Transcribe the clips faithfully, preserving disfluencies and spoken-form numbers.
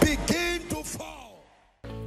begin to fall.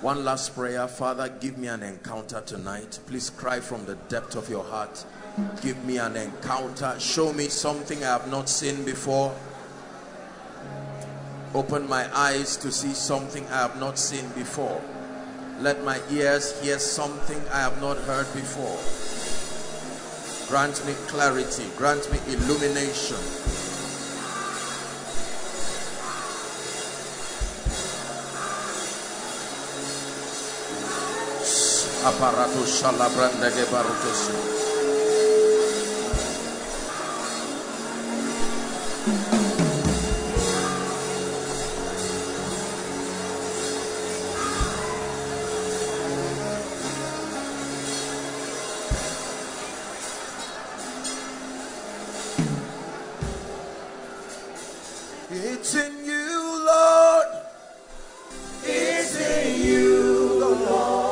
One last prayer. Father, give me an encounter tonight. Please cry from the depth of your heart. Give me an encounter. Show me something I have not seen before. Open my eyes to see something I have not seen before. Let my ears hear something I have not heard before. Grant me clarity. Grant me illumination. Apparatus Shalabranda Gebarutus. It's in you, Lord. It's in you, Lord.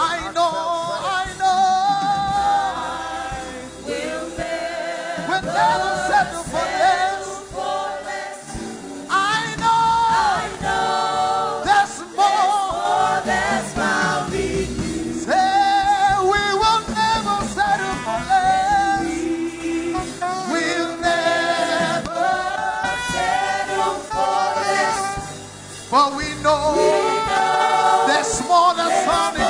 I know, I know, I will never, we'll never settle for less. I know, I know, there's more, there's found in you. Say, we will never settle for less. We'll never settle for less. For we know, we know there's more, there's found in you.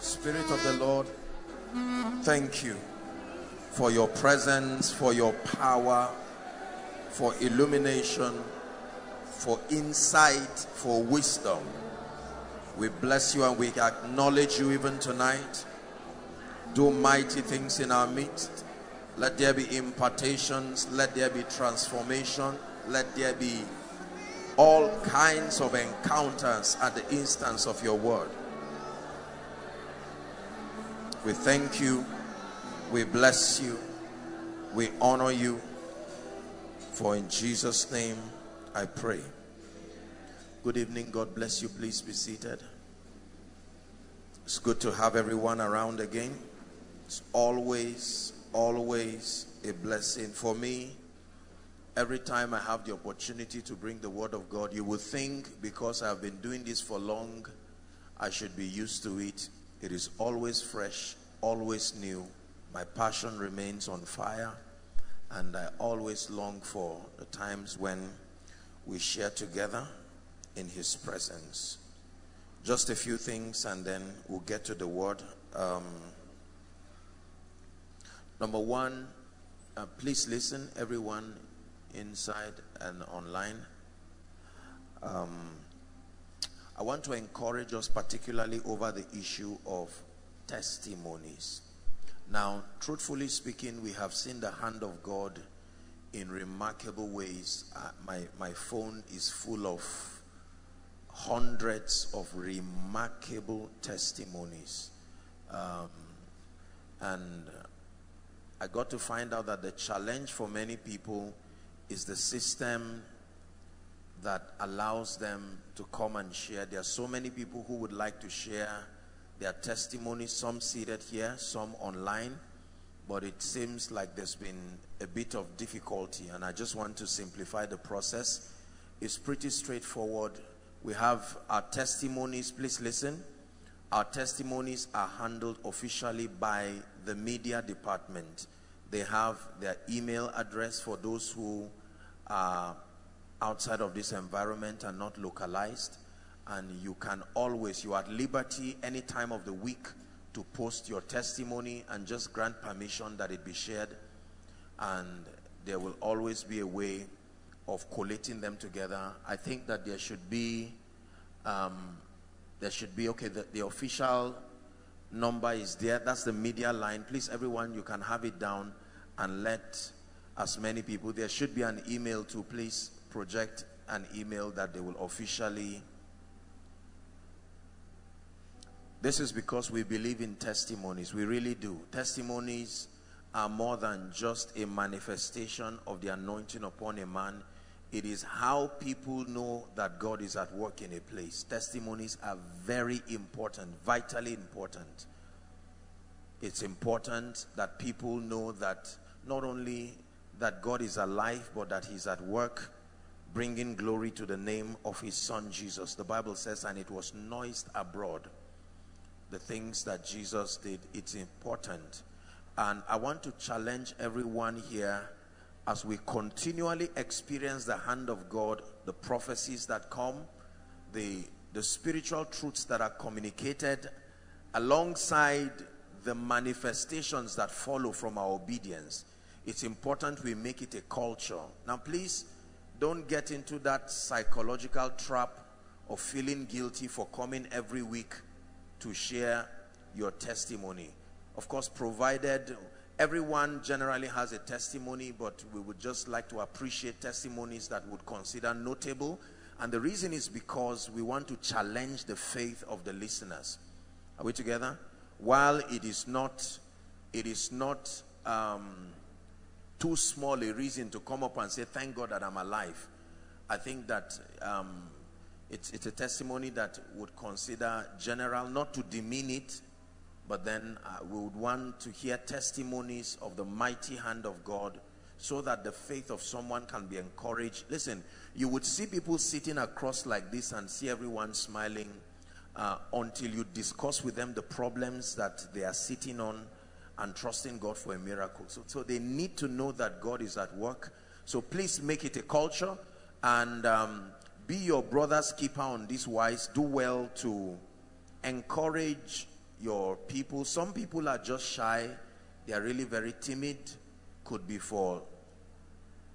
Spirit of the Lord, thank you for your presence, for your power, for illumination, for insight, for wisdom. We bless you and we acknowledge you even tonight. Do mighty things in our midst. Let there be impartations, let there be transformation, let there be all kinds of encounters at the instance of your word. We thank you, we bless you, we honor you, for in Jesus' name I pray. Good evening, God bless you, please be seated. It's good to have everyone around again. It's always, always a blessing. For me, every time I have the opportunity to bring the word of God, you would think because I've been doing this for long, I should be used to it. It is always fresh, always new. My passion remains on fire, and I always long for the times when we share together in his presence. Just a few things and then we'll get to the word. Um, Number one, uh, please listen, everyone inside and online. Um, I want to encourage us particularly over the issue of testimonies. Now, truthfully speaking, we have seen the hand of God in remarkable ways. Uh, my, my phone is full of hundreds of remarkable testimonies. Um, and I got to find out that the challenge for many people is the system that allows them to come and share. There are so many people who would like to share their testimonies, some seated here, some online, but it seems like there's been a bit of difficulty, and I just want to simplify the process. It's pretty straightforward. We have our testimonies, please listen. Our testimonies are handled officially by the media department. They have their email address for those who are outside of this environment and not localized. And you can always, you are at liberty any time of the week to post your testimony and just grant permission that it be shared. And there will always be a way of collating them together. I think that there should be, um, there should be, okay, the, the official number is there. That's the media line. Please, everyone, you can have it down and let as many people. There should be an email too. Please project an email that they will officially. This is because we believe in testimonies. We really do. Testimonies are more than just a manifestation of the anointing upon a man. It is how people know that God is at work in a place. Testimonies are very important, vitally important. It's important that people know that not only that God is alive, but that he's at work, bringing glory to the name of his son Jesus. The Bible says, and it was noised abroad, the things that Jesus did. It's important. And I want to challenge everyone here, as we continually experience the hand of God, the prophecies that come, the, the spiritual truths that are communicated, alongside the manifestations that follow from our obedience. It's important we make it a culture. Now, please don't get into that psychological trap of feeling guilty for coming every week to share your testimony. Of course, provided everyone generally has a testimony, but we would just like to appreciate testimonies that would consider notable. And the reason is because we want to challenge the faith of the listeners. Are we together? While it is not, it is not um, too small a reason to come up and say, thank God that I'm alive. I think that um, It's, it's a testimony that would consider general, not to demean it, but then uh, we would want to hear testimonies of the mighty hand of God so that the faith of someone can be encouraged. Listen, you would see people sitting across like this and see everyone smiling uh, until you discuss with them the problems that they are sitting on and trusting God for a miracle. So, so they need to know that God is at work. So please make it a culture, and um, be your brother's keeper on this wise. Do well to encourage your people. Some people are just shy. They are really very timid. Could be for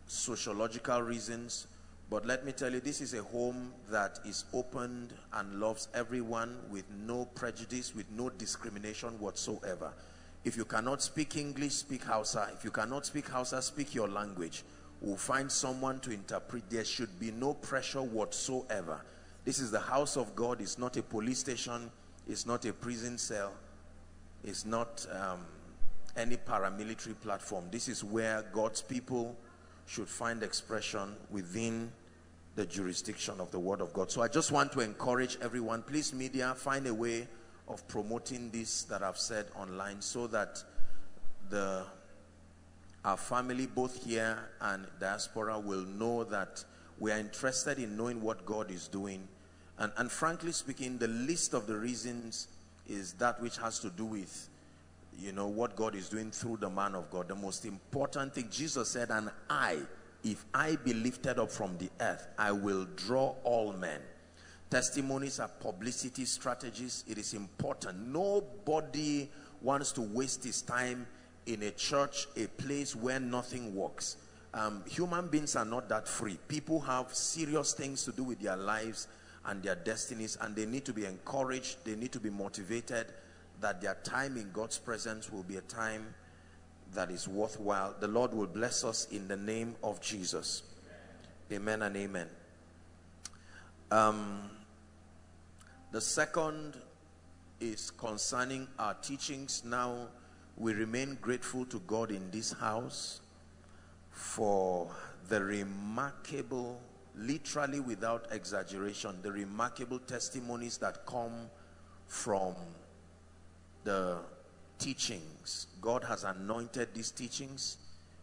sociological reasons. But let me tell you, this is a home that is opened and loves everyone with no prejudice, with no discrimination whatsoever. If you cannot speak English, speak Hausa. If you cannot speak Hausa, speak your language. We'll find someone to interpret. There should be no pressure whatsoever. This is the house of God. It's not a police station. It's not a prison cell. It's not um, any paramilitary platform. This is where God's people should find expression within the jurisdiction of the Word of God. So I just want to encourage everyone. Please, media, find a way of promoting this that I've said online so that the our family, both here and diaspora, will know that we are interested in knowing what God is doing. And, and frankly speaking, the list of the reasons is that which has to do with, you know, what God is doing through the man of God. The most important thing, Jesus said, and I, if I be lifted up from the earth, I will draw all men. Testimonies are publicity strategies. It is important. Nobody wants to waste his time in a church, a place where nothing works. Um, human beings are not that free. People have serious things to do with their lives and their destinies, and they need to be encouraged, they need to be motivated that their time in God's presence will be a time that is worthwhile. The Lord will bless us in the name of Jesus. Amen and amen. Um, the second is concerning our teachings. Now, we remain grateful to God in this house for the remarkable, literally without exaggeration, the remarkable testimonies that come from the teachings. God has anointed these teachings.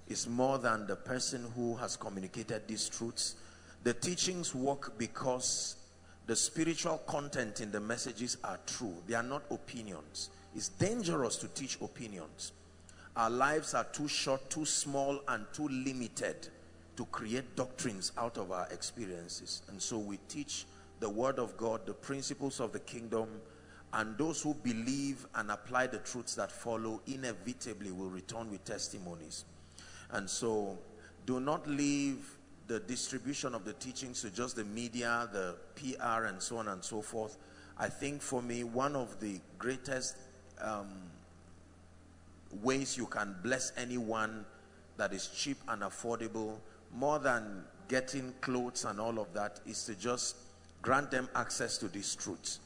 It's more than the person who has communicated these truths. The teachings work because the spiritual content in the messages are true. They are not opinions. It's dangerous to teach opinions. Our lives are too short, too small, and too limited to create doctrines out of our experiences. And so we teach the Word of God, the principles of the kingdom, and those who believe and apply the truths that follow inevitably will return with testimonies. And so do not leave the distribution of the teachings to just the media, the P R, and so on and so forth. I think for me, one of the greatest um, ways you can bless anyone that is cheap and affordable, more than getting clothes and all of that, is to just grant them access to these truths.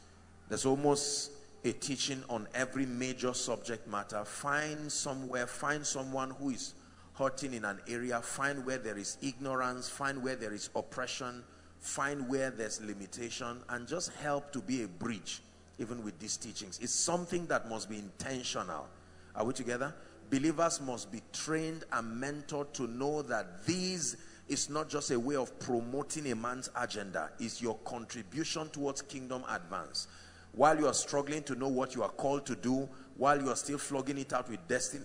There's almost a teaching on every major subject matter. Find somewhere, find someone who is hurting in an area, find where there is ignorance, find where there is oppression, find where there's limitation, and just help to be a bridge, even with these teachings. It's something that must be intentional. Are we together? Believers must be trained and mentored to know that these is not just a way of promoting a man's agenda. It's your contribution towards kingdom advance. While you are struggling to know what you are called to do, while you are still flogging it out with destiny,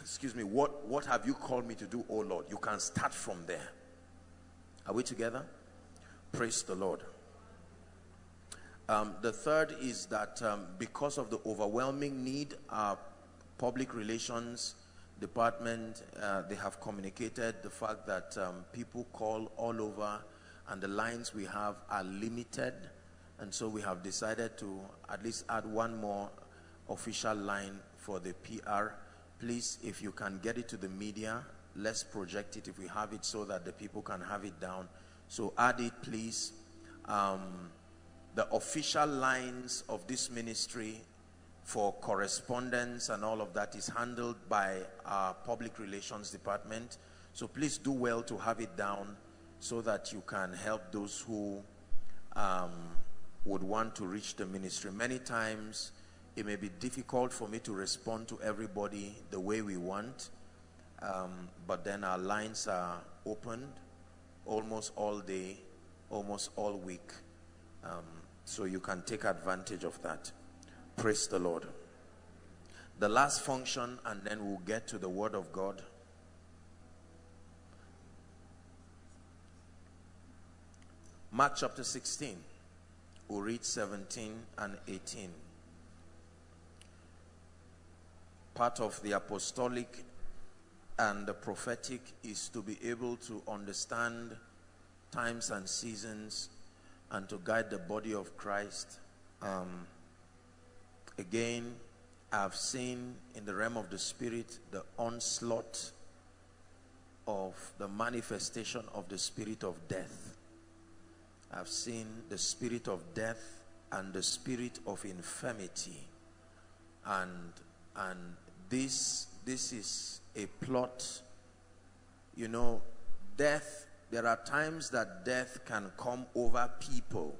excuse me, what, what have you called me to do, oh Lord? You can start from there. Are we together? Praise the Lord. Um, the third is that um, because of the overwhelming need, our public relations department, uh, they have communicated the fact that um, people call all over and the lines we have are limited. And so we have decided to at least add one more official line for the P R. Please, if you can get it to the media, let's project it if we have it so that the people can have it down. So add it, please. Um, the official lines of this ministry for correspondence and all of that is handled by our public relations department. So please do well to have it down so that you can help those who um, would want to reach the ministry. Many times, it may be difficult for me to respond to everybody the way we want, um, but then our lines are opened almost all day, almost all week, um, so you can take advantage of that. Praise the Lord. The last function, and then we'll get to the Word of God. Mark chapter sixteen, we'll read seventeen and eighteen. Part of the apostolic and the prophetic is to be able to understand times and seasons and to guide the body of Christ. Um, again, I've seen in the realm of the Spirit the onslaught of the manifestation of the spirit of death. I've seen the spirit of death and the spirit of infirmity, and and This, this is a plot. You know, death, there are times that death can come over people,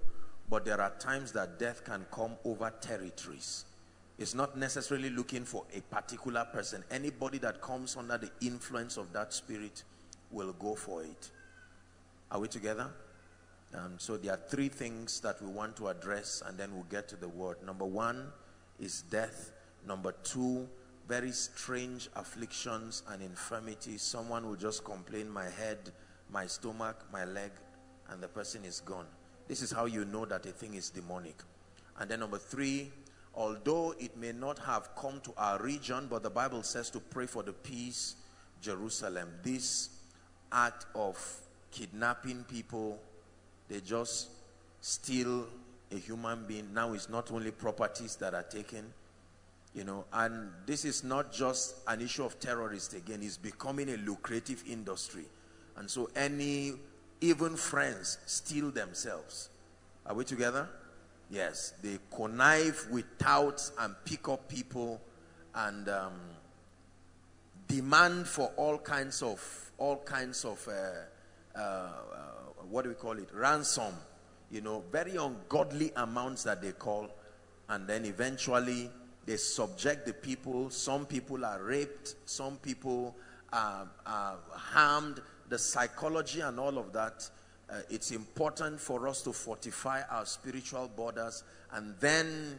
but there are times that death can come over territories. It's not necessarily looking for a particular person. Anybody that comes under the influence of that spirit will go for it. Are we together? Um, so there are three things that we want to address, and then we'll get to the word. Number one is death. Number two, very strange afflictions and infirmities. Someone will just complain, my head, my stomach, my leg, and the person is gone. This is how you know that a thing is demonic. And then number three, although it may not have come to our region, but the Bible says to pray for the peace of Jerusalem. This act of kidnapping people, they just steal a human being. Now it's not only properties that are taken, you know, and this is not just an issue of terrorists again, it's becoming a lucrative industry. And so any, even friends steal themselves. Are we together? Yes, they connive with touts and pick up people and um, demand for all kinds of, all kinds of, uh, uh, uh, what do we call it? Ransom, you know, very ungodly amounts that they call. And then eventually they subject the people. Some people are raped. Some people are, are harmed. The psychology and all of that. Uh, it's important for us to fortify our spiritual borders, and then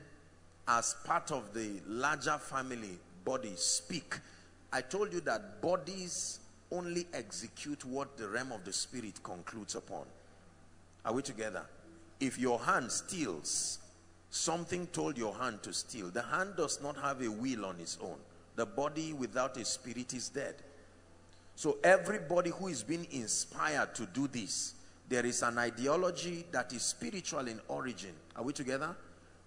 as part of the larger family body speak. I told you that bodies only execute what the realm of the spirit concludes upon. Are we together? If your hand steals, something told your hand to steal. The hand does not have a will on its own. The body without a spirit is dead. So everybody who is being inspired to do this, there is an ideology that is spiritual in origin. Are we together?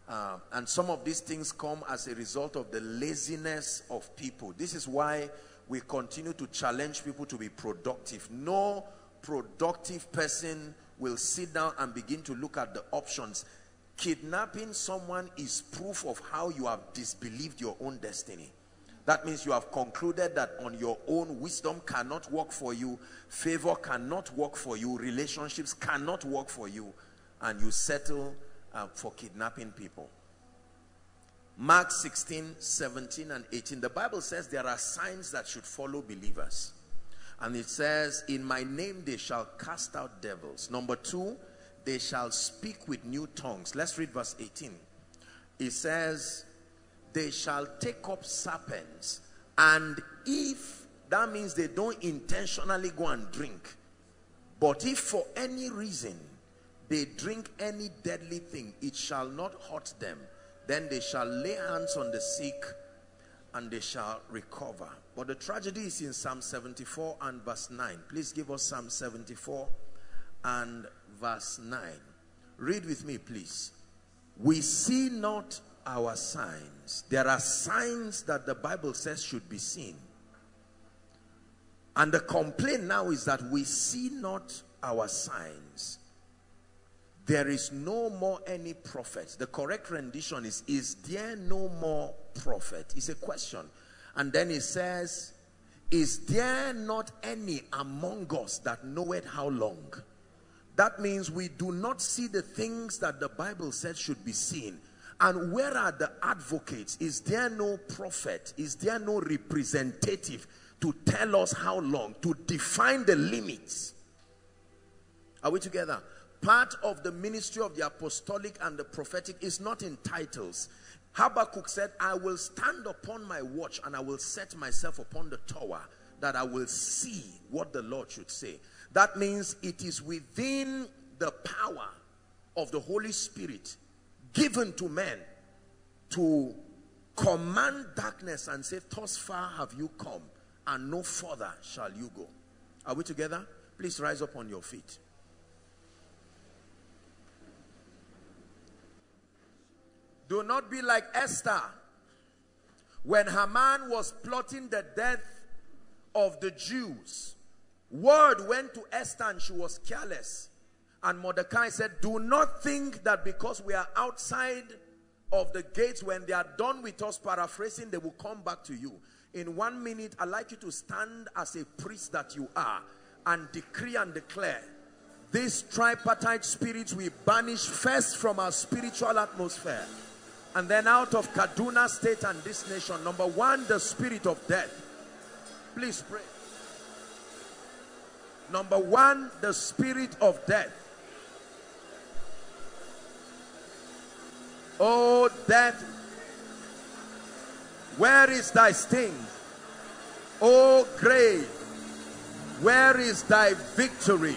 Uh, and some of these things come as a result of the laziness of people. This is why we continue to challenge people to be productive. No productive person will sit down and begin to look at the options. Kidnapping someone is proof of how you have disbelieved your own destiny. That means you have concluded that on your own, wisdom cannot work for you, favor cannot work for you, relationships cannot work for you, and you settle uh, for kidnapping people. Mark sixteen, seventeen, and eighteen. The Bible says there are signs that should follow believers. And it says, in my name they shall cast out devils. Number two, they shall speak with new tongues. Let's read verse eighteen. It says, they shall take up serpents, and if, that means they don't intentionally go and drink, but if for any reason they drink any deadly thing, it shall not hurt them. Then they shall lay hands on the sick and they shall recover. But the tragedy is in Psalm seventy-four and verse nine. Please give us Psalm seventy-four and verse nine. Read with me, please. We see not our signs. There are signs that the Bible says should be seen, and the complaint now is that we see not our signs. There is no more any prophet. The correct rendition is, is there no more prophet? It's a question. And then it says, is there not any among us that knoweth how long? That means we do not see the things that the Bible said should be seen. And where are the advocates? Is there no prophet? Is there no representative to tell us how long, to define the limits? Are we together? Part of the ministry of the apostolic and the prophetic is not in titles. Habakkuk said, I will stand upon my watch and I will set myself upon the tower, that I will see what the Lord should say. That means it is within the power of the Holy Spirit given to men to command darkness and say, thus far have you come, and no further shall you go. Are we together? Please rise up on your feet. Do not be like Esther. When Haman was plotting the death of the Jews, word went to Esther and she was careless. And Mordecai said, do not think that because we are outside of the gates, when they are done with us, paraphrasing, they will come back to you. In one minute, I'd like you to stand as a priest that you are and decree and declare, these tripartite spirits we banish first from our spiritual atmosphere. And then out of Kaduna State and this nation, number one, the spirit of death. Please pray. Number one, the spirit of death. Oh, death, where is thy sting? Oh, grave, where is thy victory?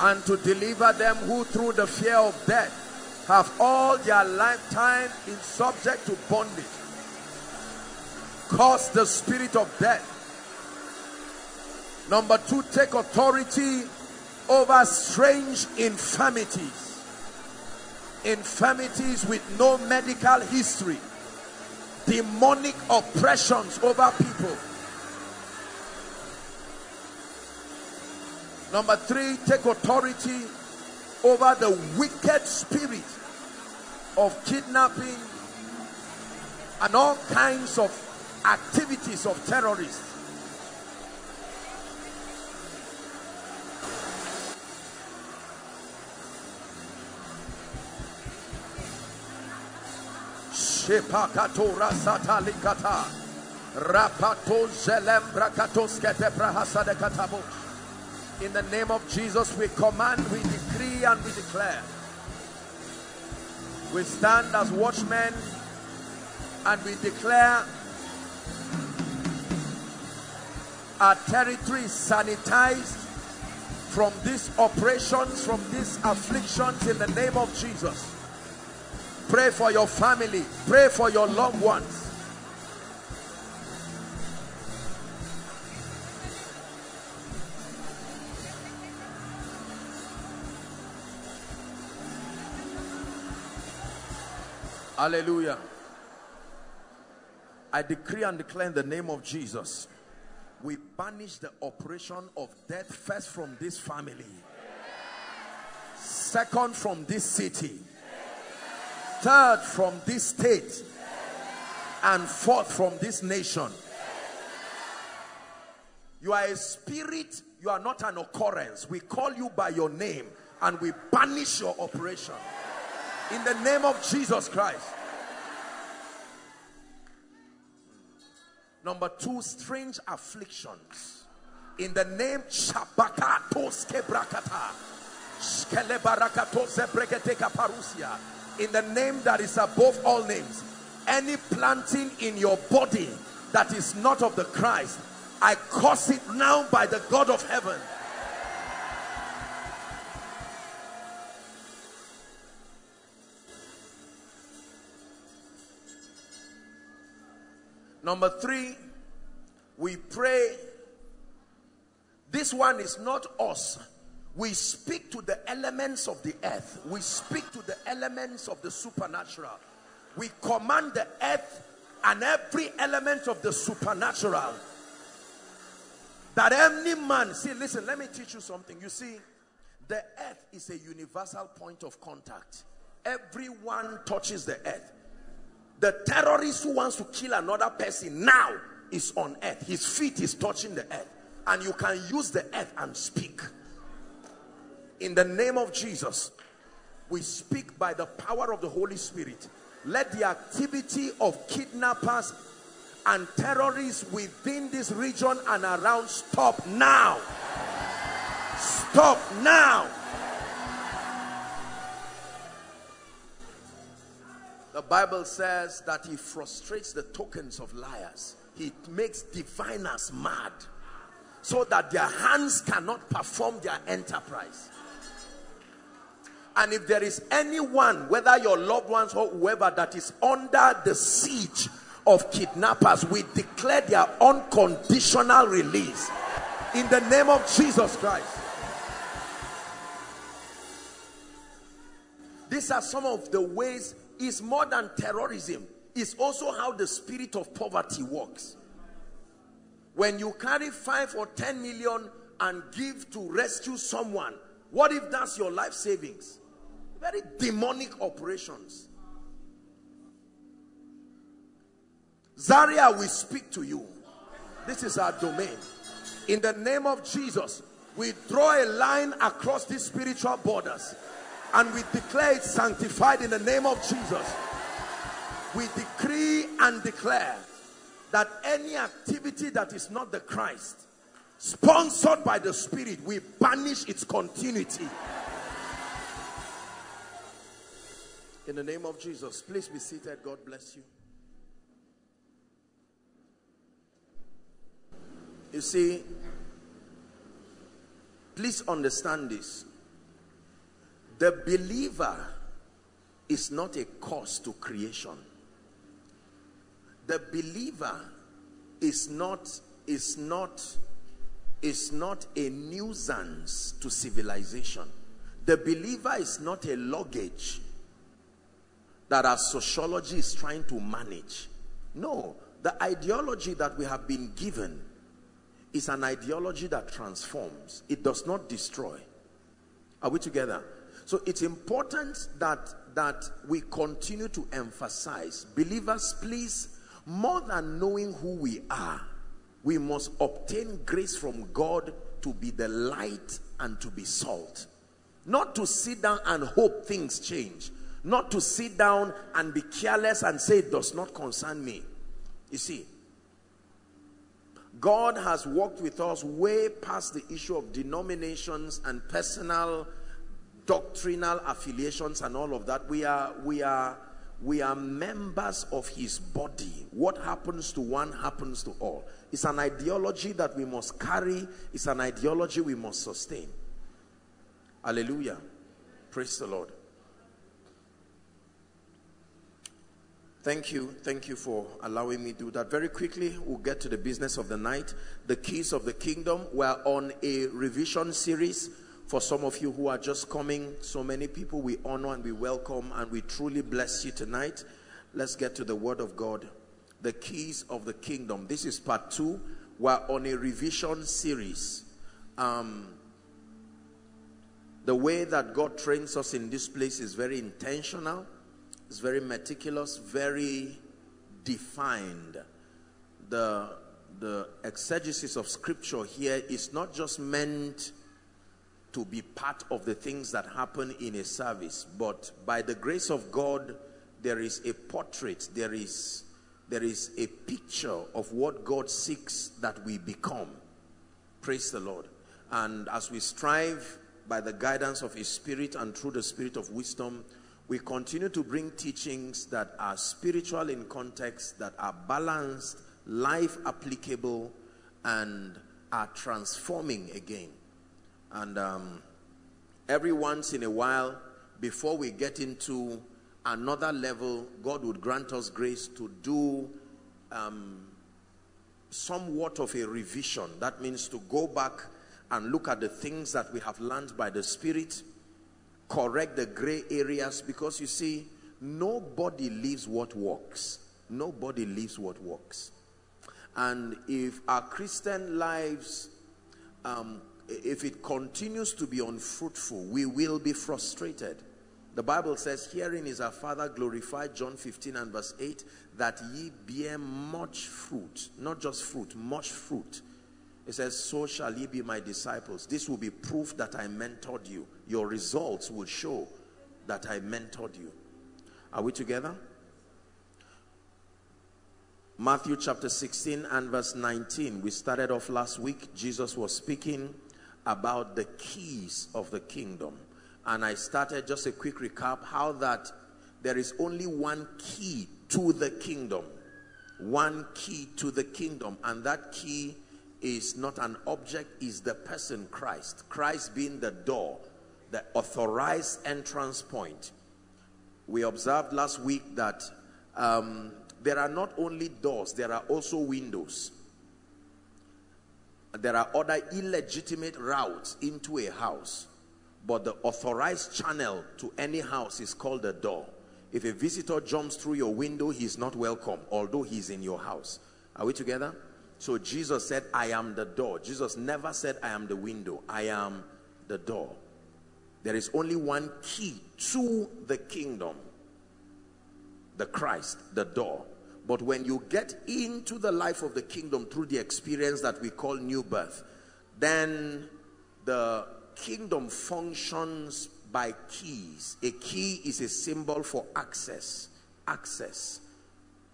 and to deliver them who through the fear of death have all their lifetime been subject to bondage. Cause the spirit of death. Number two, take authority over strange infirmities. Infirmities with no medical history. Demonic oppressions over people. Number three, take authority over the wicked spirit of kidnapping and all kinds of activities of terrorists. Shepakatora satalikata rapato zelembra katoskete prahasade katabo. In the name of Jesus, we command, we decree, and we declare. We stand as watchmen and we declare our territory is sanitized from these oppressions, from these afflictions, in the name of Jesus. Pray for your family. Pray for your loved ones. Hallelujah. I decree and declare in the name of Jesus, we banish the operation of death first from this family, second from this city, third from this state, and fourth from this nation. You are a spirit, you are not an occurrence. We call you by your name and we banish your operation in the name of Jesus Christ. Number two, strange afflictions. In the name Shabakatos, in the name that is above all names, any planting in your body that is not of the Christ, I curse it now by the God of heaven. Number three, we pray. This one is not us. We speak to the elements of the earth. We speak to the elements of the supernatural. We command the earth and every element of the supernatural. That any man, see, listen, let me teach you something. You see, the earth is a universal point of contact. Everyone touches the earth. The terrorist who wants to kill another person now is on earth. His feet is touching the earth. And you can use the earth and speak. In the name of Jesus, we speak by the power of the Holy Spirit. Let the activity of kidnappers and terrorists within this region and around stop now. Stop now. The Bible says that he frustrates the tokens of liars. He makes diviners mad so that their hands cannot perform their enterprise. And if there is anyone, whether your loved ones or whoever, that is under the siege of kidnappers, we declare their unconditional release in the name of Jesus Christ. These are some of the ways. It's more than terrorism. It's also how the spirit of poverty works. When you carry five or ten million and give to rescue someone, what if that's your life savings? Very demonic operations. Zaria, we speak to you. This is our domain. In the name of Jesus, we draw a line across these spiritual borders and we declare it sanctified in the name of Jesus. We decree and declare that any activity that is not the Christ, sponsored by the Spirit, we banish its continuity in the name of Jesus. Please be seated. God bless you. You see, please understand this. The believer is not a cause to creation. The believer is not, is not, is not a nuisance to civilization. The believer is not a luggage that our sociology is trying to manage. No, the ideology that we have been given is an ideology that transforms. It does not destroy. Are we together? So it's important that, that we continue to emphasize, believers, please, more than knowing who we are, we must obtain grace from God to be the light and to be salt. Not to sit down and hope things change. Not to sit down and be careless and say, it does not concern me. You see, God has worked with us way past the issue of denominations and personal doctrinal affiliations and all of that. We are, we are, we are members of his body. What happens to one happens to all. It's an ideology that we must carry. It's an ideology we must sustain. Hallelujah. Praise the Lord. Thank you. Thank you for allowing me to do that. Very quickly, we'll get to the business of the night. The keys of the kingdom. We're on a revision series for some of you who are just coming. So many people we honor and we welcome, and we truly bless you tonight. Let's get to the word of God. The keys of the kingdom. This is part two. We're on a revision series. Um, the way that God trains us in this place is very intentional. It's very meticulous, very defined. The, the exegesis of scripture here is not just meant to be part of the things that happen in a service, but by the grace of God, there is a portrait, there is, there is a picture of what God seeks that we become. Praise the Lord. And as we strive by the guidance of his spirit and through the spirit of wisdom, we continue to bring teachings that are spiritual in context, that are balanced, life applicable, and are transforming again. And um, every once in a while, before we get into another level, God would grant us grace to do um, somewhat of a revision. That means to go back and look at the things that we have learned by the Spirit, correct the gray areas, because you see, nobody leaves what works. Nobody leaves what works. And if our Christian lives, um, if it continues to be unfruitful, we will be frustrated. The Bible says, herein is our Father glorified, John fifteen and verse eight, that ye bear much fruit. Not just fruit, much fruit. It says, so shall ye be my disciples. This will be proof that I mentored you. Your results will show that I mentored you. Are we together? Matthew chapter sixteen and verse nineteen. We started off last week. Jesus was speaking about the keys of the kingdom. And I started, just a quick recap, how that there is only one key to the kingdom. One key to the kingdom. And that key is not an object, is the person Christ. Christ being the door, the authorized entrance point. We observed last week that um, there are not only doors, there are also windows. There are other illegitimate routes into a house, but the authorized channel to any house is called the door. If a visitor jumps through your window, he's not welcome, although he's in your house. Are we together? So Jesus said, I am the door. Jesus never said, I am the window. I am the door. There is only one key to the kingdom. The Christ, the door. But when you get into the life of the kingdom through the experience that we call new birth, then the kingdom functions by keys. A key is a symbol for access. Access.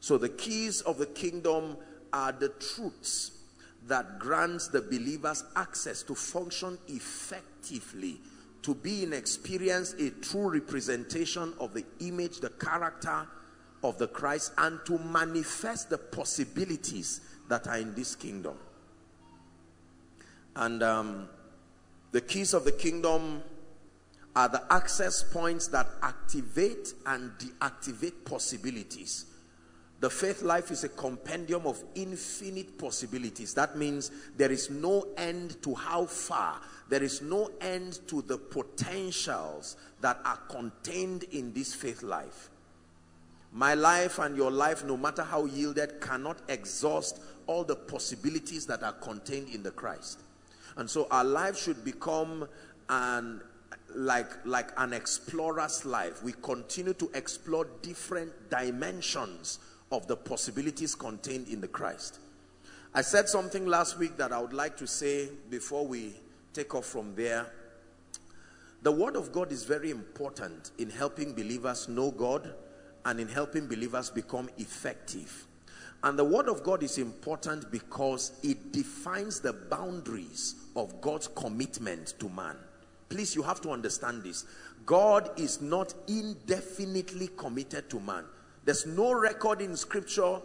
So the keys of the kingdom are the truths that grants the believers access to function effectively, to be in experience a true representation of the image, the character of the Christ, and to manifest the possibilities that are in this kingdom. And um, the keys of the kingdom are the access points that activate and deactivate possibilities. The faith life is a compendium of infinite possibilities. That means there is no end to how far, there is no end to the potentials that are contained in this faith life. My life and your life, no matter how yielded, cannot exhaust all the possibilities that are contained in the Christ. And so our life should become an like like an explorer's life. We continue to explore different dimensions of the possibilities contained in the Christ. I said something last week that I would like to say before we take off from there. The Word of God is very important in helping believers know God and in helping believers become effective. And the Word of God is important because it defines the boundaries of God's commitment to man. Please, you have to understand this. God is not indefinitely committed to man. There's no record in scripture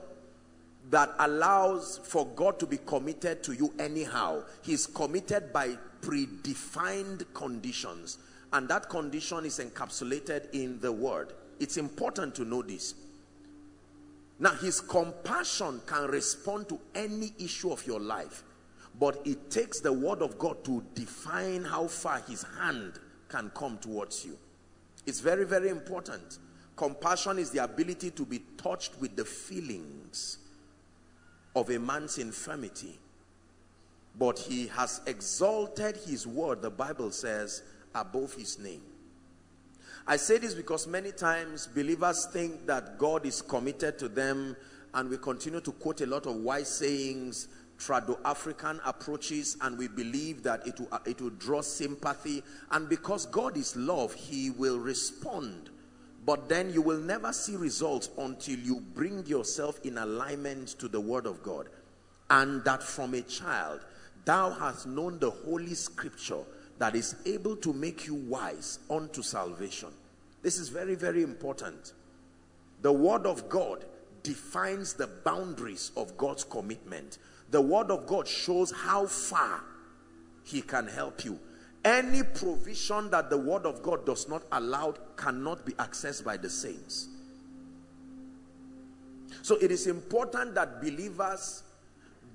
that allows for God to be committed to you anyhow. He's committed by predefined conditions, and that condition is encapsulated in the word. It's important to know this. Now, his compassion can respond to any issue of your life, but it takes the word of God to define how far his hand can come towards you. It's very, very important. Compassion is the ability to be touched with the feelings of a man's infirmity. But he has exalted his word, the Bible says, above his name. I say this because many times believers think that God is committed to them, and we continue to quote a lot of wise sayings, Trado-African approaches, and we believe that it will, it will draw sympathy. And because God is love, he will respond. But then you will never see results until you bring yourself in alignment to the word of God. And that from a child, thou hast known the holy scripture that is able to make you wise unto salvation. This is very, very important. The word of God defines the boundaries of God's commitment. The word of God shows how far he can help you. Any provision that the word of God does not allow cannot be accessed by the saints. So it is important that believers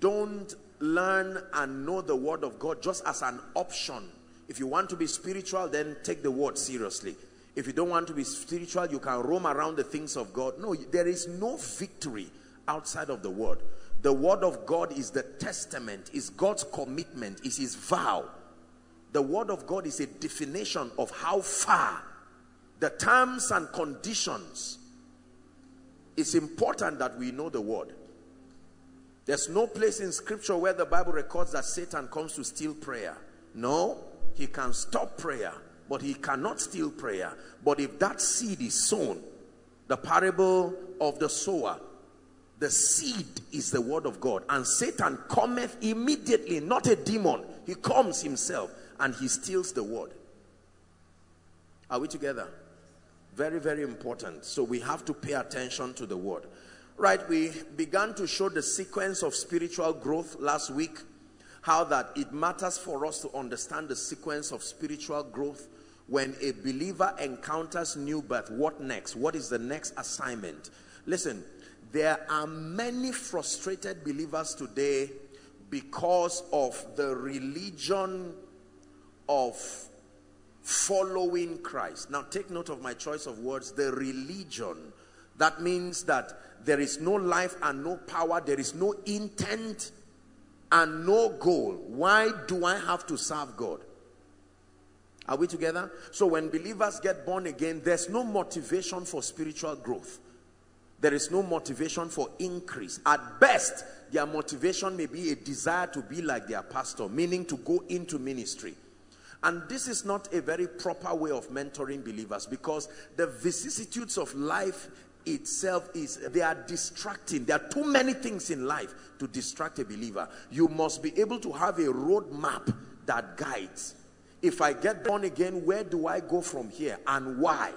don't learn and know the word of God just as an option. If you want to be spiritual, then take the word seriously. If you don't want to be spiritual, you can roam around the things of God. No, there is no victory outside of the word. The word of God is the testament, is God's commitment, is his vow. The word of God is a definition of how far, the terms and conditions. It's important that we know the word. There's no place in scripture where the Bible records that Satan comes to steal prayer. No, he can stop prayer, but he cannot steal prayer. But if that seed is sown, the parable of the sower, the seed is the word of God, and Satan cometh immediately, not a demon. He comes himself and he steals the word. Are we together? Very, very important. So we have to pay attention to the word. Right, we began to show the sequence of spiritual growth last week, how that it matters for us to understand the sequence of spiritual growth. When a believer encounters new birth, what next? What is the next assignment? Listen, there are many frustrated believers today because of the religion of following Christ. Now take note of my choice of words, the religion. That means that there is no life and no power, there is no intent and no goal. Why do I have to serve God? Are we together? So when believers get born again, there's no motivation for spiritual growth. There is no motivation for increase. At best, their motivation may be a desire to be like their pastor, meaning to go into ministry. And this is not a very proper way of mentoring believers, because the vicissitudes of life itself is, they are distracting. There are too many things in life to distract a believer. You must be able to have a roadmap that guides. If I get born again, where do I go from here and why?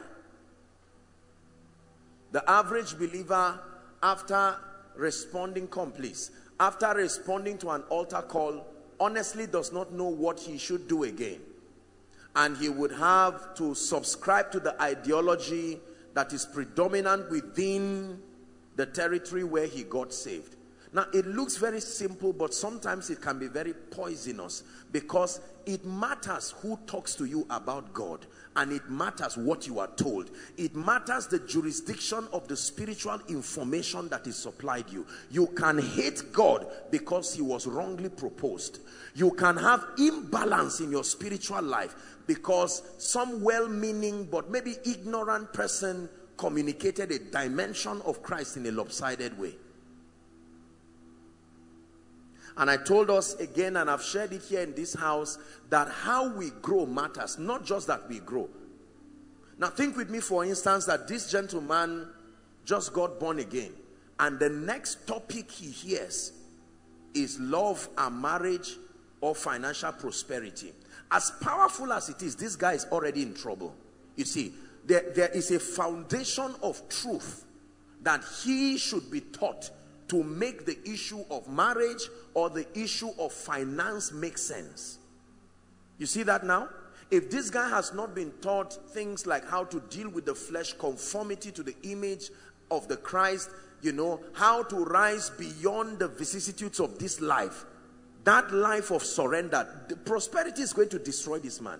The average believer, after responding complice, after responding to an altar call, honestly does not know what he should do again. and he would have to subscribe to the ideology that is predominant within the territory where he got saved. Now, it looks very simple, but sometimes it can be very poisonous, because it matters who talks to you about God, and it matters what you are told. It matters the jurisdiction of the spiritual information that is supplied you. You can hate God because he was wrongly proposed. You can have imbalance in your spiritual life because some well-meaning but maybe ignorant person communicated a dimension of Christ in a lopsided way. And I told us again, and I've shared it here in this house, that how we grow matters, not just that we grow. Now think with me, for instance, that this gentleman just got born again, and the next topic he hears is love and marriage or financial prosperity. As powerful as it is, this guy is already in trouble. You see, there, there is a foundation of truth that he should be taught to make the issue of marriage or the issue of finance make sense. You see that now? If this guy has not been taught things like how to deal with the flesh, conformity to the image of the Christ, you know, how to rise beyond the vicissitudes of this life, that life of surrender, the prosperity is going to destroy this man.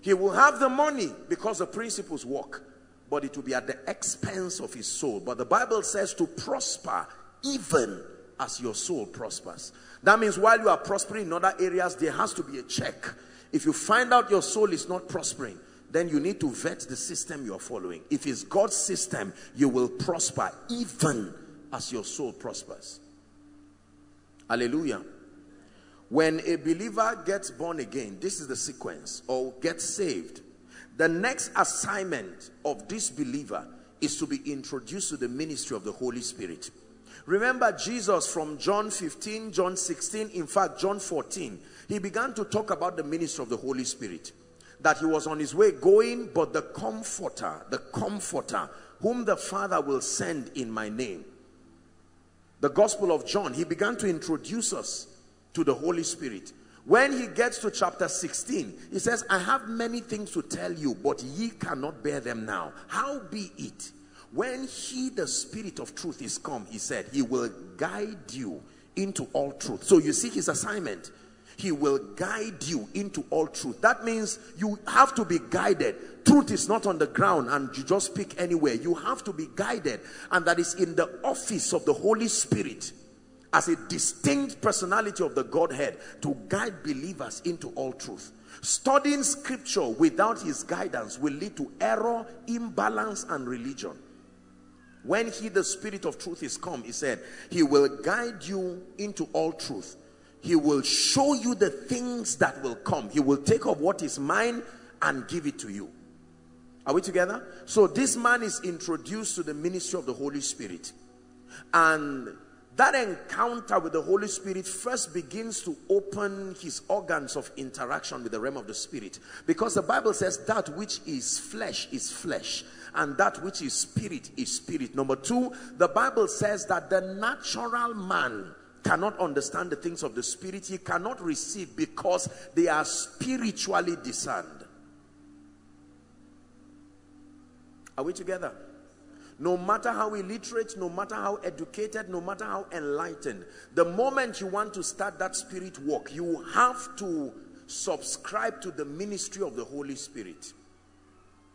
He will have the money because the principles work, but it will be at the expense of his soul. But the Bible says to prosper even as your soul prospers. That means while you are prospering in other areas, there has to be a check. If you find out your soul is not prospering, then you need to vet the system you are following. If it's God's system, you will prosper even as your soul prospers. Hallelujah. When a believer gets born again, this is the sequence, or gets saved. The next assignment of this believer is to be introduced to the ministry of the Holy Spirit. Remember Jesus from John fifteen, John sixteen, in fact John fourteen, he began to talk about the ministry of the Holy Spirit. That he was on his way going, but the Comforter, the Comforter, whom the Father will send in my name. The Gospel of John, he began to introduce us to the Holy Spirit. When he gets to chapter sixteen, he says, I have many things to tell you, but ye cannot bear them now. How be it? When he, the Spirit of truth, is come, he said, he will guide you into all truth. So you see his assignment. He will guide you into all truth. That means you have to be guided. Truth is not on the ground and you just pick anywhere. You have to be guided. And that is in the office of the Holy Spirit, as a distinct personality of the Godhead, to guide believers into all truth. Studying scripture without his guidance will lead to error, imbalance, and religion. When he, the Spirit of truth, is come, he said, he will guide you into all truth. He will show you the things that will come. He will take up what is mine and give it to you. Are we together? So this man is introduced to the ministry of the Holy Spirit, and that encounter with the Holy Spirit first begins to open his organs of interaction with the realm of the Spirit. Because the Bible says that which is flesh is flesh, and that which is spirit is spirit. Number two, the Bible says that the natural man cannot understand the things of the Spirit. He cannot receive because they are spiritually discerned. Are we together? No matter how illiterate, no matter how educated, no matter how enlightened, the moment you want to start that spirit walk, you have to subscribe to the ministry of the Holy Spirit.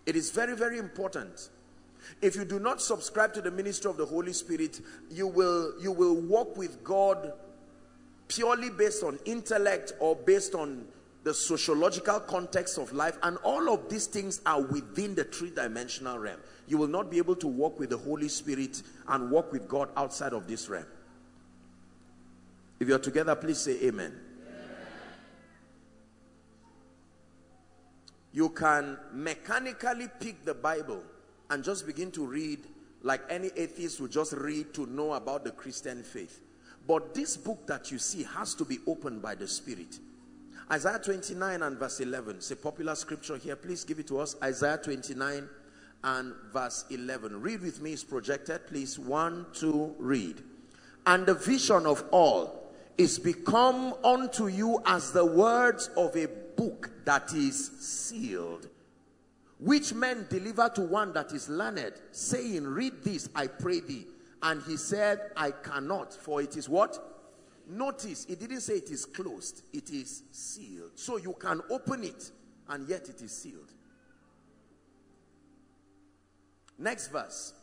It is very, very important. If you do not subscribe to the ministry of the Holy Spirit, you will, you will walk with God purely based on intellect or based on the sociological context of life, and all of these things are within the three-dimensional realm. You will not be able to walk with the Holy Spirit and walk with God outside of this realm. If you're together, please say amen. Amen. You can mechanically pick the Bible and just begin to read like any atheist will just read to know about the Christian faith. But this book that you see has to be opened by the Spirit. Isaiah twenty-nine and verse eleven. It's a popular scripture here. Please give it to us. Isaiah twenty-nine and verse eleven. Read with me. It's projected. Please. One, two, read. And the vision of all is become unto you as the words of a book that is sealed, which men deliver to one that is learned, saying, read this, I pray thee. And he said, I cannot, for it is what? Notice, it didn't say it is closed, it is sealed. So you can open it, and yet it is sealed. Next verse,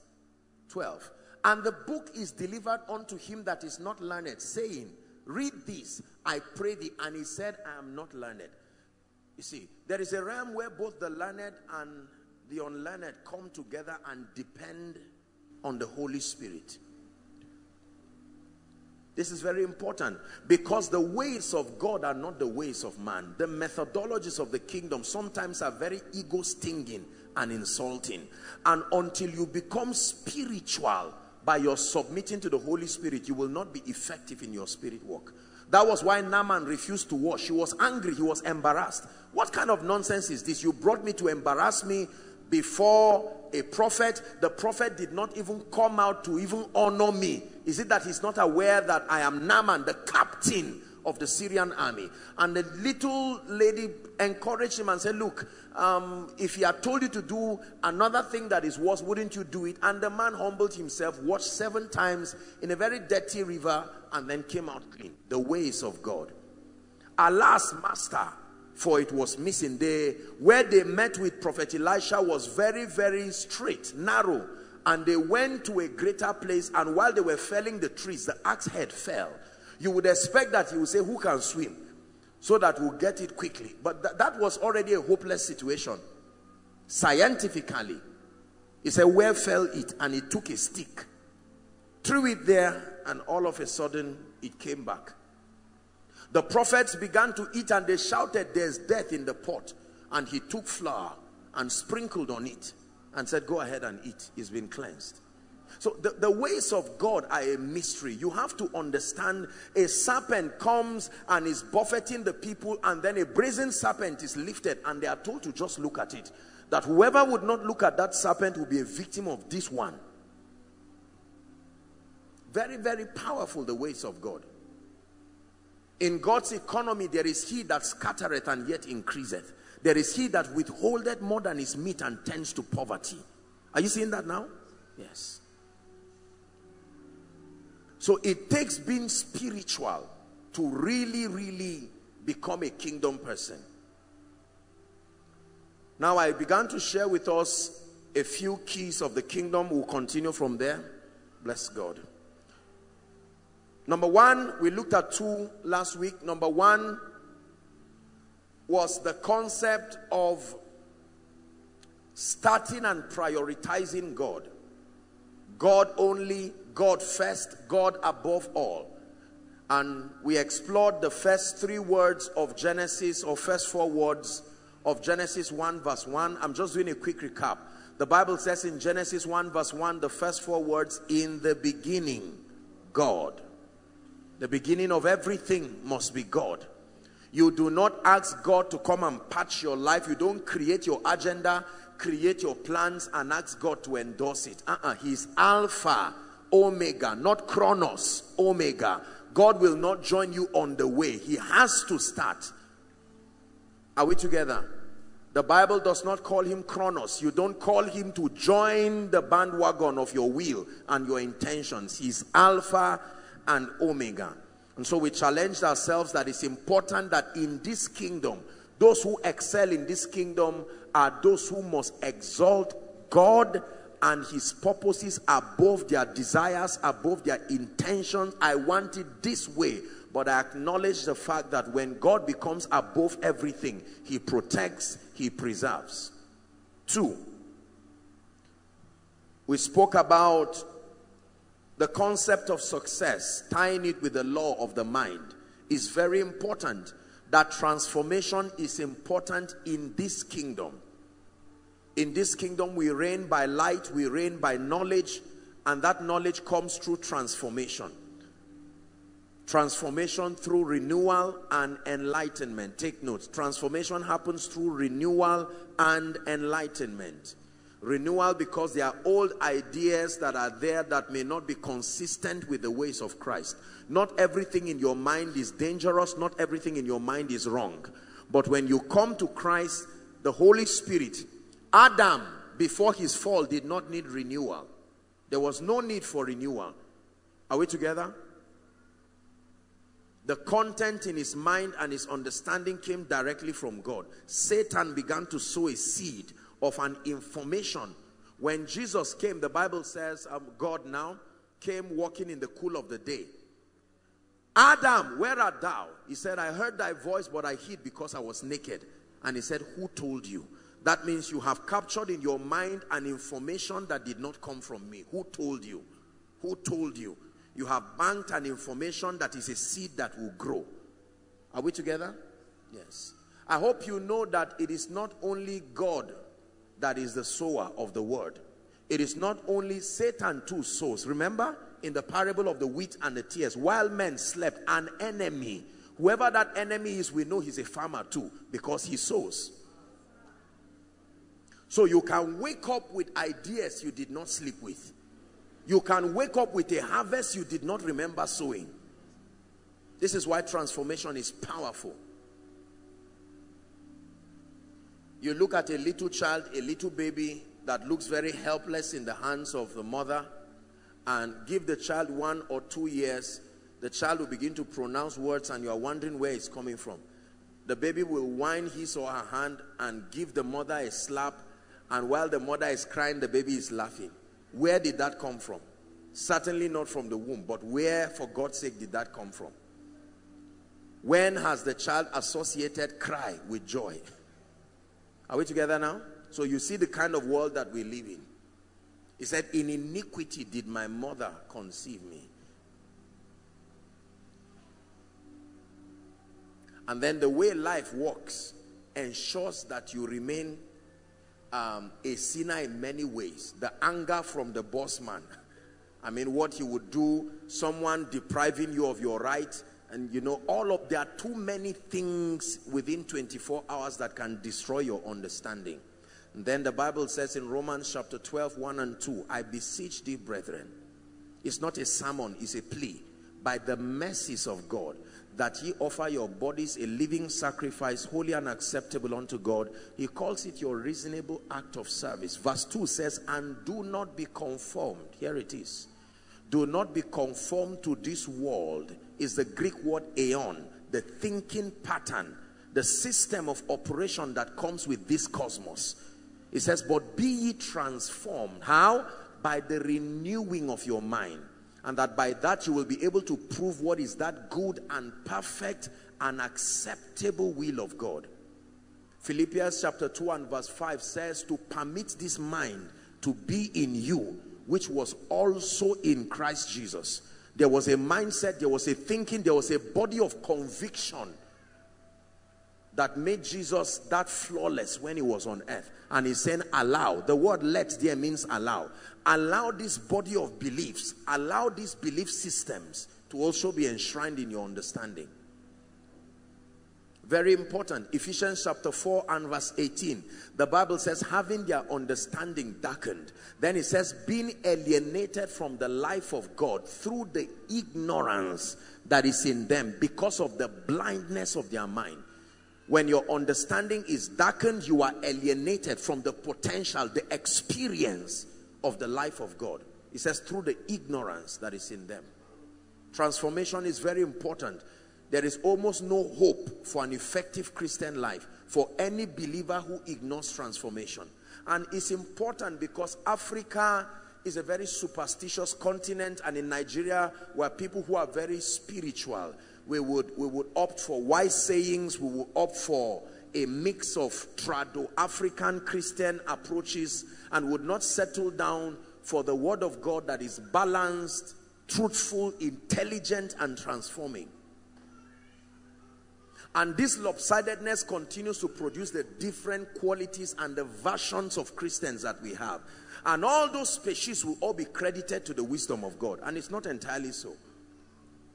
twelve. And the book is delivered unto him that is not learned, saying, read this, I pray thee. And he said, I am not learned. You see, there is a realm where both the learned and the unlearned come together and depend on the Holy Spirit. This is very important, because the ways of God are not the ways of man. The methodologies of the kingdom sometimes are very ego-stinging and insulting. And until you become spiritual by your submitting to the Holy Spirit, you will not be effective in your spirit walk. That was why Naaman refused to wash. He was angry. He was embarrassed. What kind of nonsense is this? You brought me to embarrass me before a prophet. The prophet did not even come out to even honor me. Is it that he's not aware that I am Naaman, the captain of the Syrian army? And the little lady encouraged him and said, look, um, if he had told you to do another thing that is worse, wouldn't you do it? And the man humbled himself, washed seven times in a very dirty river, and then came out clean. The ways of God. Alas, master, for it was missing. They, where they met with Prophet Elisha was very, very straight, narrow. And they went to a greater place, and while they were felling the trees, the axe head fell. You would expect that he would say, who can swim? So that we'll get it quickly. But th that was already a hopeless situation. Scientifically, he said, where fell it? And he took a stick, threw it there, and all of a sudden, it came back. The prophets began to eat, and they shouted, there's death in the pot. And he took flour and sprinkled on it and said, go ahead and eat. It's been cleansed. So the, the ways of God are a mystery. You have to understand, a serpent comes and is buffeting the people, and then a brazen serpent is lifted, and they are told to just look at it. That whoever would not look at that serpent will be a victim of this one. Very, very powerful, the ways of God. In God's economy, there is he that scattereth and yet increaseth. There is he that withholdeth more than his meat and tends to poverty. Are you seeing that now? Yes. So it takes being spiritual to really, really become a kingdom person. Now, I began to share with us a few keys of the kingdom. We'll continue from there. Bless God. Number one, we looked at two last week. Number one was the concept of starting and prioritizing God. God only, God first, God above all. And we explored the first three words of Genesis, or first four words of Genesis one verse one. I'm just doing a quick recap. The Bible says in Genesis one verse one, the first four words, in the beginning, God. The beginning of everything must be God. You do not ask God to come and patch your life. You don't create your agenda, create your plans, and ask God to endorse it. Uh-uh. He's Alpha, Omega, not Chronos, Omega. God will not join you on the way. He has to start. Are we together? The Bible does not call him Chronos. You don't call him to join the bandwagon of your will and your intentions. He's Alpha and Omega. And so we challenged ourselves that it's important that in this kingdom, those who excel in this kingdom are those who must exalt God and his purposes above their desires, above their intentions. I want it this way, but I acknowledge the fact that when God becomes above everything, he protects, he preserves. Two, we spoke about the concept of success, tying it with the law of the mind, is very important. That transformation is important in this kingdom. In this kingdom, we reign by light, we reign by knowledge, and that knowledge comes through transformation. Transformation through renewal and enlightenment. Take notes. Transformation happens through renewal and enlightenment. Renewal, because there are old ideas that are there that may not be consistent with the ways of Christ. Not everything in your mind is dangerous. Not everything in your mind is wrong. But when you come to Christ, the Holy Spirit, Adam, before his fall, did not need renewal. There was no need for renewal. Are we together? The content in his mind and his understanding came directly from God. Satan began to sow a seed of an information. When Jesus came, the Bible says, um, God now came walking in the cool of the day. Adam, where art thou? He said, I heard thy voice, but I hid because I was naked. And he said, who told you? That means you have captured in your mind an information that did not come from me. Who told you? Who told you? You have banked an information that is a seed that will grow. Are we together? Yes. I hope you know that it is not only God that is the sower of the word. It is not only Satan too sows. Remember in the parable of the wheat and the tares, while men slept, an enemy, whoever that enemy is, we know he's a farmer too, because he sows. So you can wake up with ideas you did not sleep with. You can wake up with a harvest you did not remember sowing. This is why transformation is powerful. You look at a little child, a little baby that looks very helpless in the hands of the mother, and give the child one or two years, the child will begin to pronounce words and you are wondering where it's coming from. The baby will wind his or her hand and give the mother a slap, and while the mother is crying, the baby is laughing. Where did that come from? Certainly not from the womb, but where, for God's sake, did that come from? When has the child associated cry with joy? Are we together now? So you see the kind of world that we live in. He said, in iniquity did my mother conceive me. And then the way life works ensures that you remain um, a sinner in many ways. The anger from the boss man. I mean, what he would do, someone depriving you of your right. And you know, all of there are too many things within twenty-four hours that can destroy your understanding. And then the Bible says in Romans chapter twelve, one and two, I beseech thee, brethren. It's not a sermon, it's a plea. By the mercies of God, that ye offer your bodies a living sacrifice, holy and acceptable unto God. He calls it your reasonable act of service. Verse two says, and do not be conformed. Here it is. Do not be conformed to this world, is the Greek word aeon, the thinking pattern, the system of operation that comes with this cosmos. It says, but be ye transformed. How? By the renewing of your mind. And that by that you will be able to prove what is that good and perfect and acceptable will of God. Philippians chapter two and verse five says, to permit this mind to be in you, which was also in Christ Jesus. There was a mindset, there was a thinking, there was a body of conviction that made Jesus that flawless when he was on earth. And he's saying, allow. The word let there means allow. Allow this body of beliefs, allow these belief systems to also be enshrined in your understanding. Very important. Ephesians chapter four and verse eighteen. The Bible says, having their understanding darkened. Then it says, being alienated from the life of God through the ignorance that is in them because of the blindness of their mind. When your understanding is darkened, you are alienated from the potential, the experience of the life of God. It says, through the ignorance that is in them. Transformation is very important. There is almost no hope for an effective Christian life for any believer who ignores transformation. And it's important because Africa is a very superstitious continent, and in Nigeria, where people who are very spiritual, we would, we would opt for wise sayings, we would opt for a mix of trado-African Christian approaches, and would not settle down for the word of God that is balanced, truthful, intelligent, and transforming. And this lopsidedness continues to produce the different qualities and the versions of Christians that we have. And all those species will all be credited to the wisdom of God. And it's not entirely so.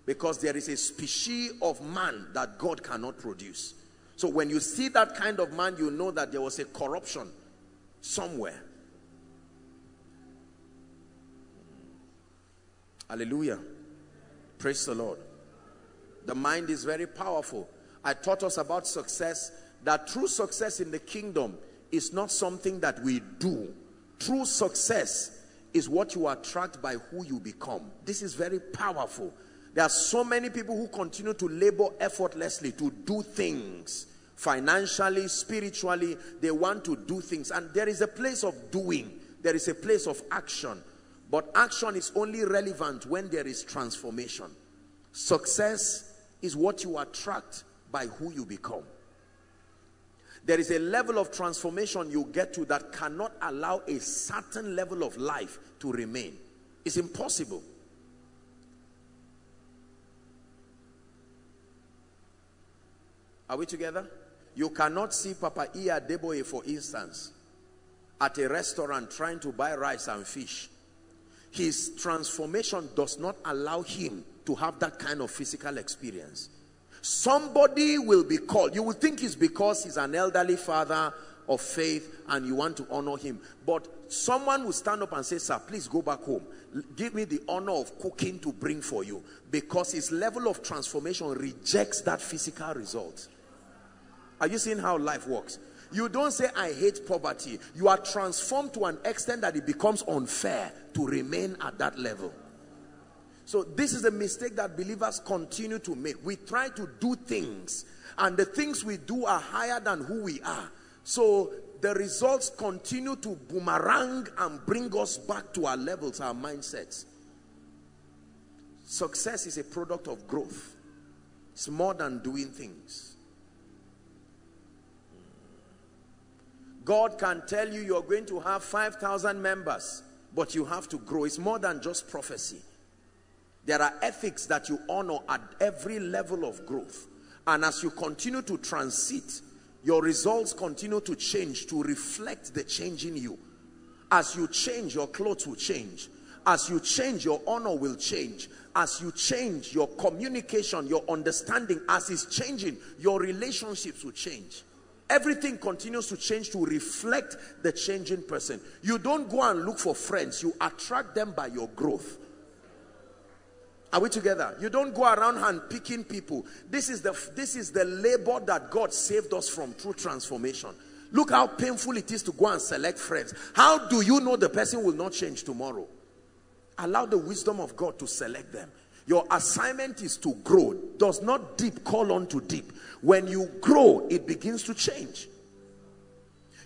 Because there is a species of man that God cannot produce. So when you see that kind of man, you know that there was a corruption somewhere. Hallelujah. Praise the Lord. The mind is very powerful. I taught us about success that true success in the kingdom is not something that we do. True success is what you attract by who you become. This is very powerful. There are so many people who continue to labor effortlessly to do things. Financially, spiritually, they want to do things. And there is a place of doing. There is a place of action. But action is only relevant when there is transformation. Success is what you attract by who you become. There is a level of transformation you get to that cannot allow a certain level of life to remain. It's impossible. Are we together? You cannot see Papa Iya Deboye, for instance, at a restaurant trying to buy rice and fish. His transformation does not allow him to have that kind of physical experience. Somebody will be called. You will think it's because he's an elderly father of faith and you want to honor him. But someone will stand up and say, sir, please go back home. Give me the honor of cooking to bring for you. Because his level of transformation rejects that physical result. Are you seeing how life works? You don't say, I hate poverty. You are transformed to an extent that it becomes unfair to remain at that level. So this is a mistake that believers continue to make. We try to do things, and the things we do are higher than who we are. So the results continue to boomerang and bring us back to our levels, our mindsets. Success is a product of growth. It's more than doing things. God can tell you you're going to have five thousand members, but you have to grow. It's more than just prophecy. There are ethics that you honor at every level of growth. And as you continue to transit, your results continue to change to reflect the change in you. As you change, your clothes will change. As you change, your honor will change. As you change, your communication, your understanding, as it's changing, your relationships will change. Everything continues to change to reflect the changing person. You don't go and look for friends. You attract them by your growth. Are we together? You don't go around handpicking people. This is, the, this is the labor that God saved us from through transformation. Look how painful it is to go and select friends. How do you know the person will not change tomorrow? Allow the wisdom of God to select them. Your assignment is to grow. Does not deep call on to deep. When you grow, it begins to change.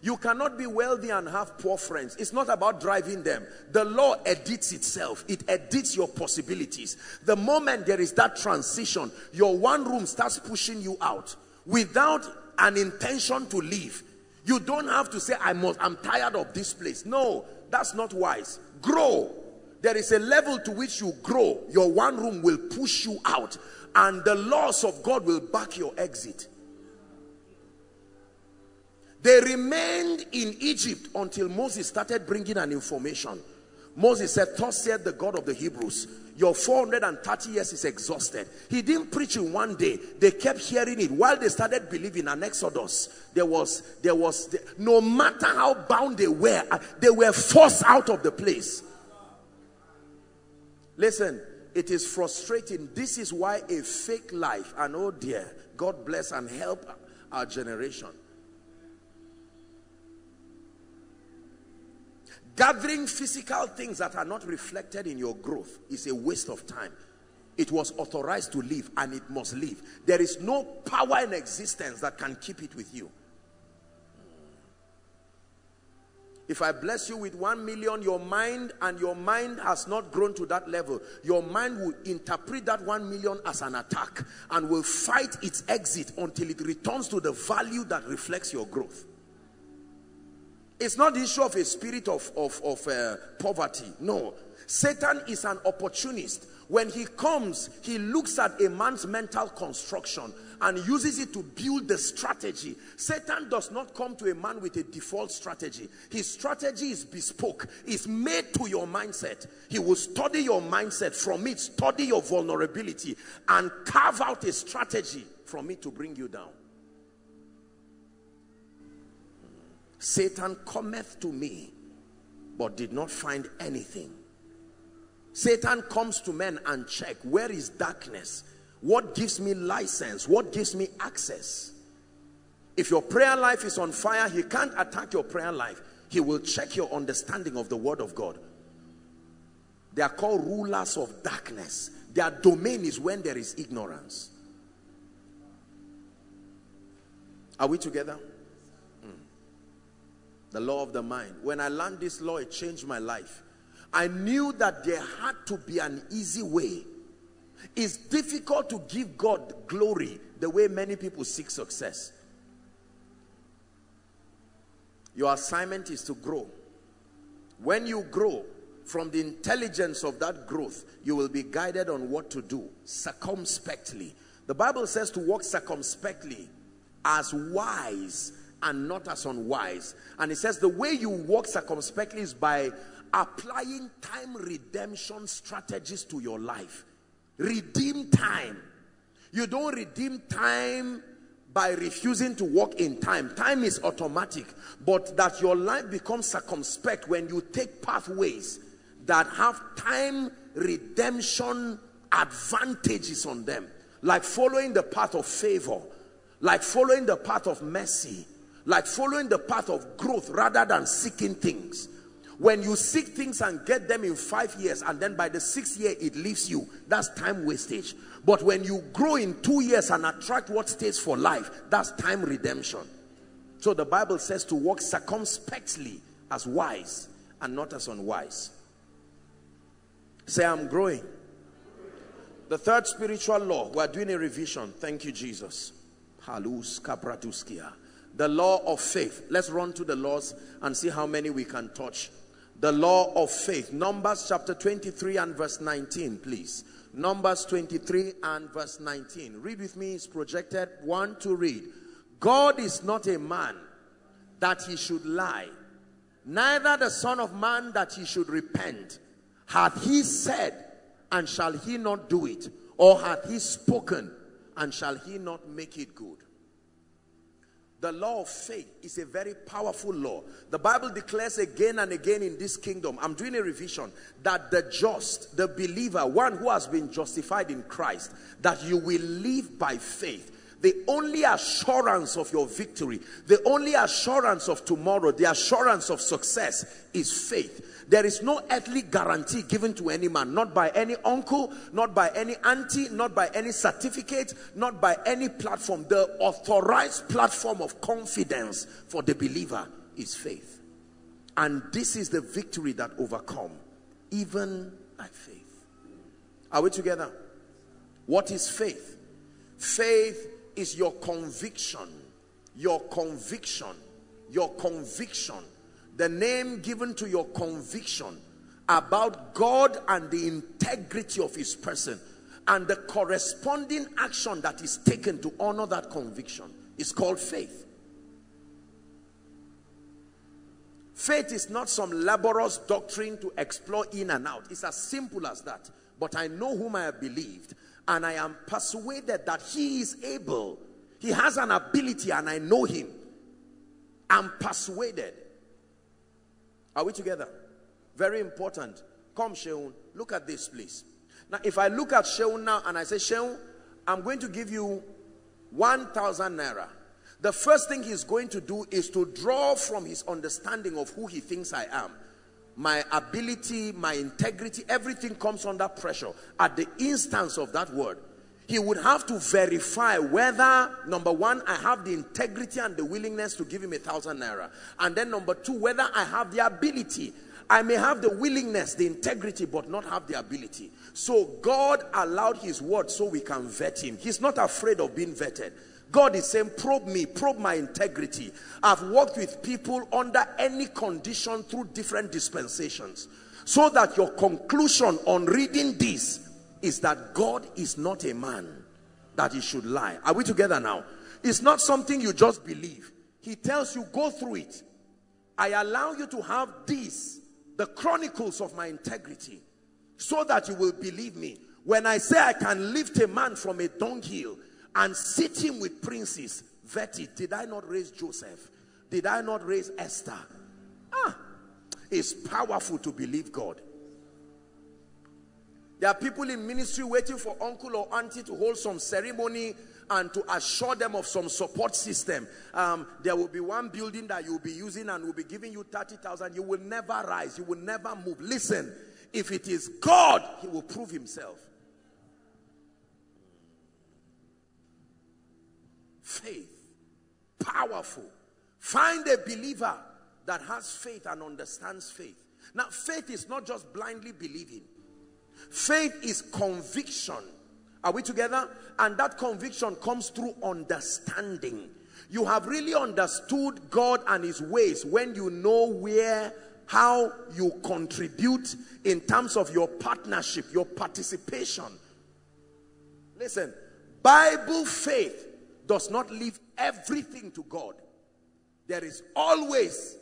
You cannot be wealthy and have poor friends. It's not about driving them. The law edits itself. It edits your possibilities. The moment there is that transition, your one room starts pushing you out without an intention to leave. You don't have to say, I must, I'm tired of this place. No, that's not wise. Grow. There is a level to which you grow. Your one room will push you out, and the laws of God will back your exit. They remained in Egypt until Moses started bringing an information. Moses said, thus said the God of the Hebrews, your four hundred thirty years is exhausted. He didn't preach in one day. They kept hearing it. While they started believing, an exodus. There was, there was, no matter how bound they were, they were forced out of the place. Listen, it is frustrating. This is why a fake life, and oh dear, God bless and help our generation. Gathering physical things that are not reflected in your growth is a waste of time. It was authorized to live and it must live. There is no power in existence that can keep it with you. If I bless you with one million, your mind and your mind has not grown to that level, your mind will interpret that one million as an attack and will fight its exit until it returns to the value that reflects your growth. It's not the issue of a spirit of, of, of uh, poverty. No. Satan is an opportunist. When he comes, he looks at a man's mental construction and uses it to build the strategy. Satan does not come to a man with a default strategy. His strategy is bespoke. It's made to your mindset. He will study your mindset. From it, study your vulnerability and carve out a strategy from it to bring you down. Satan cometh to me, but did not find anything. Satan comes to men and check, where is darkness? What gives me license? What gives me access? If your prayer life is on fire, he can't attack your prayer life. He will check your understanding of the word of God. They are called rulers of darkness. Their domain is when there is ignorance. Are we together? Mm. The law of the mind. When I learned this law, it changed my life. I knew that there had to be an easy way. It's difficult to give God glory the way many people seek success. Your assignment is to grow. When you grow, from the intelligence of that growth, you will be guided on what to do circumspectly. The Bible says to walk circumspectly as wise and not as unwise. And it says the way you walk circumspectly is by applying time redemption strategies to your life. Redeem time. You don't redeem time by refusing to walk in time. Time is automatic, but that your life becomes circumspect when you take pathways that have time redemption advantages on them, like following the path of favor, like following the path of mercy, like following the path of growth rather than seeking things. When you seek things and get them in five years and then by the sixth year it leaves you, that's time wastage. But when you grow in two years and attract what stays for life, that's time redemption. So the Bible says to walk circumspectly as wise and not as unwise. Say, I'm growing. The third spiritual law, we're doing a revision. Thank you, Jesus. Halus kapratuskia. The law of faith. Let's run to the laws and see how many we can touch. The law of faith. Numbers chapter twenty-three and verse nineteen, please. Numbers twenty-three and verse nineteen. Read with me. It's projected. One to read. God is not a man that he should lie, neither the son of man that he should repent. Hath he said, and shall he not do it? Or hath he spoken, and shall he not make it good? The law of faith is a very powerful law. The Bible declares again and again in this kingdom, I'm doing a revision, that the just, the believer, one who has been justified in Christ, that you will live by faith. The only assurance of your victory, the only assurance of tomorrow, the assurance of success is faith. There is no earthly guarantee given to any man, not by any uncle, not by any auntie, not by any certificate, not by any platform. The authorized platform of confidence for the believer is faith. And this is the victory that overcomes, even by faith. Are we together? What is faith? Faith is your conviction, your conviction, your conviction, the name given to your conviction about God and the integrity of his person, and the corresponding action that is taken to honor that conviction is called faith. Faith is not some laborious doctrine to explore in and out. It's as simple as that. But I know whom I have believed, and I am persuaded that he is able. He has an ability, and I know him. I'm persuaded. Are we together? Very important. Come, Sheun, look at this, please. Now, if I look at Sheun now and I say, Sheun, I'm going to give you one thousand naira. The first thing he's going to do is to draw from his understanding of who he thinks I am. My ability, my integrity, everything comes under pressure at the instance of that word. He would have to verify whether, number one, I have the integrity and the willingness to give him a thousand naira. And then number two, whether I have the ability. I may have the willingness, the integrity, but not have the ability. So God allowed his word so we can vet him. He's not afraid of being vetted. God is saying, probe me, probe my integrity. I've worked with people under any condition through different dispensations. So that your conclusion on reading this is that God is not a man that he should lie. Are we together now? It's not something you just believe. He tells you, go through it. I allow you to have this, the chronicles of my integrity, so that you will believe me. When I say I can lift a man from a dunghill and sit him with princes, vet it. Did I not raise Joseph? Did I not raise Esther? Ah, it's powerful to believe God. There are people in ministry waiting for uncle or auntie to hold some ceremony and to assure them of some support system. Um, there will be one building that you'll be using and will be giving you thirty thousand. You will never rise. You will never move. Listen, if it is God, he will prove himself. Faith. Powerful. Find a believer that has faith and understands faith. Now, faith is not just blindly believing. Faith is conviction. Are we together? And that conviction comes through understanding. You have really understood God and his ways when you know where, how you contribute in terms of your partnership, your participation. Listen, Bible faith does not leave everything to God. There is always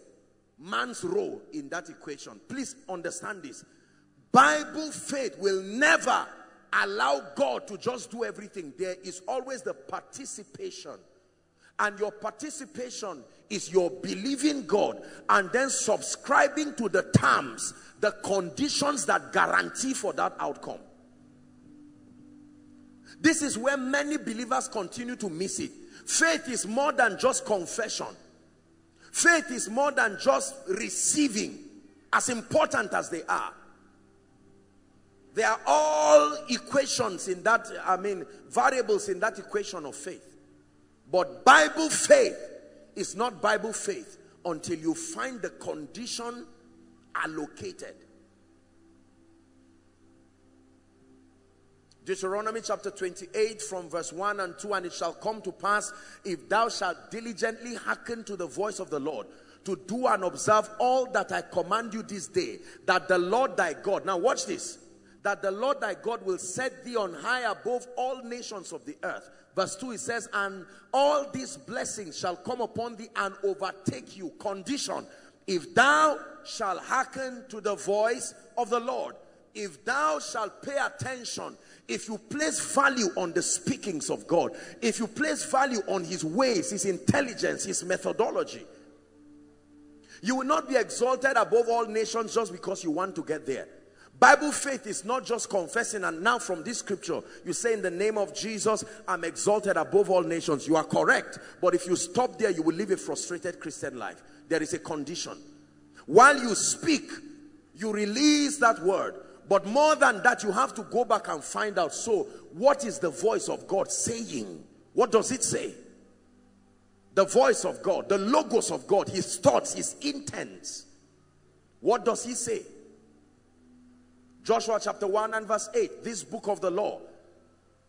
man's role in that equation. Please understand this. Bible faith will never allow God to just do everything. There is always the participation. And your participation is your believing God and then subscribing to the terms, the conditions that guarantee for that outcome. This is where many believers continue to miss it. Faith is more than just confession. Faith is more than just receiving, as important as they are. They are all equations in that, I mean, variables in that equation of faith. But Bible faith is not Bible faith until you find the condition allocated. Deuteronomy chapter twenty-eight from verse one and two. And it shall come to pass, if thou shalt diligently hearken to the voice of the Lord, to do and observe all that I command you this day, that the Lord thy God, now watch this, that the Lord thy God will set thee on high above all nations of the earth. Verse two, it says, and all these blessings shall come upon thee and overtake you. Condition, if thou shalt hearken to the voice of the Lord. If thou shalt pay attention, if you place value on the speakings of God, if you place value on his ways, his intelligence, his methodology, you will not be exalted above all nations just because you want to get there. Bible faith is not just confessing, and now from this scripture, you say in the name of Jesus, I'm exalted above all nations. You are correct, but if you stop there, you will live a frustrated Christian life. There is a condition. While you speak, you release that word. But more than that, you have to go back and find out, so what is the voice of God saying? What does it say? The voice of God, the logos of God, his thoughts, his intents. What does he say? Joshua chapter one and verse eight, this book of the law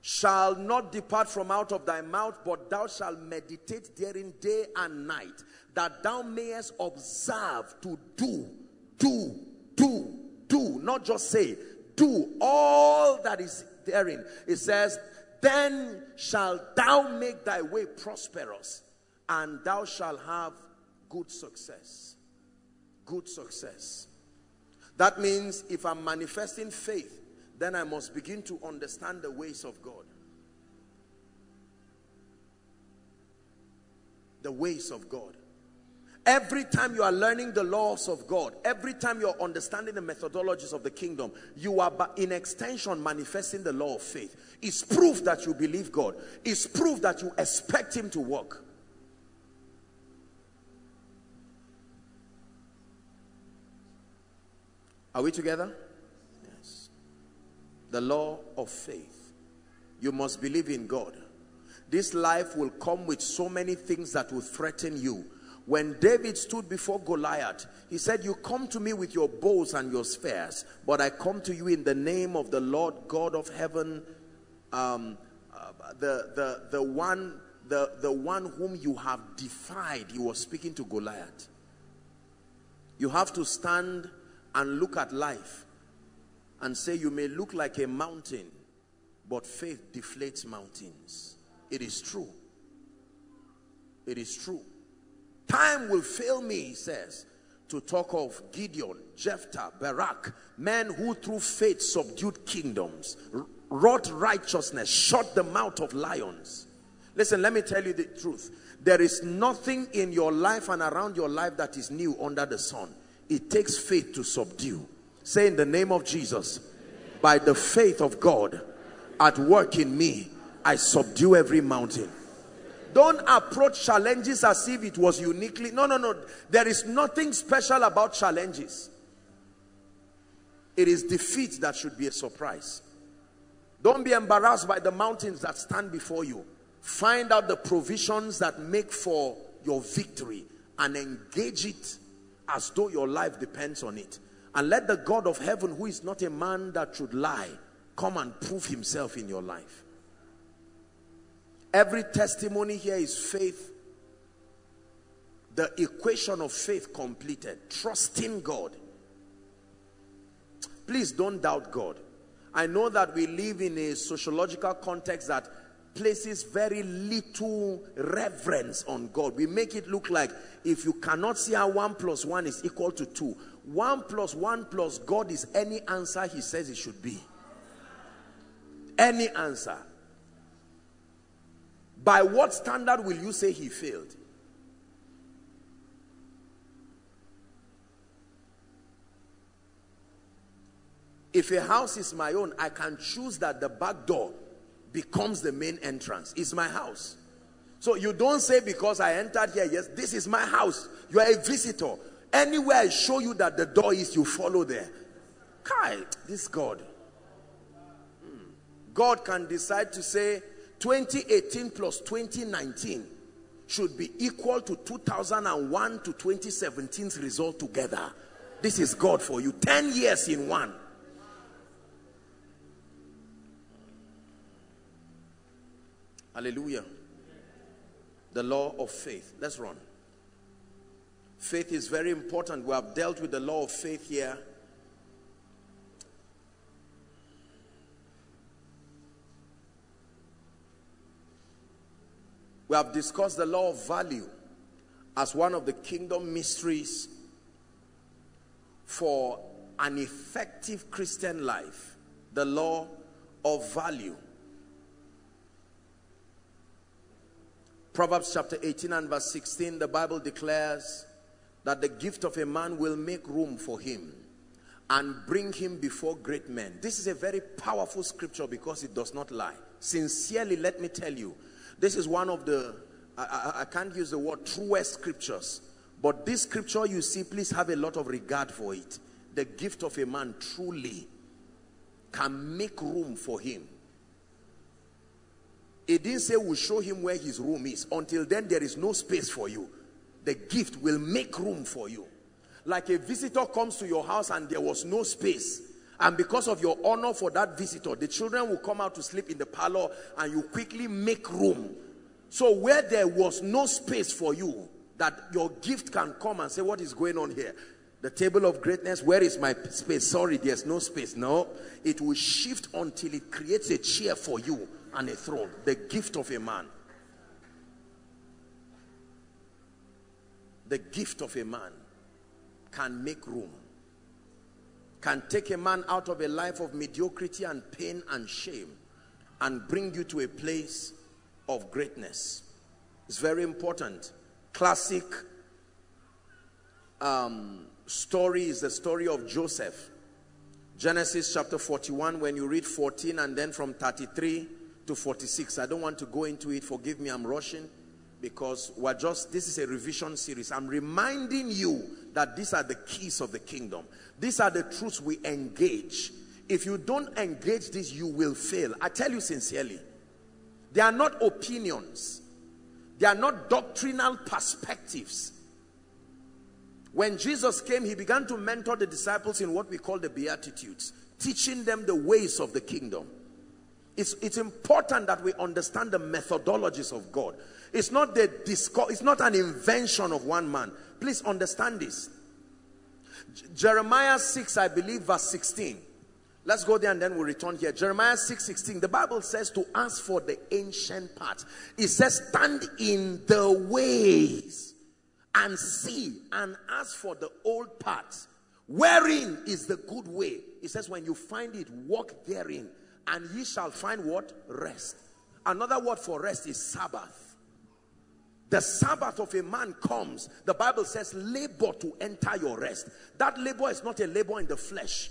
shall not depart from out of thy mouth, but thou shalt meditate therein day and night, that thou mayest observe to do, do, do, do, not just say, do all that is therein. It says, then shalt thou make thy way prosperous, and thou shalt have good success. Good success. That means if I'm manifesting faith, then I must begin to understand the ways of God. The ways of God. Every time you are learning the laws of God, every time you are understanding the methodologies of the kingdom, you are in extension manifesting the law of faith. It's proof that you believe God. It's proof that you expect him to work. Are we together? Yes. The law of faith. You must believe in God. This life will come with so many things that will threaten you. When David stood before Goliath, he said, you come to me with your bows and your spears, but I come to you in the name of the Lord God of heaven, um, uh, the, the, the, one, the, the one whom you have defied. He was speaking to Goliath. You have to stand and look at life and say, you may look like a mountain, but faith deflates mountains. It is true. It is true. Time will fail me, he says, to talk of Gideon, Jephthah, Barak, men who through faith subdued kingdoms, wrought righteousness, shut the mouth of lions. Listen, let me tell you the truth. There is nothing in your life and around your life that is new under the sun. It takes faith to subdue. Say in the name of Jesus, by the faith of God at work in me, I subdue every mountain. Don't approach challenges as if it was uniquely. No, no, no. There is nothing special about challenges. It is defeat that should be a surprise. Don't be embarrassed by the mountains that stand before you. Find out the provisions that make for your victory and engage it as though your life depends on it. And let the God of heaven, who is not a man that should lie, come and prove himself in your life. Every testimony here is faith. The equation of faith completed. Trusting God. Please don't doubt God. I know that we live in a sociological context that places very little reverence on God. We make it look like if you cannot see how one plus one is equal to two, one plus one plus God is any answer he says it should be. Any answer. By what standard will you say he failed? If a house is my own, I can choose that the back door becomes the main entrance. It's my house. So you don't say, because I entered here, yes, this is my house. You are a visitor. Anywhere I show you that the door is, you follow there. Kai, this God. God can decide to say twenty eighteen plus twenty nineteen should be equal to two thousand one to twenty seventeen's result together. This is God for you. ten years in one. Hallelujah. The law of faith. Let's run. Faith is very important. We have dealt with the law of faith here. We have discussed the law of value as one of the kingdom mysteries for an effective Christian life. The law of value. Proverbs chapter eighteen and verse sixteen, the Bible declares that the gift of a man will make room for him and bring him before great men. This is a very powerful scripture because it does not lie. Sincerely, let me tell you, this is one of the, I, I, I can't use the word truest scriptures, but this scripture you see, please have a lot of regard for it. The gift of a man truly can make room for him. It didn't say we'll show him where his room is. Until then, there is no space for you. The gift will make room for you. Like a visitor comes to your house and there was no space. And because of your honor for that visitor, the children will come out to sleep in the parlor and you quickly make room. So where there was no space for you, that your gift can come and say, what is going on here? The table of greatness, where is my space? Sorry, there's no space. No, it will shift until it creates a chair for you and a throne. The gift of a man. The gift of a man can make room. Can take a man out of a life of mediocrity and pain and shame and bring you to a place of greatness. It's very important. Classic um, story is the story of Joseph. Genesis chapter forty-one, when you read fourteen and then from thirty-three to forty-six. I don't want to go into it. Forgive me, I'm rushing, because we're just, this is a revision series. I'm reminding you that these are the keys of the kingdom. These are the truths we engage. If you don't engage this, you will fail. I tell you sincerely, they are not opinions. They are not doctrinal perspectives. When Jesus came, he began to mentor the disciples in what we call the Beatitudes, teaching them the ways of the kingdom. It's, it's important that we understand the methodologies of God. It's not the discourse, it's not an invention of one man. Please understand this. J Jeremiah six, I believe, verse sixteen. Let's go there and then we'll return here. Jeremiah six sixteen. The Bible says to ask for the ancient path. It says, stand in the ways and see and ask for the old path. Wherein is the good way? It says, when you find it, walk therein. And ye shall find what? Rest. Another word for rest is Sabbath. The Sabbath of a man comes. The Bible says labor to enter your rest. That labor is not a labor in the flesh.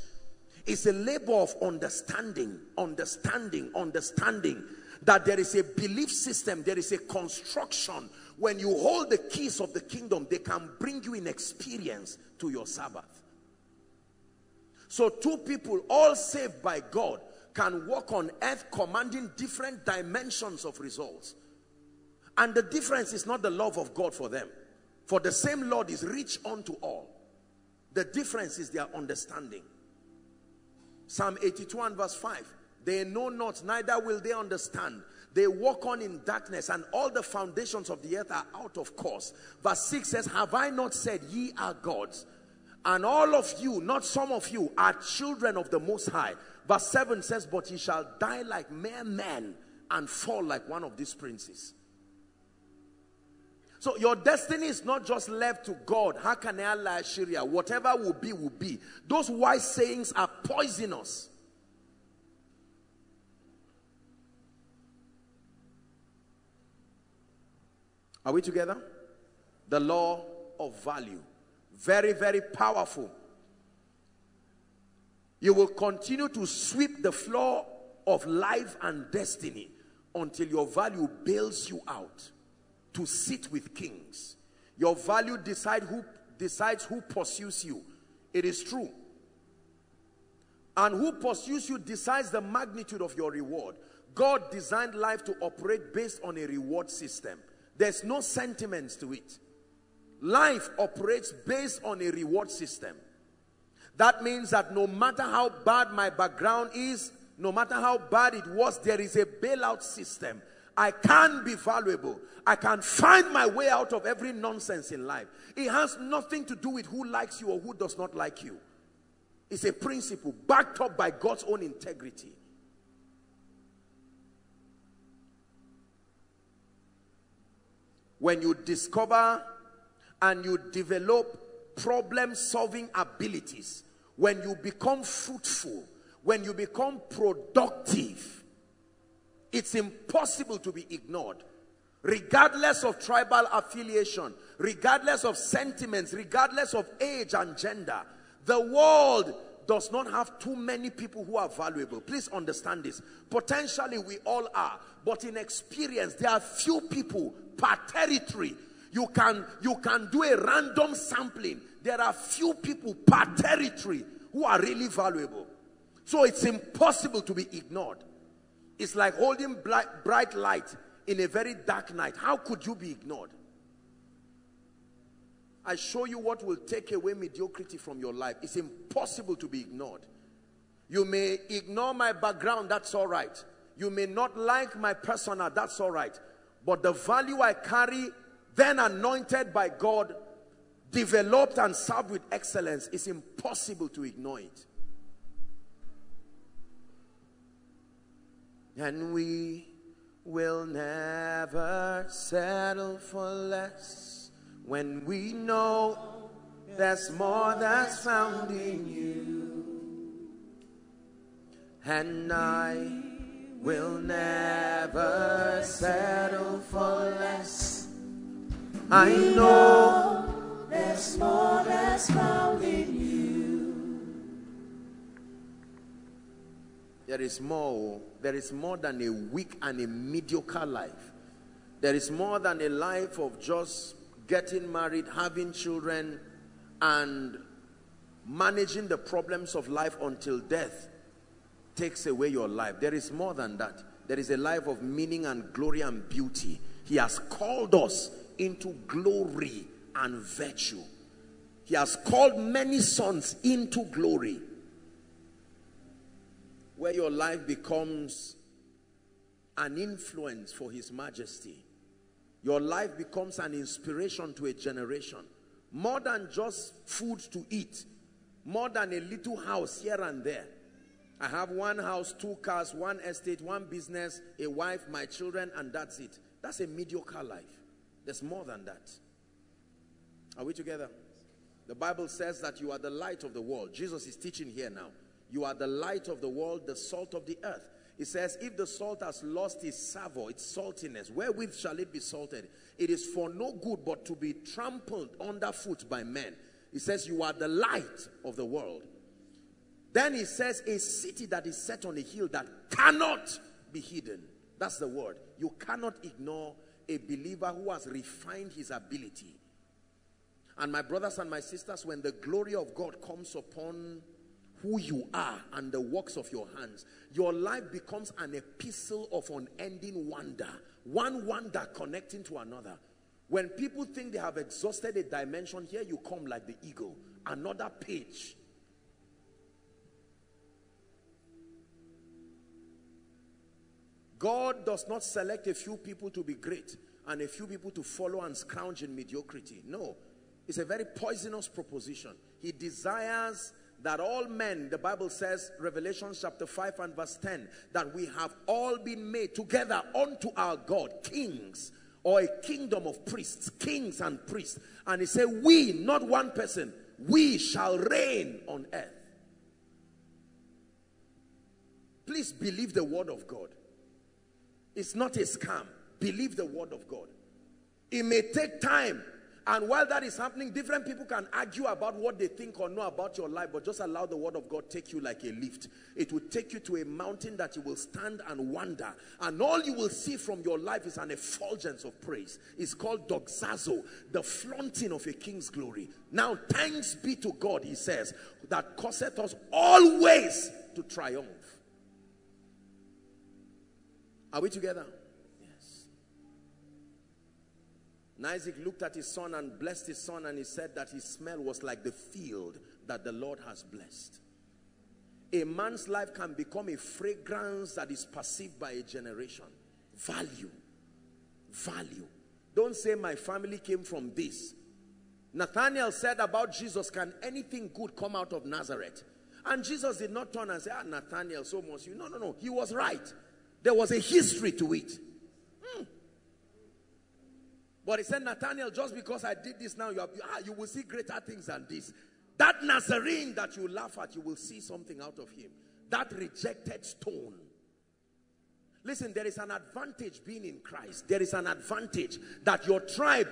It's a labor of understanding, understanding, understanding that there is a belief system, there is a construction. When you hold the keys of the kingdom, they can bring you in experience to your Sabbath. So two people, all saved by God, can walk on earth commanding different dimensions of results. And the difference is not the love of God for them. For the same Lord is rich unto all. The difference is their understanding. Psalm eighty-two and verse five. They know not, neither will they understand. They walk on in darkness, and all the foundations of the earth are out of course. Verse six says, have I not said, ye are gods? And all of you, not some of you, are children of the Most High. Verse seven says, but ye shall die like mere men and fall like one of these princes. So your destiny is not just left to God. How can I lie, Sharia? Whatever will be, will be. Those wise sayings are poisonous. Are we together? The law of value. Very, very powerful. You will continue to sweep the floor of life and destiny until your value bails you out to sit with kings. Your value decide who, decides who pursues you. It is true. And who pursues you decides the magnitude of your reward. God designed life to operate based on a reward system. There's no sentiments to it. Life operates based on a reward system. That means that no matter how bad my background is, no matter how bad it was, there is a bailout system. I can be valuable. I can find my way out of every nonsense in life. It has nothing to do with who likes you or who does not like you. It's a principle backed up by God's own integrity. When you discover and you develop problem-solving abilities, when you become fruitful, when you become productive, it's impossible to be ignored. Regardless of tribal affiliation, regardless of sentiments, regardless of age and gender, the world does not have too many people who are valuable. Please understand this. Potentially we all are, but in experience there are few people per territory. You can, you can do a random sampling. There are few people per territory who are really valuable. So it's impossible to be ignored. It's like holding bright, bright light in a very dark night. How could you be ignored? I show you what will take away mediocrity from your life. It's impossible to be ignored. You may ignore my background, that's all right. You may not like my persona, that's all right. But the value I carry, then anointed by God, developed and served with excellence, it's impossible to ignore it. And we will never settle for less when we know there's more that's found in you. And I will never settle for less. I know there's more that's found in you. There is more. There is more than a weak and a mediocre life. There is more than a life of just getting married, having children, and managing the problems of life until death takes away your life. There is more than that. There is a life of meaning and glory and beauty. He has called us into glory and virtue. He has called many sons into glory. Where your life becomes an influence for His Majesty. Your life becomes an inspiration to a generation. More than just food to eat. More than a little house here and there. I have one house, two cars, one estate, one business, a wife, my children, and that's it. That's a mediocre life. There's more than that. Are we together? The Bible says that you are the light of the world. Jesus is teaching here now. You are the light of the world, the salt of the earth. It says, if the salt has lost its savour, its saltiness, wherewith shall it be salted? It is for no good but to be trampled underfoot by men. It says, you are the light of the world. Then he says, a city that is set on a hill that cannot be hidden. That's the word. You cannot ignore a believer who has refined his ability. And my brothers and my sisters, when the glory of God comes upon who you are and the works of your hands, your life becomes an epistle of unending wonder. One wonder connecting to another. When people think they have exhausted a dimension, here you come like the eagle. Another page. God does not select a few people to be great and a few people to follow and scrounge in mediocrity. No. It's a very poisonous proposition. He desires that all men, the Bible says, Revelation chapter five and verse ten, that we have all been made together unto our God, kings, or a kingdom of priests, kings and priests. And he said, we, not one person, we shall reign on earth. Please believe the word of God. It's not a scam. Believe the word of God. It may take time. And while that is happening, different people can argue about what they think or know about your life, but just allow the word of God take you like a lift. It will take you to a mountain that you will stand and wander. And all you will see from your life is an effulgence of praise. It's called doxazo, the flaunting of a king's glory. Now, thanks be to God, he says, that causeth us always to triumph. Are we together? And Isaac looked at his son and blessed his son, and he said that his smell was like the field that the Lord has blessed. A man's life can become a fragrance that is perceived by a generation. Value. Value. Don't say my family came from this. Nathaniel said about Jesus, can anything good come out of Nazareth? And Jesus did not turn and say, ah, Nathaniel, so must you. No, no, no. He was right. There was a history to it. Hmm. But he said, Nathaniel, just because I did this now, you, have, ah, you will see greater things than this. That Nazarene that you laugh at, you will see something out of him. That rejected stone. Listen, there is an advantage being in Christ. There is an advantage that your tribe,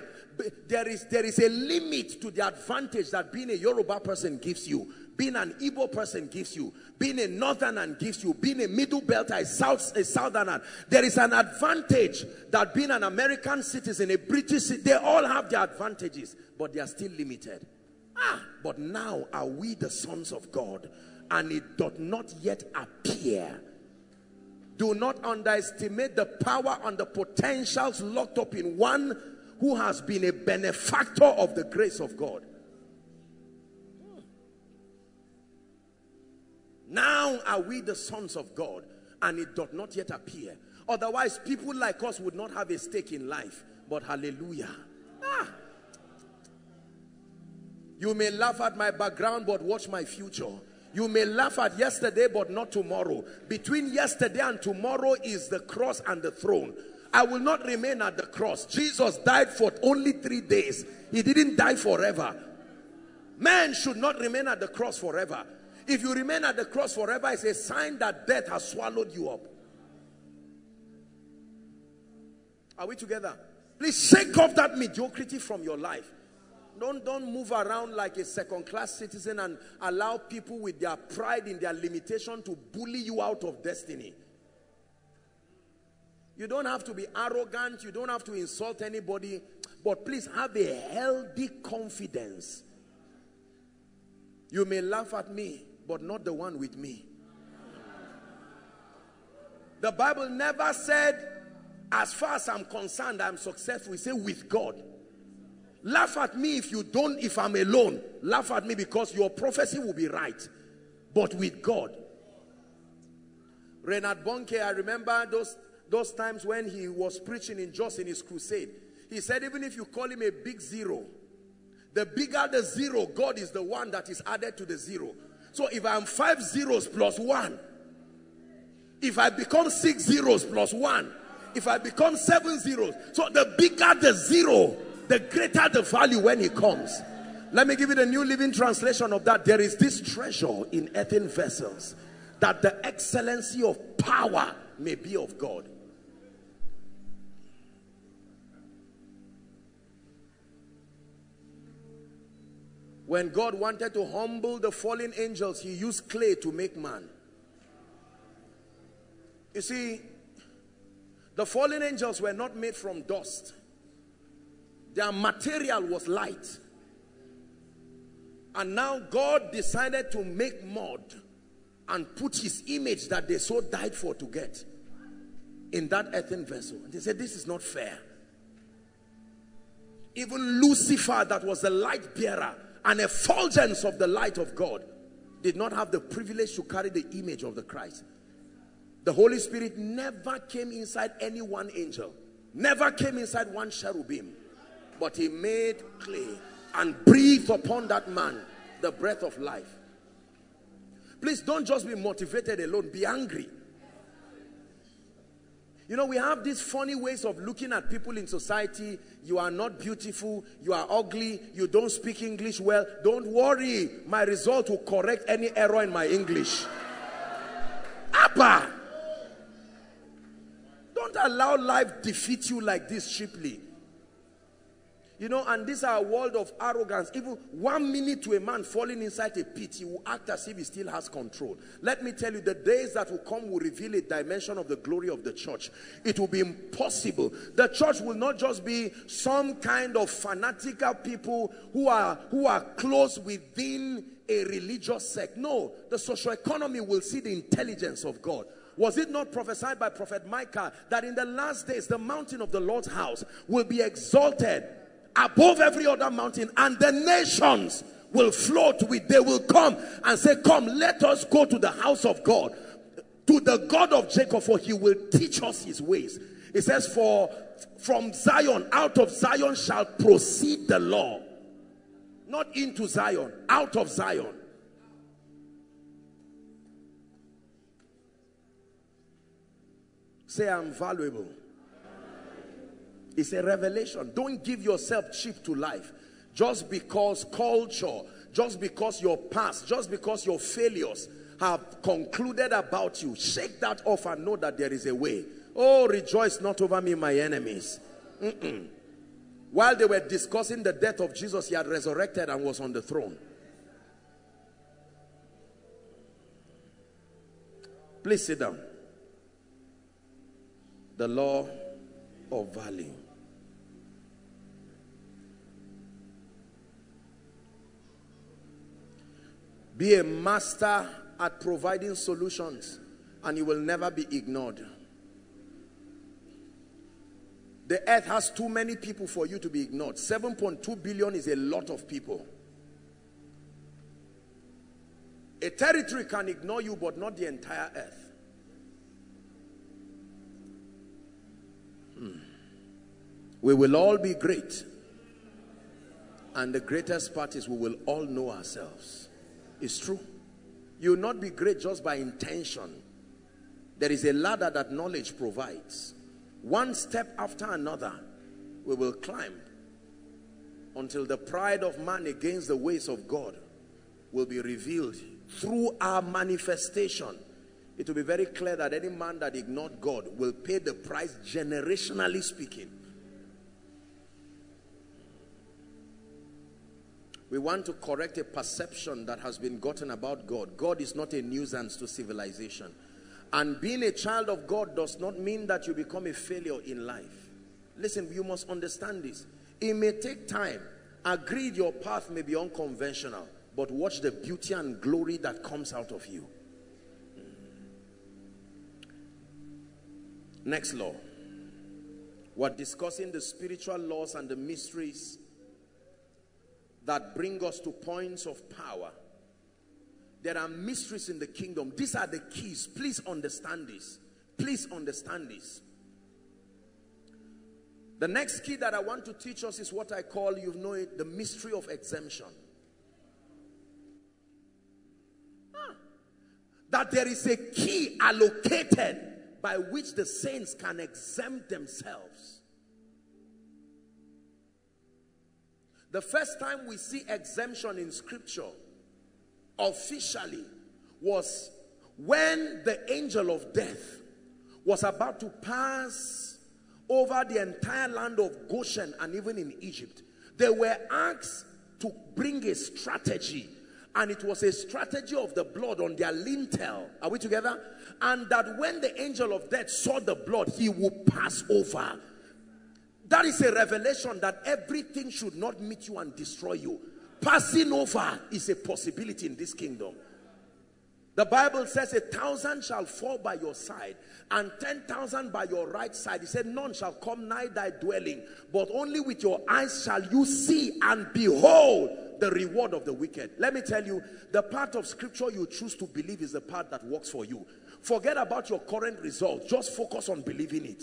there is, there is a limit to the advantage that being a Yoruba person gives you. Being an Igbo person gives you. Being a northerner gives you. Being a middle belter, a, south, a southerner. There is an advantage that being an American citizen, a British citizen, they all have their advantages, but they are still limited. Ah, but now are we the sons of God, and it doth not yet appear. Do not underestimate the power and the potentials locked up in one who has been a benefactor of the grace of God. Now are we the sons of God, and it doth not yet appear. Otherwise, people like us would not have a stake in life. But hallelujah. Ah. You may laugh at my background, but watch my future. You may laugh at yesterday, but not tomorrow. Between yesterday and tomorrow is the cross and the throne. I will not remain at the cross. Jesus died for only three days. He didn't die forever. Man should not remain at the cross forever. If you remain at the cross forever, it's a sign that death has swallowed you up. Are we together? Please shake off that mediocrity from your life. Don't, don't move around like a second-class citizen and allow people with their pride in their limitation to bully you out of destiny. You don't have to be arrogant. You don't have to insult anybody. But please have a healthy confidence. You may laugh at me, but not the one with me. The Bible never said, as far as I'm concerned, I'm successful. We say, with God. Laugh at me if you don't, if I'm alone. Laugh at me because your prophecy will be right. But with God. Renard Bonke, I remember those, those times when he was preaching in Jos in his crusade. He said, even if you call him a big zero, the bigger the zero, God is the one that is added to the zero. So if I'm five zeros plus one, if I become six zeros plus one, if I become seven zeros, so the bigger the zero, the greater the value when he comes. Let me give you the New Living Translation of that. There is this treasure in earthen vessels, that the excellency of power may be of God. When God wanted to humble the fallen angels, he used clay to make man. You see, the fallen angels were not made from dust. Their material was light. And now God decided to make mud and put his image that they so died for to get in that earthen vessel. And they said, this is not fair. Even Lucifer, that was the light bearer, an effulgence of the light of God, did not have the privilege to carry the image of the Christ. The Holy Spirit never came inside any one angel. Never came inside one cherubim. But he made clay and breathed upon that man the breath of life. Please don't just be motivated alone. Be angry. You know, we have these funny ways of looking at people in society. You are not beautiful. You are ugly. You don't speak English well. Don't worry. My result will correct any error in my English. Abba! Don't allow life defeat you like this cheaply. You know, and this is our world of arrogance. Even one minute to a man falling inside a pit, he will act as if he still has control. Let me tell you, the days that will come will reveal a dimension of the glory of the church. It will be impossible. The church will not just be some kind of fanatical people who are, who are close within a religious sect. No, the socioeconomy will see the intelligence of God. Was it not prophesied by Prophet Micah that in the last days, the mountain of the Lord's house will be exalted above every other mountain, and the nations will flow to it. They will come and say, come, let us go to the house of God, to the God of Jacob, for he will teach us his ways. It says, for from Zion, out of Zion shall proceed the law. Not into Zion, out of Zion. Say, I'm valuable. It's a revelation. Don't give yourself cheap to life. Just because culture, just because your past, just because your failures have concluded about you, shake that off and know that there is a way. Oh, rejoice not over me, my enemies. Mm-mm. While they were discussing the death of Jesus, he had resurrected and was on the throne. Please sit down. The law of value. Be a master at providing solutions and you will never be ignored. The earth has too many people for you to be ignored. seven point two billion is a lot of people. A territory can ignore you, but not the entire earth. Hmm. We will all be great. And the greatest part is we will all know ourselves. It's true. You will not be great just by intention. There is a ladder that knowledge provides. One step after another, we will climb until the pride of man against the ways of God will be revealed through our manifestation. It will be very clear that any man that ignored God will pay the price, generationally speaking. We want to correct a perception that has been gotten about God. God is not a nuisance to civilization. And being a child of God does not mean that you become a failure in life. Listen, you must understand this. It may take time. Agreed, your path may be unconventional, but watch the beauty and glory that comes out of you. Next law. We're discussing the spiritual laws and the mysteries that bring us to points of power. There are mysteries in the kingdom. These are the keys. Please understand this. Please understand this. The next key that I want to teach us is what I call, you know it, the mystery of exemption. Ah. That there is a key allocated by which the saints can exempt themselves. The first time we see exemption in scripture officially was when the angel of death was about to pass over the entire land of Goshen and even in Egypt. They were asked to bring a strategy. And it was a strategy of the blood on their lintel. Are we together? And that when the angel of death saw the blood, he would pass over. That is a revelation that everything should not meet you and destroy you. Passing over is a possibility in this kingdom. The Bible says a thousand shall fall by your side and ten thousand by your right side. He said none shall come nigh thy dwelling, but only with your eyes shall you see and behold the reward of the wicked. Let me tell you, the part of scripture you choose to believe is the part that works for you. Forget about your current results. Just focus on believing it.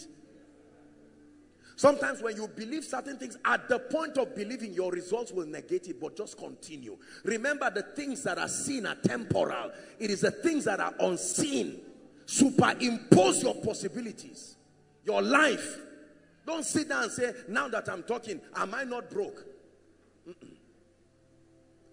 Sometimes when you believe certain things, at the point of believing, your results will negate it, but just continue. Remember, the things that are seen are temporal. It is the things that are unseen. Superimpose your possibilities, your life. Don't sit down and say, now that I'm talking, am I not broke? Mm-mm.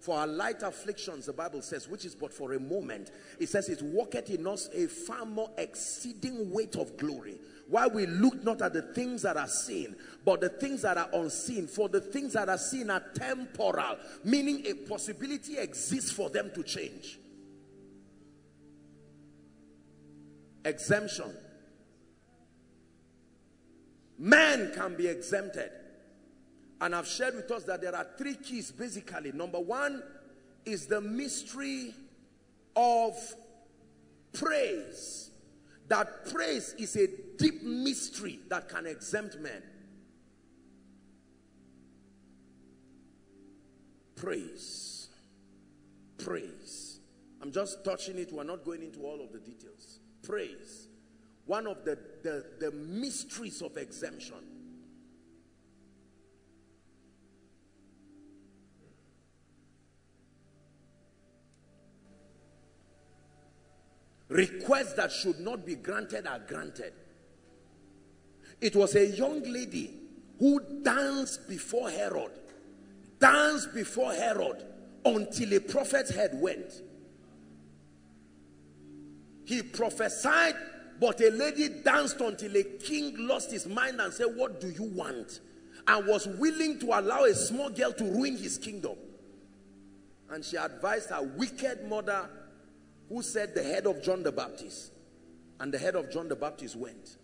For our light afflictions, the Bible says, which is but for a moment, it says it worketh in us a far more exceeding weight of glory. While we look not at the things that are seen, but the things that are unseen. For the things that are seen are temporal, meaning a possibility exists for them to change. Exemption. Man can be exempted. And I've shared with us that there are three keys basically. Number one is the mystery of praise. That praise is a deep mystery that can exempt men. Praise. Praise. I'm just touching it. We're not going into all of the details. Praise. One of the, the, the mysteries of exemption. Requests that should not be granted are granted. It was a young lady who danced before Herod, danced before Herod until a prophet's head went. He prophesied, but a lady danced until a king lost his mind and said, what do you want? And was willing to allow a small girl to ruin his kingdom. And she advised her wicked mother, who said the head of John the Baptist, and the head of John the Baptist went.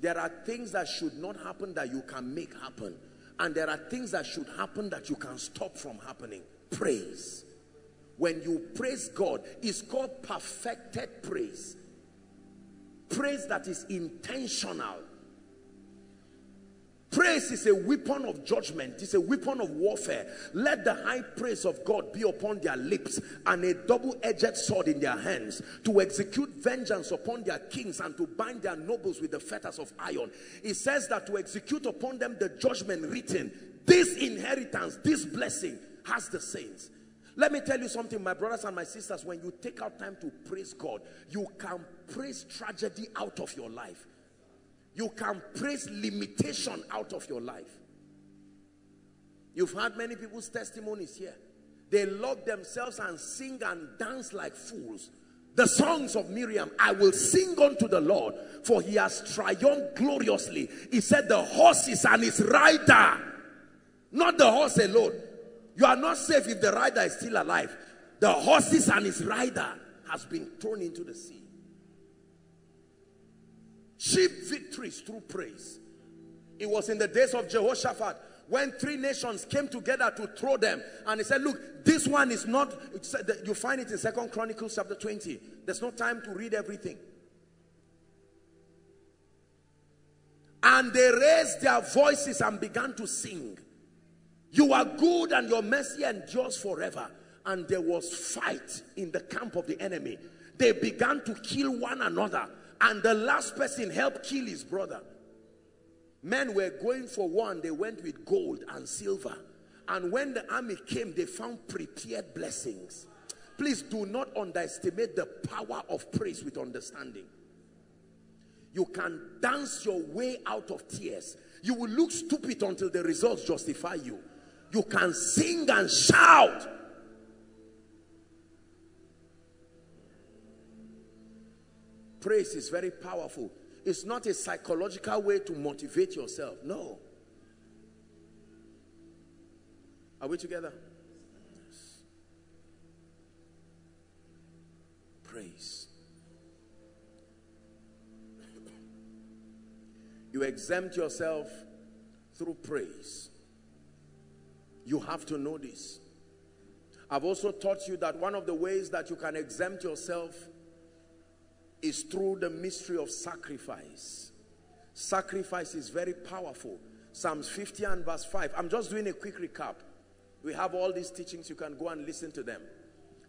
There are things that should not happen that you can make happen, and there are things that should happen that you can stop from happening. Praise. When you praise God, it's called perfected praise. Praise that is intentional. Praise is a weapon of judgment. It's a weapon of warfare. Let the high praise of God be upon their lips and a double-edged sword in their hands to execute vengeance upon their kings and to bind their nobles with the fetters of iron. It says that to execute upon them the judgment written. This inheritance, this blessing has the saints. Let me tell you something, my brothers and my sisters, when you take out time to praise God, you can praise tragedy out of your life. You can praise limitation out of your life. You've heard many people's testimonies here. They lock themselves and sing and dance like fools. The songs of Miriam, I will sing unto the Lord, for he has triumphed gloriously. He said the horses and his rider, not the horse alone. You are not safe if the rider is still alive. The horses and his rider has been thrown into the sea. Cheap victories through praise. It was in the days of Jehoshaphat when three nations came together to throw them, and he said, look, this one is not. You find it in Second Chronicles chapter twenty. There's no time to read everything. And they raised their voices and began to sing, you are good and your mercy endures forever. And there was fight in the camp of the enemy. They began to kill one another. And the last person helped kill his brother. Men were going for war and they went with gold and silver. And when the army came, they found prepared blessings. Please do not underestimate the power of praise with understanding. You can dance your way out of tears. You will look stupid until the results justify you. You can sing and shout. Praise is very powerful. It's not a psychological way to motivate yourself. No. Are we together? Yes. Praise. You exempt yourself through praise. You have to know this. I've also taught you that one of the ways that you can exempt yourself is through the mystery of sacrifice. Sacrifice is very powerful. Psalms fifty and verse five. I'm just doing a quick recap. We have all these teachings. You can go and listen to them.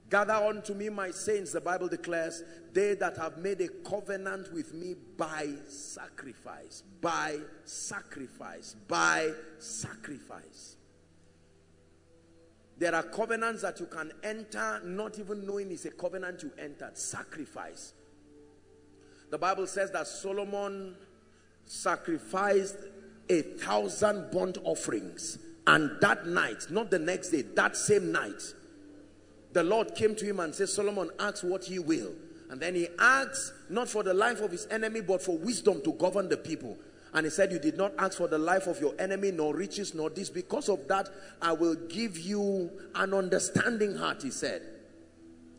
Gather unto me my saints, the Bible declares, they that have made a covenant with me by sacrifice, by sacrifice, by sacrifice. There are covenants that you can enter, not even knowing it's a covenant you entered. Sacrifice. The Bible says that Solomon sacrificed a thousand burnt offerings. And that night, not the next day, that same night, the Lord came to him and said, Solomon, ask what ye will. And then he asked, not for the life of his enemy, but for wisdom to govern the people. And he said, you did not ask for the life of your enemy, nor riches, nor this. Because of that, I will give you an understanding heart, he said.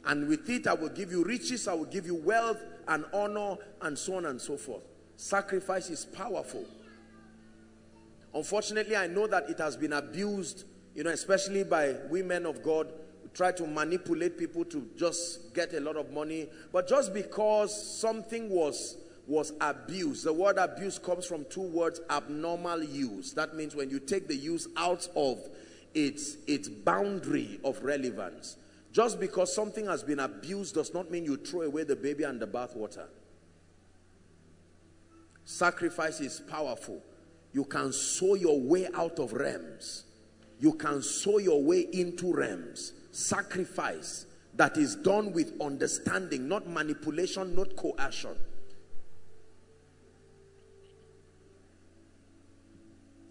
And with it, I will give you riches, I will give you wealth and honor, and so on and so forth. Sacrifice is powerful. Unfortunately, I know that it has been abused, you know, especially by women of God, try to manipulate people to just get a lot of money. But just because something was was abused, the word abuse comes from two words, abnormal use. That means when you take the use out of its its boundary of relevance. Just because something has been abused does not mean you throw away the baby and the bathwater. Sacrifice is powerful. You can sow your way out of realms. You can sow your way into realms. Sacrifice that is done with understanding, not manipulation, not coercion.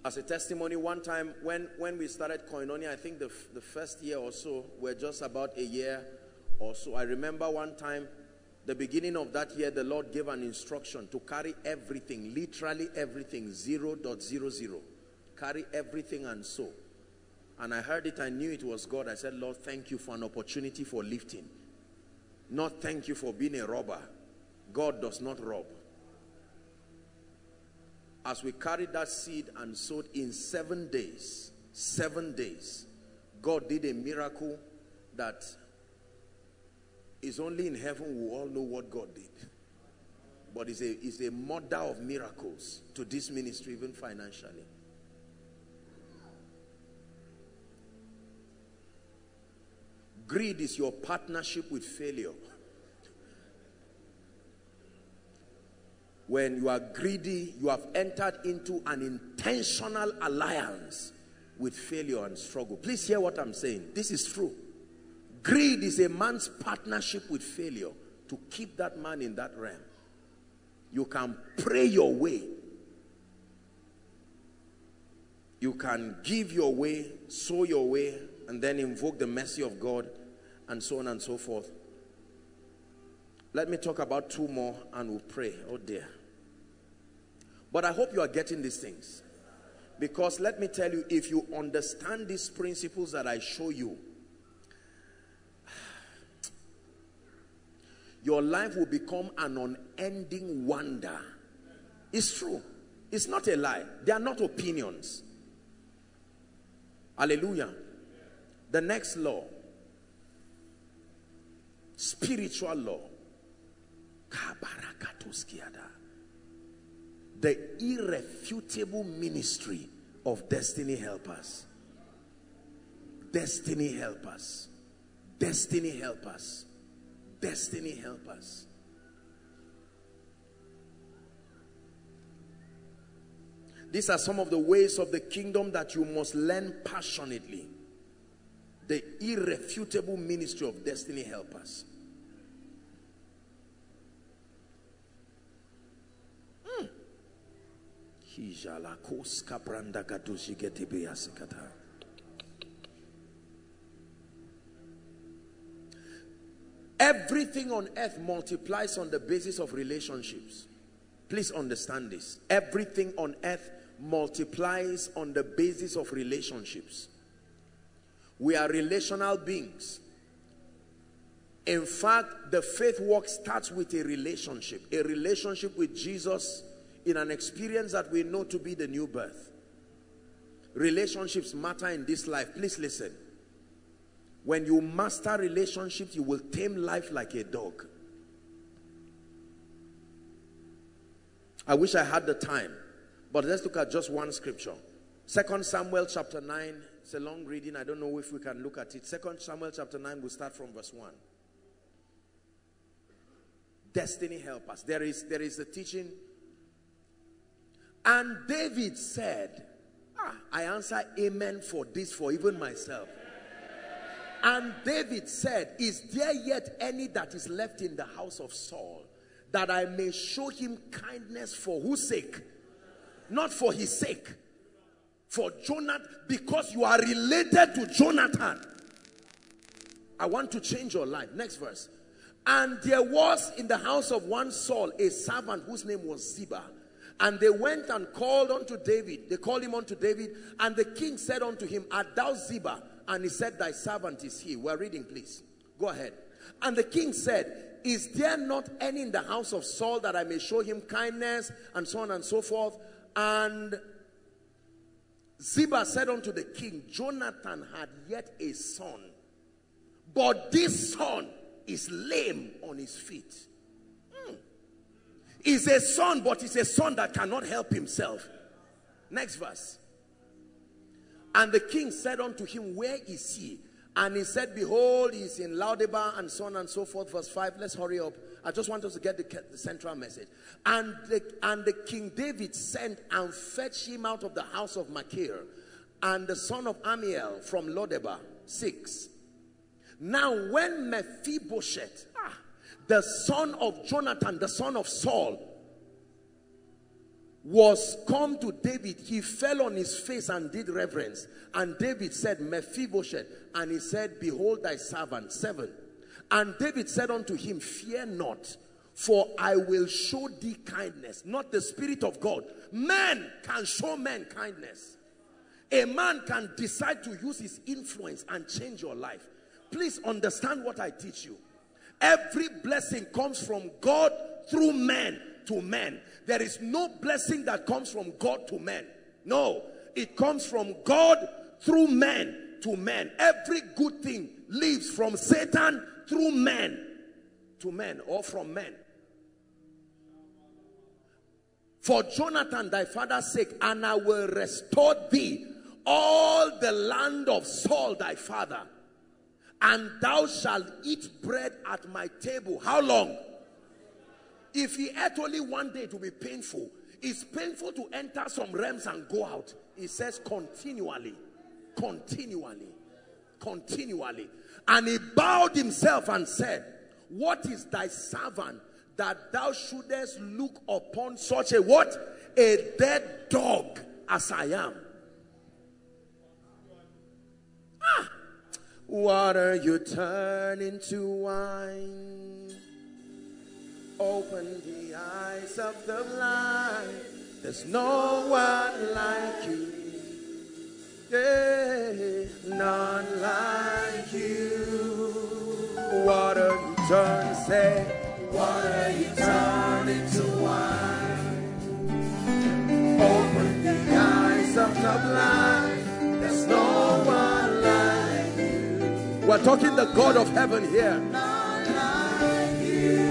As a testimony, one time when when we started Koinonia, I think the, the first year or so, we're just about a year or so. I remember one time, the beginning of that year, the Lord gave an instruction to carry everything, literally everything, zero point zero zero. Carry everything and sow. And I heard it, I knew it was God. I said, Lord, thank you for an opportunity for lifting. Not thank you for being a robber. God does not rob. As we carried that seed and sowed, in seven days, seven days, God did a miracle that is only in heaven we all know what God did. But it's a, it's a model of miracles to this ministry, even financially. Greed is your partnership with failure. When you are greedy, you have entered into an intentional alliance with failure and struggle. Please hear what I'm saying. This is true. Greed is a man's partnership with failure to keep that man in that realm. You can pray your way. You can give your way, sow your way, and then invoke the mercy of God, and so on and so forth. Let me talk about two more and we'll pray. Oh dear. But I hope you are getting these things. Because let me tell you, if you understand these principles that I show you, your life will become an unending wonder. It's true. It's not a lie. They are not opinions. Hallelujah. The next law. Spiritual law. The irrefutable ministry of destiny helpers. Destiny helpers. Destiny helpers. Destiny helpers. These are some of the ways of the kingdom that you must learn passionately. The irrefutable ministry of destiny helpers. Everything on earth multiplies on the basis of relationships. Please understand this. Everything on earth multiplies on the basis of relationships. We are relational beings. In fact, the faith walk starts with a relationship, a relationship with Jesus in an experience that we know to be the new birth. Relationships matter in this life. Please listen. When you master relationships, you will tame life like a dog. I wish I had the time, but let's look at just one scripture. Second Samuel chapter nine. It's a long reading. I don't know if we can look at it. Second Samuel chapter nine, we'll start from verse one. Destiny help us. There is, there is the teaching. And David said, ah, I answer amen for this, for even myself. And David said, is there yet any that is left in the house of Saul, that I may show him kindness for whose sake? Not for his sake. For Jonathan, because you are related to Jonathan. I want to change your life. Next verse. And there was in the house of one Saul a servant whose name was Ziba. And they went and called unto David. They called him unto David. And the king said unto him, art thou Ziba? And he said, thy servant is he. We're reading, please. Go ahead. And the king said, is there not any in the house of Saul that I may show him kindness? And so on and so forth. And Ziba said unto the king, Jonathan had yet a son, but this son is lame on his feet. Hmm. He's a son, but he's a son that cannot help himself. Next verse. And the king said unto him, where is he? And he said, behold, he is in Lodebar, and so on and so forth. Verse five, let's hurry up. I just want us to get the, the central message. And the, and the King David sent and fetched him out of the house of Machir, and the son of Amiel from Lodebar. Six. Now when Mephibosheth, ah, the son of Jonathan, the son of Saul, was come to David, he fell on his face and did reverence. And David said, Mephibosheth. And he said, behold thy servant. Seven. And David said unto him, fear not, for I will show thee kindness. Not the Spirit of God. Man can show men kindness. A man can decide to use his influence and change your life. Please understand what I teach you. Every blessing comes from God through men to men. There is no blessing that comes from God to men. No, it comes from God through men to men. Every good thing lives from Satan through men to men, or from men. For Jonathan thy father's sake, and I will restore thee all the land of Saul thy father, and thou shalt eat bread at my table. How long? If he ate only one day, it will be painful. It's painful to enter some realms and go out. It says continually, continually, continually. And he bowed himself and said, what is thy servant that thou shouldest look upon such a what? A dead dog as I am. Ah. Water you turn into wine. Open the eyes of the blind. There's no one like you. Yeah, none like you. Water you turn, say, water you turn into wine. Open the eyes of the blind. There's no one like you. We're talking the God of heaven here. None like you.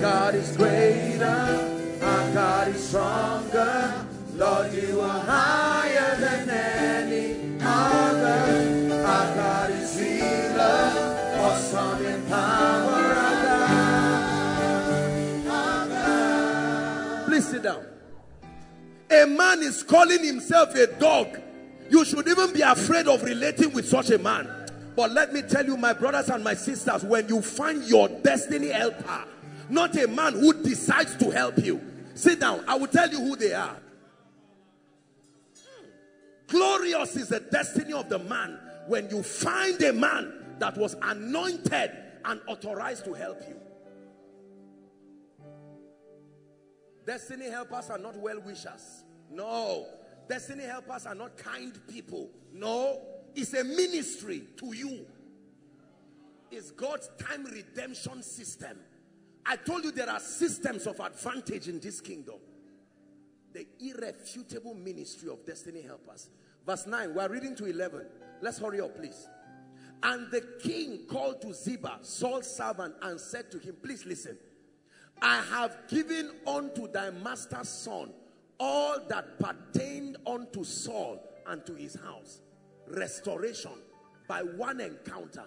God is greater, our God is stronger, Lord, you are higher than any other, our God is healer, awesome in power, our God, our God. Please sit down. A man is calling himself a dog. You should even be afraid of relating with such a man. But let me tell you, my brothers and my sisters, when you find your destiny helper, not a man who decides to help you. Sit down. I will tell you who they are. Glorious is the destiny of the man when you find a man that was anointed and authorized to help you. Destiny helpers are not well-wishers. No. Destiny helpers are not kind people. No, it's a ministry to you. It's God's time redemption system. I told you there are systems of advantage in this kingdom. The irrefutable ministry of destiny helpers. Verse nine, we are reading to eleven. Let's hurry up, please. And the king called to Ziba, Saul's servant, and said to him, please listen. I have given unto thy master's son all that pertained unto Saul and to his house. Restoration by one encounter.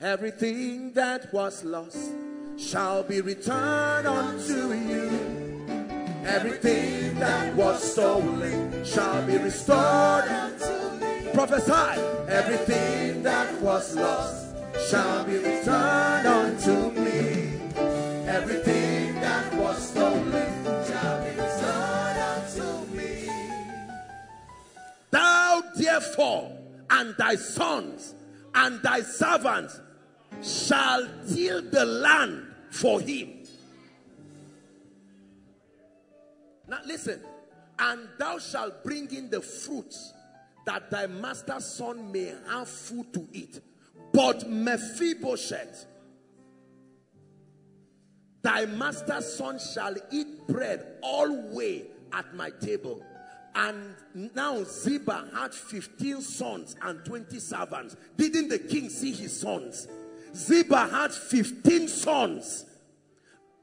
Everything that was lost shall be returned unto you. Everything that was stolen shall be restored unto me. Prophesy. Everything that was lost shall be returned unto me. Everything that was stolen shall be returned unto me. Thou therefore and thy sons and thy servants shall till the land for him. Now listen. And thou shalt bring in the fruits that thy master's son may have food to eat. But Mephibosheth, thy master's son, shall eat bread alway at my table. And now Ziba had fifteen sons and twenty servants. Didn't the king see his sons? Ziba had fifteen sons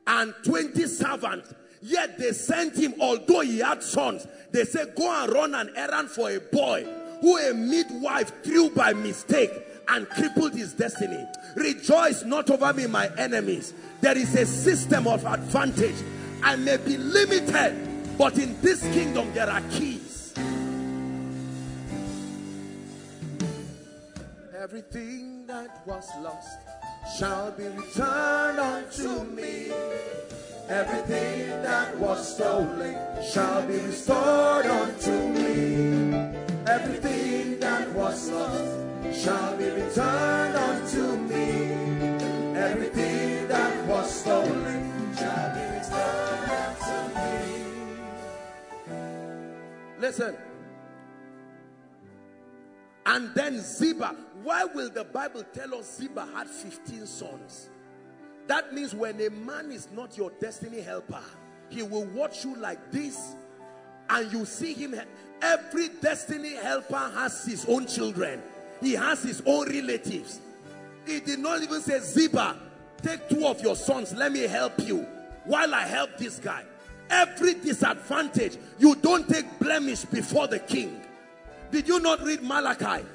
and twenty servants. Yet they sent him, although he had sons, they said, go and run an errand for a boy who a midwife threw by mistake and crippled his destiny. Rejoice not over me, my enemies. There is a system of advantage. I may be limited, but in this kingdom, there are keys. Everything that was lost shall be returned unto me. Everything that was stolen shall be restored unto me. Everything that was lost shall be returned unto me. Everything that was stolen shall be restored unto me. Listen. And then Ziba. Why will the Bible tell us Ziba had fifteen sons? That means when a man is not your destiny helper, he will watch you like this and you see him. Every destiny helper has his own children. He has his own relatives. He did not even say, Ziba, take two of your sons. Let me help you while I help this guy. Every disadvantage, you don't take blemish before the king. Did you not read Malachi?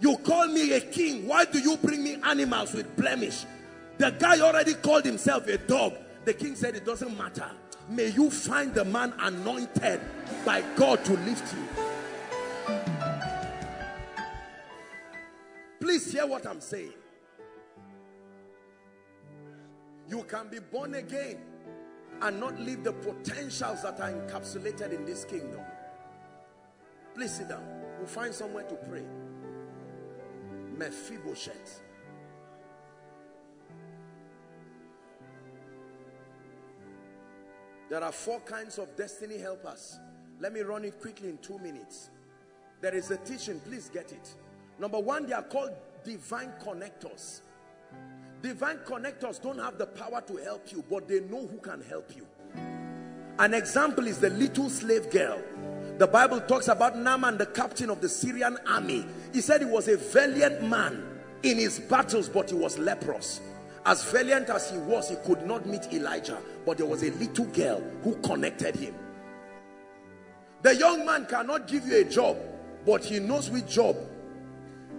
You call me a king, why do you bring me animals with blemish? The guy already called himself a dog. The king said, it doesn't matter. May you find the man anointed by God to lift you. Please hear what I'm saying. You can be born again and not leave the potentials that are encapsulated in this kingdom. Please sit down. We'll find somewhere to pray. Mephibosheth. There are four kinds of destiny helpers. Let me run it quickly in two minutes. There is a teaching. Please get it. Number one, they are called divine connectors. Divine connectors don't have the power to help you, but they know who can help you. An example is the little slave girl. The Bible talks about Naaman, the captain of the Syrian army. He said he was a valiant man in his battles, but he was leprous. As valiant as he was, he could not meet Elijah, but there was a little girl who connected him. The young man cannot give you a job, but he knows which job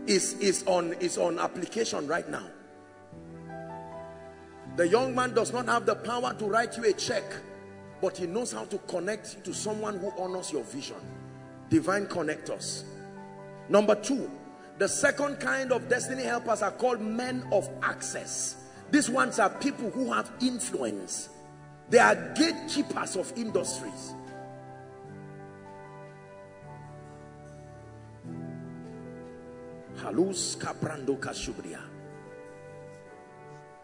is, is, on, is on application right now. The young man does not have the power to write you a check, but he knows how to connect you to someone who honors your vision. Divine connectors. Number two, the second kind of destiny helpers are called men of access. These ones are people who have influence. They are gatekeepers of industries. Halus Kaprando Kashubria.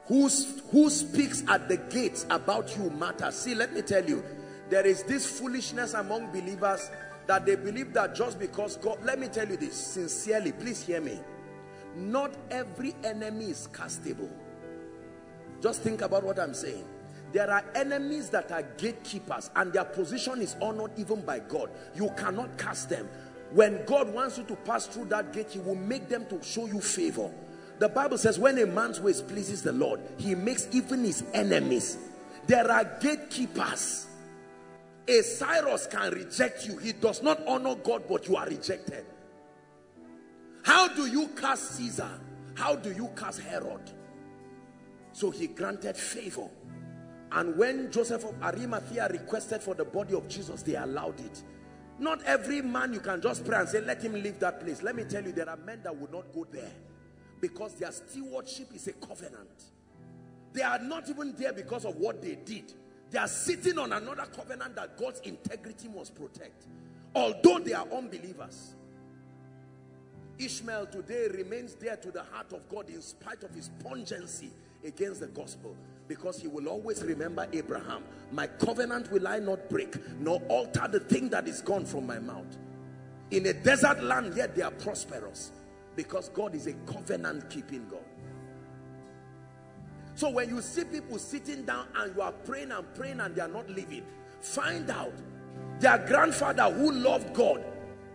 Who's, who speaks at the gates about you matters. See, let me tell you, there is this foolishness among believers that they believe that just because God, let me tell you this sincerely, please hear me, not every enemy is castable. Just think about what I'm saying. There are enemies that are gatekeepers and their position is honored even by God. You cannot cast them. When God wants you to pass through that gate, he will make them to show you favor. The Bible says when a man's ways pleases the Lord, he makes even his enemies. There are gatekeepers. A Cyrus can reject you. He does not honor God, but you are rejected. How do you cast Caesar? How do you cast Herod? So he granted favor. And when Joseph of Arimathea requested for the body of Jesus, they allowed it. Not every man you can just pray and say, let him leave that place. Let me tell you, there are men that will not go there because their stewardship is a covenant. They are not even there because of what they did. They are sitting on another covenant that God's integrity must protect, although they are unbelievers. Ishmael today remains there to the heart of God in spite of his pungency against the gospel, because he will always remember Abraham. My covenant will I not break, nor alter the thing that is gone from my mouth. In a desert land, yet they are prosperous, because God is a covenant keeping God. So when you see people sitting down and you are praying and praying and they are not living, find out their grandfather who loved God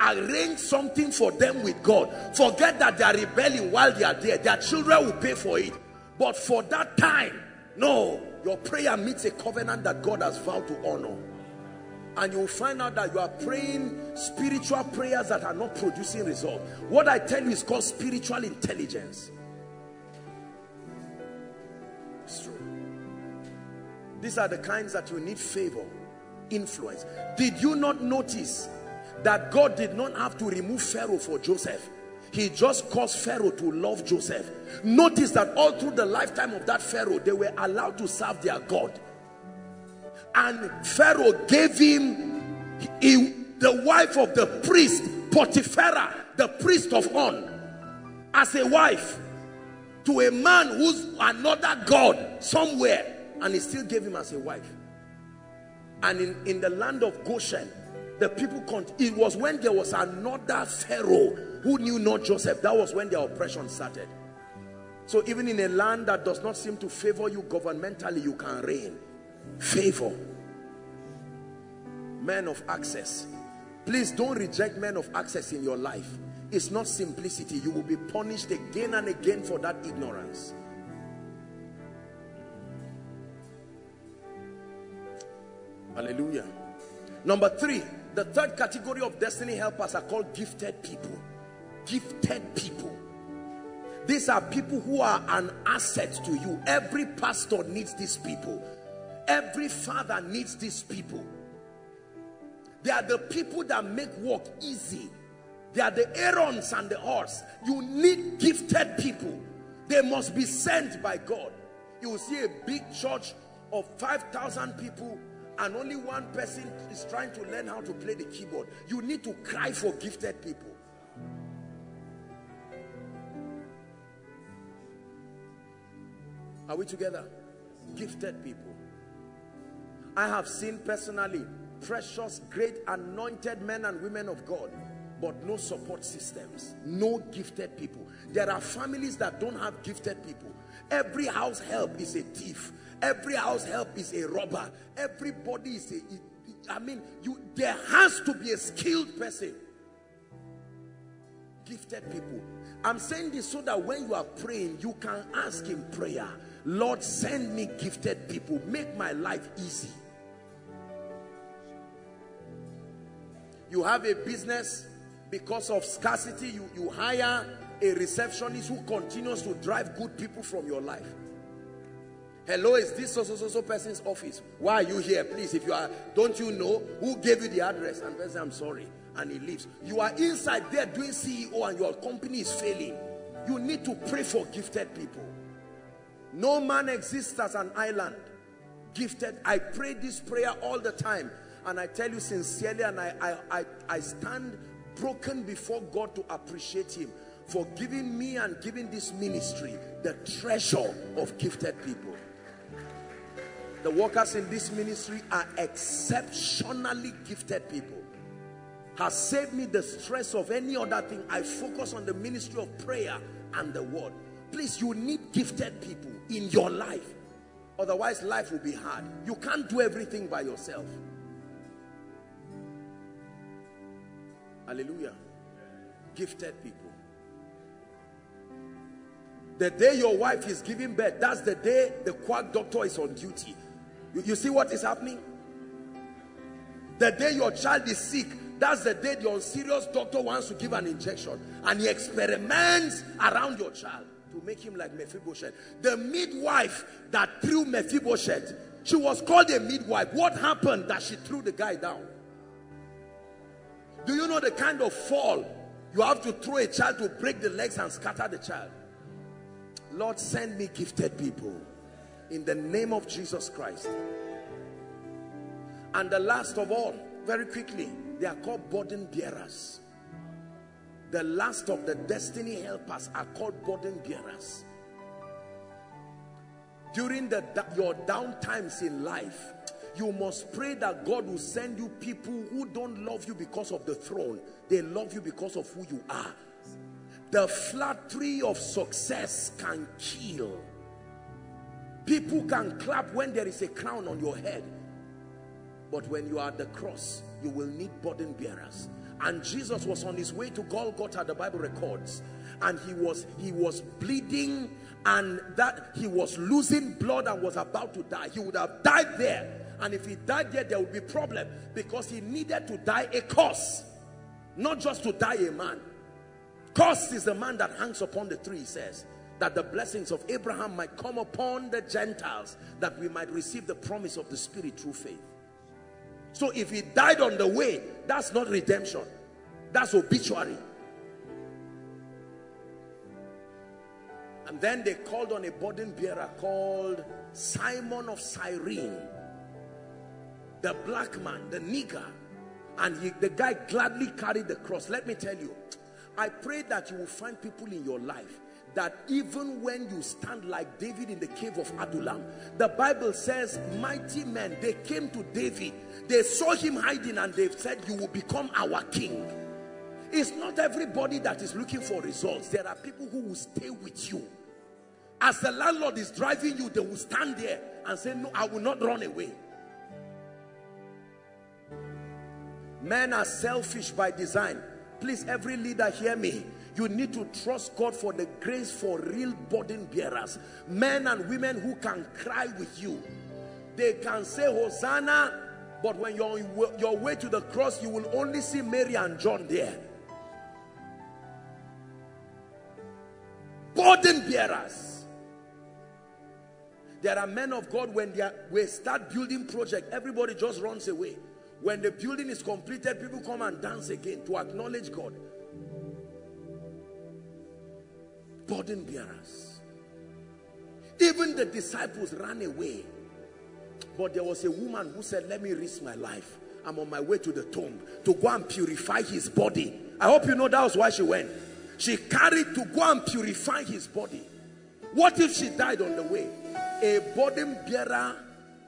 arranged something for them with God. Forget that they are rebelling while they are there. Their children will pay for it. But for that time, no, your prayer meets a covenant that God has vowed to honor. And you'll find out that you are praying spiritual prayers that are not producing results. What I tell you is called spiritual intelligence. It's true. These are the kinds that you need favor, influence. Did you not notice that God did not have to remove Pharaoh for Joseph? He just caused Pharaoh to love Joseph. Notice that all through the lifetime of that Pharaoh, they were allowed to serve their God. And Pharaoh gave him he, the wife of the priest, Potiphar, the priest of On, as a wife to a man who's another God somewhere. And he still gave him as a wife. And in, in the land of Goshen, the people, it was when there was another Pharaoh who knew not Joseph. That was when their oppression started. So even in a land that does not seem to favor you governmentally, you can reign. Favor. Men of access. Please don't reject men of access in your life. It's not simplicity. You will be punished again and again for that ignorance. Hallelujah. Number three, the third category of destiny helpers are called gifted people. Gifted people. These are people who are an asset to you. Every pastor needs these people. Every father needs these people. They are the people that make work easy. They are the Aarons and the Hors. You need gifted people. They must be sent by God. You will see a big church of five thousand people and only one person is trying to learn how to play the keyboard. You need to cry for gifted people. Are we together? Gifted people. I have seen personally precious, great, anointed men and women of God, but no support systems, no gifted people. There are families that don't have gifted people. Every house help is a thief. Every house help is a robber. Everybody is a, I mean, you, there has to be a skilled person. Gifted people. I'm saying this so that when you are praying, you can ask in prayer, Lord, send me gifted people. Make my life easy. You have a business, because of scarcity, you, you hire a receptionist who continues to drive good people from your life. Hello, is this so so so so person's office? Why are you here? Please, if you are, don't you know who gave you the address? And person, I'm sorry, and he leaves. You are inside there doing C E O and your company is failing. You need to pray for gifted people. No man exists as an island. Gifted. I pray this prayer all the time, and I tell you sincerely, and I I I, I stand broken before God to appreciate him for giving me and giving this ministry the treasure of gifted people. The workers in this ministry are exceptionally gifted people. has saved me the stress of any other thing. I focus on the ministry of prayer and the word. Please, you need gifted people in your life. Otherwise, life will be hard. You can't do everything by yourself. Hallelujah. Gifted people. The day your wife is giving birth, that's the day the quack doctor is on duty. You, you see what is happening? The day your child is sick, that's the day your serious doctor wants to give an injection. And he experiments around your child to make him like Mephibosheth. The midwife that threw Mephibosheth, she was called a midwife. What happened? That she threw the guy down. Do you know the kind of fall you have to throw a child to break the legs and scatter the child? Lord, send me gifted people in the name of Jesus Christ. And the last of all, very quickly, they are called burden bearers. The last of the destiny helpers are called burden bearers. During the, your down times in life, you must pray that God will send you people who don't love you because of the throne. They love you because of who you are. The flattery of success can kill. People can clap when there is a crown on your head. But when you are at the cross, you will need burden bearers. And Jesus was on his way to Golgotha, the Bible records. And he was, he was bleeding, and that he was losing blood and was about to die. He would have died there. And if he died there, there would be a problem, because he needed to die a cause, not just to die a man. Cursed is the man that hangs upon the tree, he says, that the blessings of Abraham might come upon the Gentiles, that we might receive the promise of the Spirit through faith. So if he died on the way, that's not redemption, that's obituary. And then they called on a burden bearer called Simon of Cyrene, the black man, the nigger, and he, the guy gladly carried the cross. Let me tell you, I pray that you will find people in your life that even when you stand like David in the cave of Adullam, the Bible says mighty men, they came to David, they saw him hiding, and they said, you will become our king. It's not everybody that is looking for results. There are people who will stay with you. As the landlord is driving you, they will stand there and say, no, I will not run away. Men are selfish by design. Please, every leader, hear me. You need to trust God for the grace for real burden bearers. Men and women who can cry with you. They can say Hosanna, but when you're on your way to the cross, you will only see Mary and John there. Burden bearers. There are men of God, when they, are, they start building project, everybody just runs away. When the building is completed, people come and dance again to acknowledge God. Burden bearers. Even the disciples ran away. But there was a woman who said, let me risk my life. I'm on my way to the tomb to go and purify his body. I hope you know that was why she went. She carried to go and purify his body. What if she died on the way? A burden bearer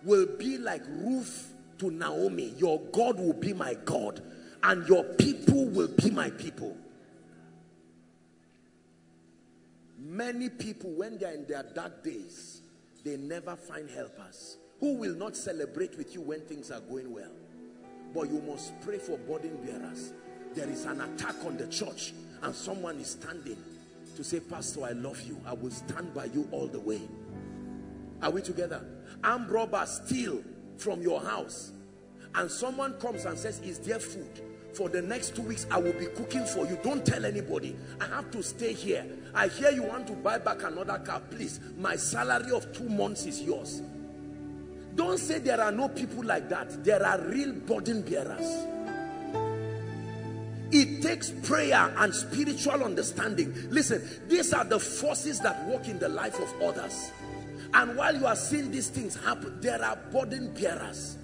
will be like Ruth to Naomi. Your God will be my God, and your people will be my people. Many people, when they are in their dark days, they never find helpers who will not celebrate with you when things are going well. But you must pray for burden bearers. There is an attack on the church, and someone is standing to say, Pastor, I love you, I will stand by you all the way. Are we together? Armed robbers steal from your house, and someone comes and says, is there food? For the next two weeks I will be cooking for you. Don't tell anybody. I have to stay here. I hear you want to buy back another car. Please, my salary of two months is yours. Don't say there are no people like that. There are real burden bearers. It takes prayer and spiritual understanding. Listen, these are the forces that work in the life of others. And while you are seeing these things happen, there are burden bearers.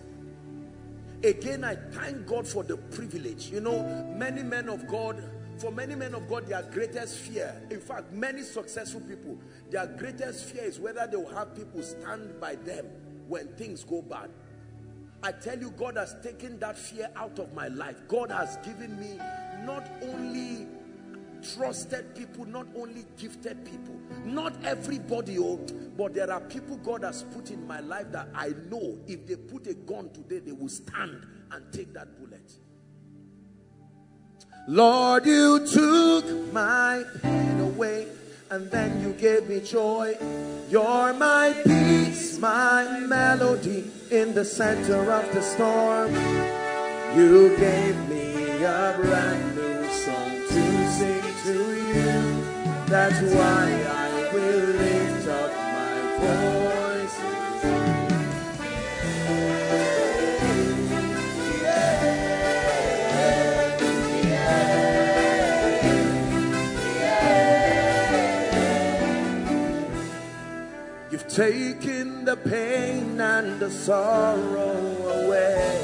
Again, I thank God for the privilege. You know, many men of God, for many men of God, their greatest fear, in fact, many successful people, their greatest fear is whether they will have people stand by them when things go bad. I tell you, God has taken that fear out of my life. God has given me not only trusted people, not only gifted people, not everybody, but there are people God has put in my life that I know if they put a gun today, they will stand and take that bullet. Lord, you took my pain away, and then you gave me joy. You're my peace, my melody in the center of the storm. You gave me a brand new song to sing to you. That's why I will lift up my voice. Taking the pain and the sorrow away.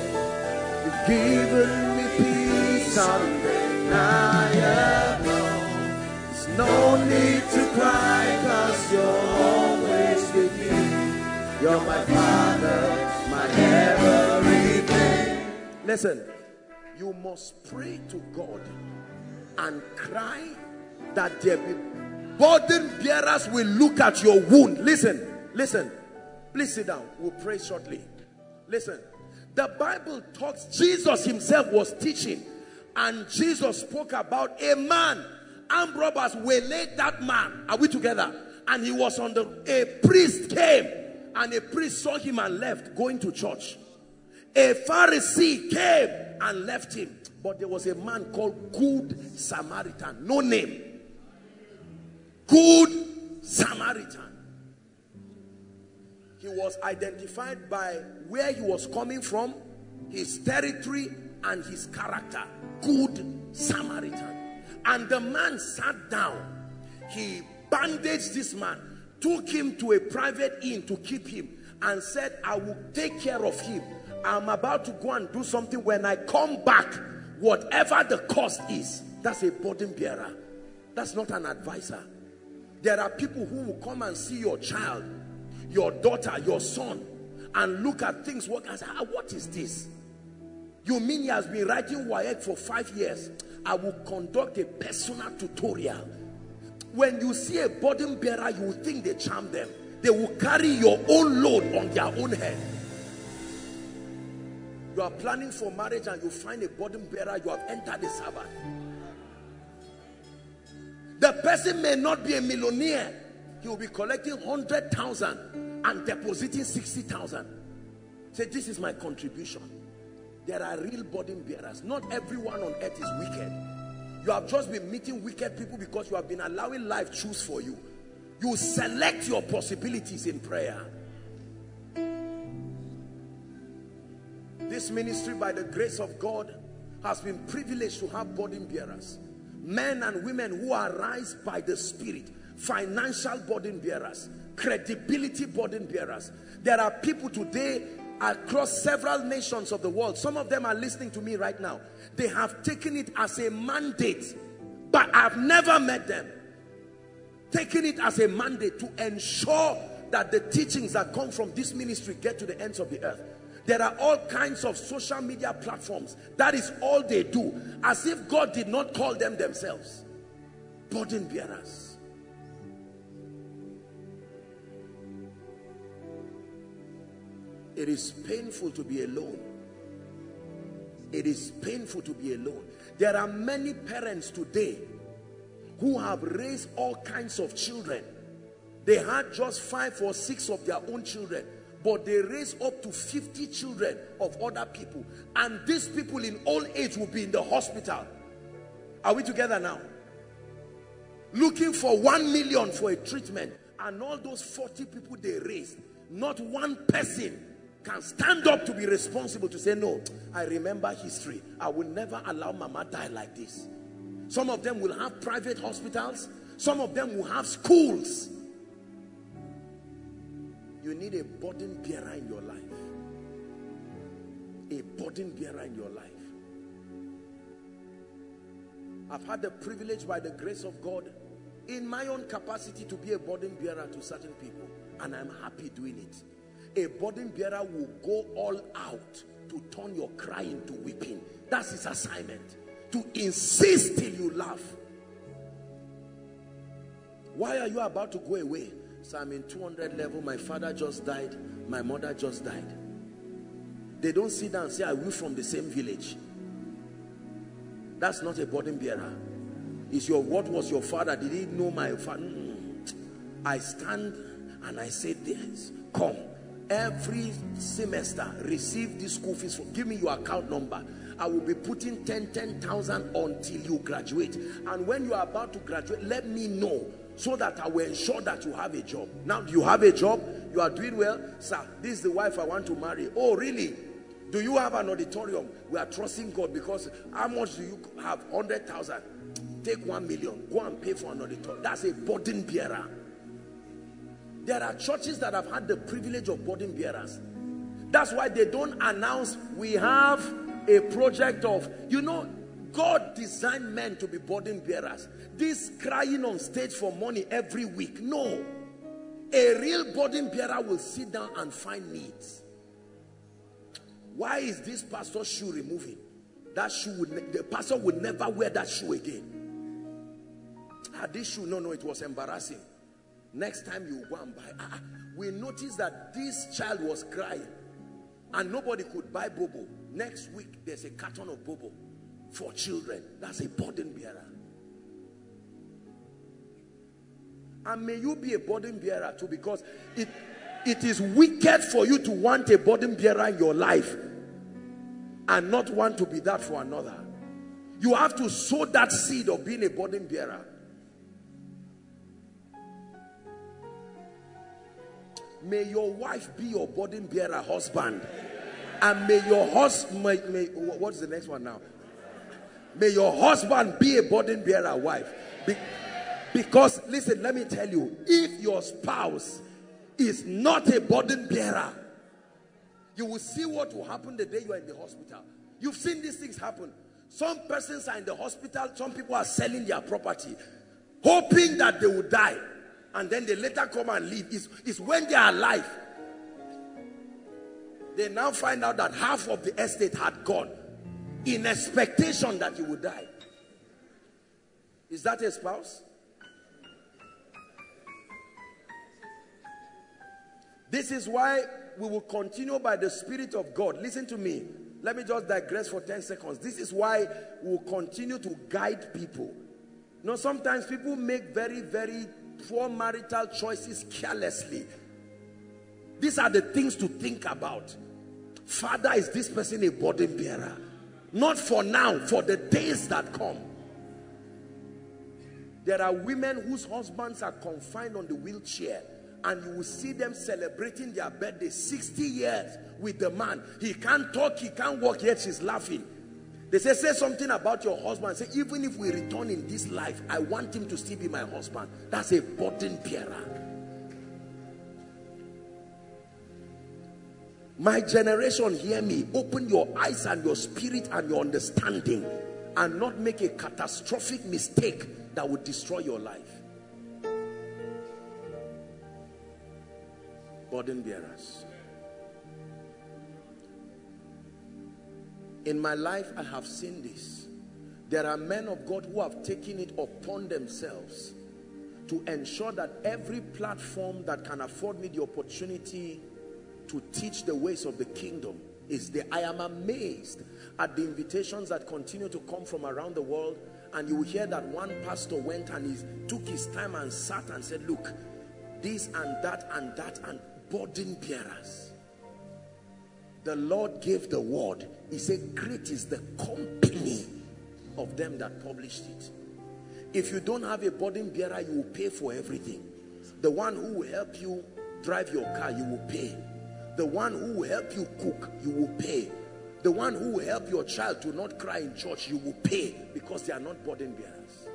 You've given me peace, something I have known. There's no need to cry, cause you're always with me. You're my Father, my everything. Listen, you must pray to God and cry that there be burden bearers will look at your wound. Listen. Listen, please sit down. We'll pray shortly. Listen, the Bible talks, Jesus himself was teaching, and Jesus spoke about a man. Armed robbers waylaid that man. Are we together? And he was on the, a priest came, and a priest saw him and left, going to church. A Pharisee came and left him. But there was a man called Good Samaritan. No name. Good Samaritan. He was identified by where he was coming from, his territory, and his character. Good Samaritan. And the man sat down. He bandaged this man, took him to a private inn to keep him, and said, I will take care of him. I'm about to go and do something. When I come back, whatever the cost is. That's a burden bearer. That's not an advisor. There are people who will come and see your child, your daughter, your son, and look at things work and say, ah, what is this? You mean he has been writing WAEC for five years? I will conduct a personal tutorial. When you see a burden bearer, you will think they charm them. They will carry your own load on their own head. You are planning for marriage and you find a burden bearer, you have entered the Sabbath. The person may not be a millionaire. He will be collecting one hundred thousand and depositing sixty thousand. Say, this is my contribution. There are real burden bearers. Not everyone on earth is wicked. You have just been meeting wicked people because you have been allowing life choose for you. You select your possibilities in prayer. This ministry, by the grace of God, has been privileged to have burden bearers. Men and women who are raised by the Spirit. Financial burden bearers, credibility burden bearers. There are people today across several nations of the world. Some of them are listening to me right now. They have taken it as a mandate, but I've never met them. Taking it as a mandate to ensure that the teachings that come from this ministry get to the ends of the earth. There are all kinds of social media platforms. That is all they do. As if God did not call them themselves. Burden bearers. It is painful to be alone. It is painful to be alone. There are many parents today who have raised all kinds of children. They had just five or six of their own children, but they raised up to fifty children of other people. And these people in old age will be in the hospital. Are we together now? Looking for one million for a treatment. And all those forty people they raised, not one person can stand up to be responsible to say, no, I remember history. I will never allow mama to die like this. Some of them will have private hospitals. Some of them will have schools. You need a burden bearer in your life. A burden bearer in your life. I've had the privilege by the grace of God in my own capacity to be a burden bearer to certain people. And I'm happy doing it. a burden bearer will go all out to turn your cry into weeping. That's his assignment. To insist till you laugh. Why are you about to go away? So I'm in two hundred level. My father just died. My mother just died. They don't sit down and say, are we from the same village? That's not a burden bearer. It's your, what was your father? Did he know my father? I stand and I say this. Come. Every semester, receive this school fees. Give me your account number. I will be putting ten thousand until you graduate. And when you are about to graduate, let me know so that I will ensure that you have a job. Now, you have a job. You are doing well. Sir, this is the wife I want to marry. Oh, really? Do you have an auditorium? We are trusting God because how much do you have? one hundred thousand. Take one million. Go and pay for an auditorium. That's a burden bearer. There are churches that have had the privilege of burden bearers. That's why they don't announce we have a project of, you know, God designed men to be burden bearers. This crying on stage for money every week. No. A real burden bearer will sit down and find needs. Why is this pastor's shoe removing? That shoe would, the pastor would never wear that shoe again. Ah, this shoe, no, no, it was embarrassing. Next time you go and buy, ah, we noticed that this child was crying and nobody could buy bobo. Next week there's a carton of bobo for children. That's a burden bearer. And may you be a burden bearer too, because it it is wicked for you to want a burden bearer in your life and not want to be that for another. You have to sow that seed of being a burden bearer. May your wife be your burden bearer husband, and may your husband, may, may, what's the next one now? May your husband be a burden bearer wife. Be, because listen, let me tell you, if your spouse is not a burden bearer, you will see what will happen the day you are in the hospital. You've seen these things happen. Some persons are in the hospital, some people are selling their property, hoping that they will die. And then they later come and leave. It's, it's when they are alive. They now find out that half of the estate had gone in expectation that you would die. Is that a spouse? This is why we will continue by the Spirit of God. Listen to me. Let me just digress for ten seconds. This is why we will continue to guide people. You know, sometimes people make very, very poor marital choices carelessly. These are the things to think about. Father, is this person a burden bearer? Not for now, for the days that come. There are women whose husbands are confined on the wheelchair, and you will see them celebrating their birthday sixty years with the man. He can't talk, he can't walk, yet she's laughing. They say, say something about your husband. Say, even if we return in this life, I want him to still be my husband. That's a burden bearer. My generation, hear me. Open your eyes and your spirit and your understanding, and not make a catastrophic mistake that would destroy your life. Burden bearers. In my life, I have seen this. There are men of God who have taken it upon themselves to ensure that every platform that can afford me the opportunity to teach the ways of the kingdom is there. I am amazed at the invitations that continue to come from around the world, and you will hear that one pastor went and he took his time and sat and said, look, this and that and that, and burden bearers. The Lord gave the word. He said, great is the company of them that published it. If you don't have a burden bearer, you will pay for everything. The one who will help you drive your car, you will pay. The one who will help you cook, you will pay. The one who will help your child to not cry in church, you will pay, because they are not burden bearers.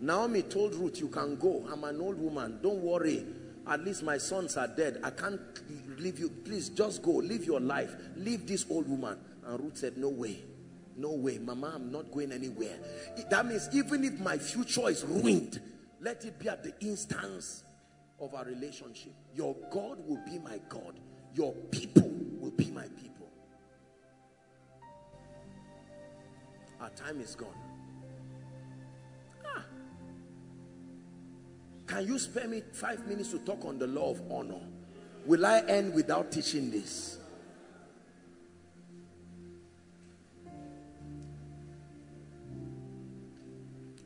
Naomi told Ruth, you can go. I'm an old woman. Don't worry. At least my sons are dead. I can't leave you. Please just go. Live your life. Leave this old woman. And Ruth said, no way. No way. Mama, I'm not going anywhere. That means even if my future is ruined, let it be at the instance of our relationship. Your God will be my God. Your people will be my people. Our time is gone. Ah. Can you spare me five minutes to talk on the law of honor? Will I end without teaching this?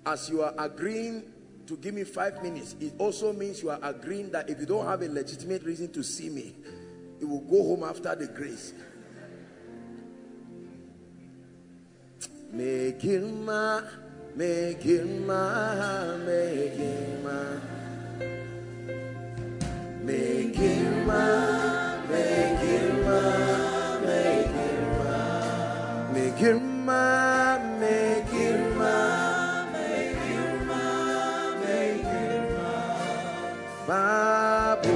As you are agreeing to give me five minutes, it also means you are agreeing that if you don't have a legitimate reason to see me, you will go home after the grace. Make him ma, make him ma, make him ma, make him ma, make him ma, make him ma, make him ma, make him ma. Babu,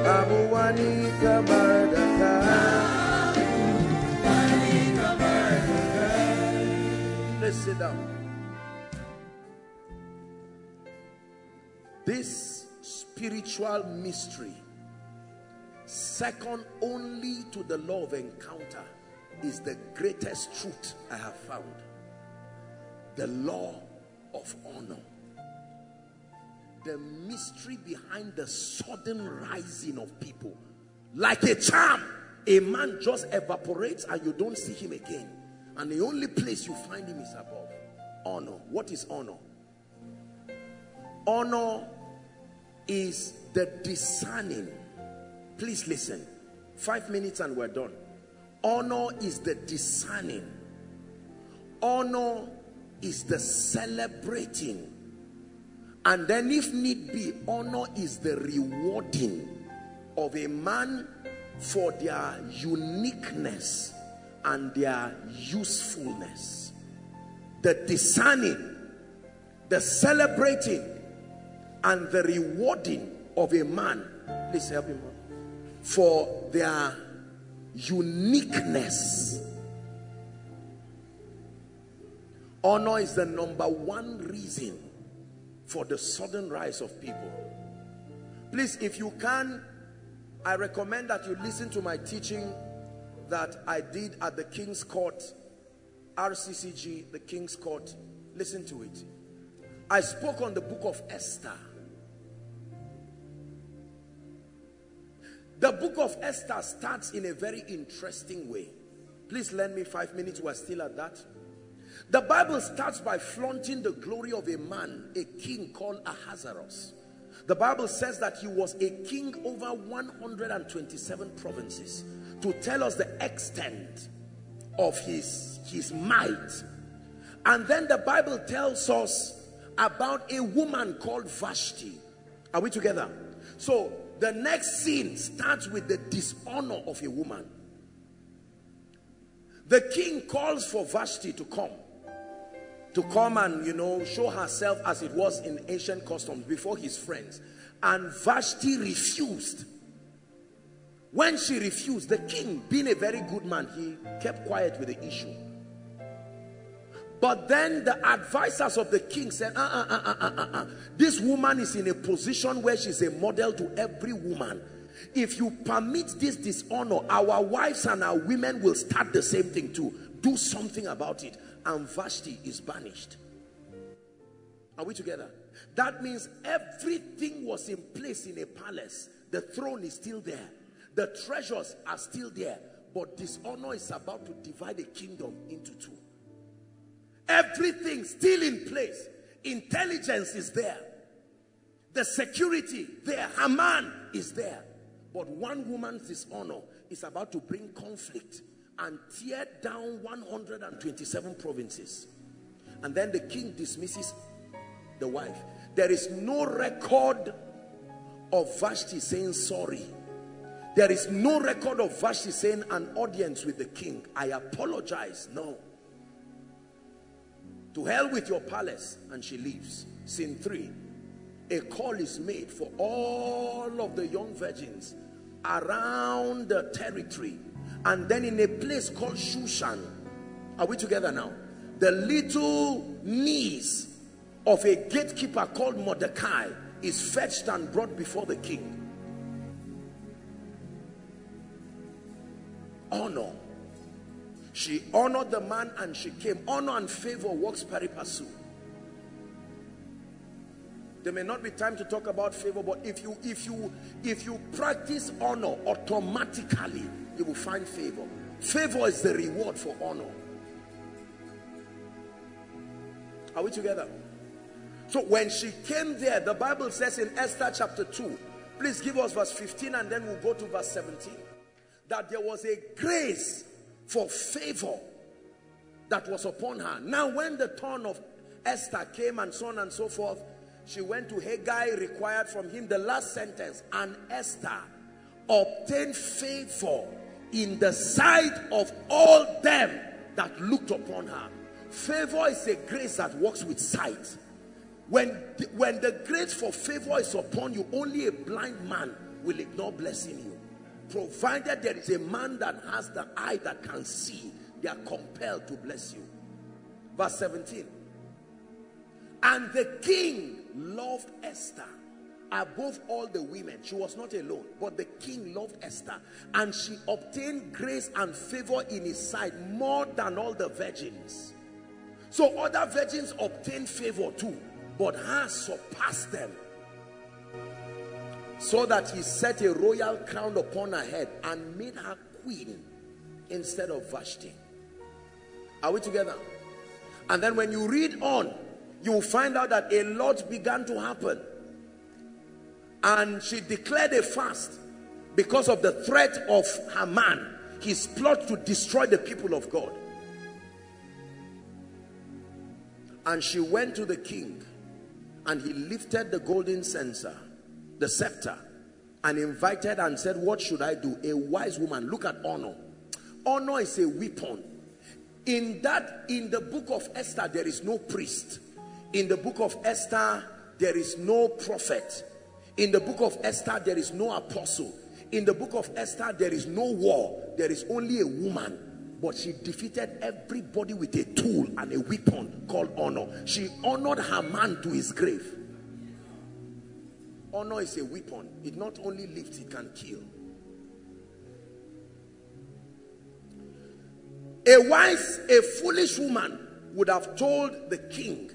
Babu, Wanika Mardaka, Wanika Mardaka. Let's sit down. This spiritual mystery, second only to the law of encounter, is the greatest truth I have found. The law of honor. The mystery behind the sudden rising of people. Like a charm. A man just evaporates and you don't see him again. And the only place you find him is above. Honor. What is honor? Honor is the discerning. Please listen. Five minutes and we're done. Honor is the discerning. Honor is the celebrating, and then if need be, honor is the rewarding of a man for their uniqueness and their usefulness. The discerning, the celebrating, and the rewarding of a man, please help him, for their uniqueness. Honor is the number one reason for the sudden rise of people. Please, if you can, I recommend that you listen to my teaching that I did at the King's Court, R C C G, the King's Court. Listen to it. I spoke on the book of Esther. The book of Esther starts in a very interesting way. Please lend me five minutes, we're still at that. The Bible starts by flaunting the glory of a man, a king called Ahasuerus. The Bible says that he was a king over one hundred twenty-seven provinces, to tell us the extent of his, his might. And then the Bible tells us about a woman called Vashti. Are we together? So the next scene starts with the dishonor of a woman. The king calls for Vashti to come. To come and, you know, show herself as it was in ancient customs before his friends. And Vashti refused. When she refused, the king, being a very good man, he kept quiet with the issue. But then the advisors of the king said, uh, uh, uh, uh, uh, uh. This woman is in a position where she's a model to every woman. If you permit this dishonor, our wives and our women will start the same thing too. Do something about it. And Vashti is banished. Are we together? That means everything was in place in a palace. The throne is still there. The treasures are still there. But dishonor is about to divide the kingdom into two. Everything still in place. Intelligence is there. The security there. Haman is there. But one woman's dishonor is about to bring conflict and tear down one hundred twenty-seven provinces. And then the king dismisses the wife. There is no record of Vashti saying sorry. There is no record of Vashti saying an audience with the king. I apologize. No. To hell with your palace. And she leaves. Scene three. A call is made for all of the young virgins around the territory, and then in a place called Shushan. Are we together now? The little niece of a gatekeeper called Mordecai is fetched and brought before the king. Honor. She honored the man and she came. Honor and favor works pari passu. There may not be time to talk about favor, but if you if you if you practice honor, automatically you will find favor. Favor is the reward for honor. Are we together? So when she came there, the Bible says in Esther chapter two, please give us verse fifteen and then we'll go to verse seventeen, that there was a grace for favor that was upon her. Now when the turn of Esther came and so on and so forth, she went to Haggai, required from him the last sentence, and Esther obtained favor in the sight of all them that looked upon her. Favor is a grace that works with sight. When, when the grace for favor is upon you, only a blind man will ignore blessing you. Provided there is a man that has the eye that can see, they are compelled to bless you. Verse seventeen. And the king loved Esther above all the women. She was not alone, but the king loved Esther, and she obtained grace and favor in his sight more than all the virgins. So other virgins obtained favor too, but her surpassed them, so that he set a royal crown upon her head and made her queen instead of Vashti. Are we together? And then when you read on, you will find out that a lot began to happen, and she declared a fast because of the threat of Haman, his plot to destroy the people of God. And she went to the king, and he lifted the golden censer, the scepter, and invited and said, what should I do? A wise woman. Look at honor. Honor is a weapon. In that, in the book of Esther, there is no priest. In the book of Esther, there is no prophet. In the book of Esther, there is no apostle. In the book of Esther, there is no war. There is only a woman. But she defeated everybody with a tool and a weapon called honor. She honored her man to his grave. Honor is a weapon. It not only lifts, it can kill. A wise, a foolish woman would have told the king,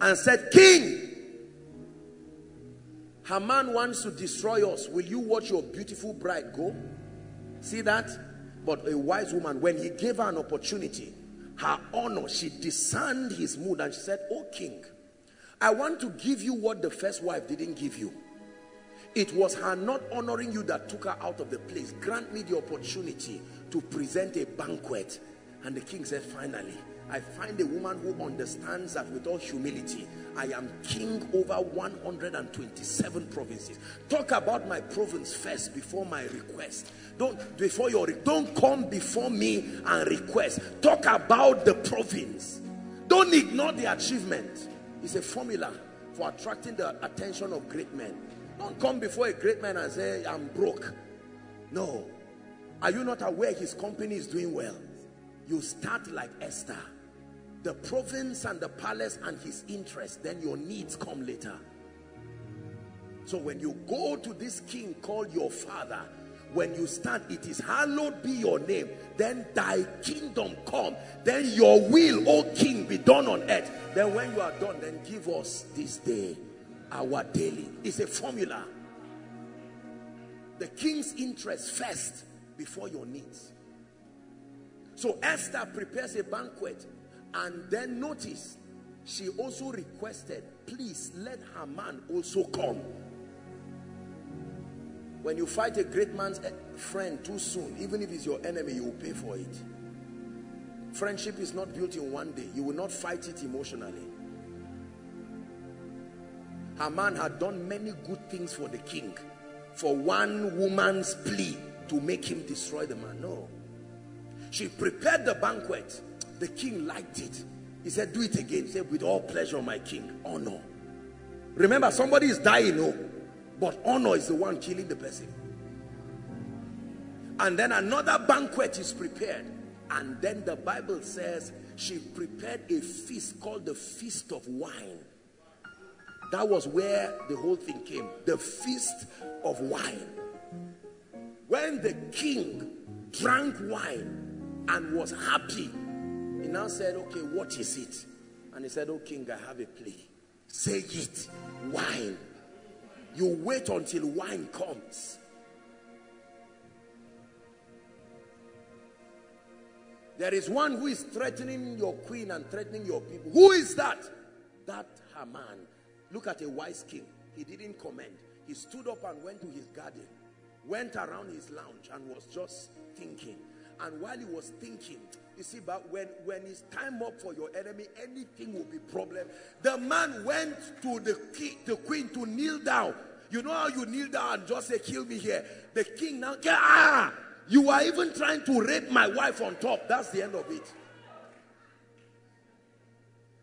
and said, King, Haman wants to destroy us. Will you watch your beautiful bride go? See that? But a wise woman, when he gave her an opportunity, her honor, she discerned his mood and she said, oh king, I want to give you what the first wife didn't give you. It was her not honoring you that took her out of the place. Grant me the opportunity to present a banquet. And the king said, finally, I find a woman who understands that with all humility, I am king over one hundred twenty-seven provinces. Talk about my province first before my request. Don't, before your, don't come before me and request. Talk about the province. Don't ignore the achievement. It's a formula for attracting the attention of great men. Don't come before a great man and say, I'm broke. No. Are you not aware his company is doing well? You start like Esther. The province and the palace and his interest, then your needs come later. So when you go to this king called your father, when you start, it is hallowed be your name, then thy kingdom come, then your will, O king, be done on earth. Then when you are done, then give us this day our daily. It's a formula. The king's interest first before your needs. So Esther prepares a banquet, and then notice, she also requested, please let her man also come. When you fight a great man's friend too soon, even if it's your enemy, you will pay for it. Friendship is not built in one day. You will not fight it emotionally. Her man had done many good things for the king, for one woman's plea to make him destroy the man. No. She prepared the banquet. The king liked it. He said, do it again. He said, with all pleasure, my king. Honor. Remember, somebody is dying, no? But honor is the one killing the person. And then another banquet is prepared. And then the Bible says she prepared a feast called the Feast of Wine. That was where the whole thing came. The Feast of Wine. When the king drank wine and was happy, he now said, okay, what is it? And he said, oh king, I have a plea. Say it, wine. You wait until wine comes. There is one who is threatening your queen and threatening your people. Who is that? That Haman. Look at a wise king. He didn't comment. He stood up and went to his garden, went around his lounge and was just thinking. And while he was thinking, you see, but when, when it's time up for your enemy, anything will be a problem. The man went to the, key, the queen to kneel down. You know how you kneel down and just say, kill me here. The king now, ah, you are even trying to rape my wife on top. That's the end of it.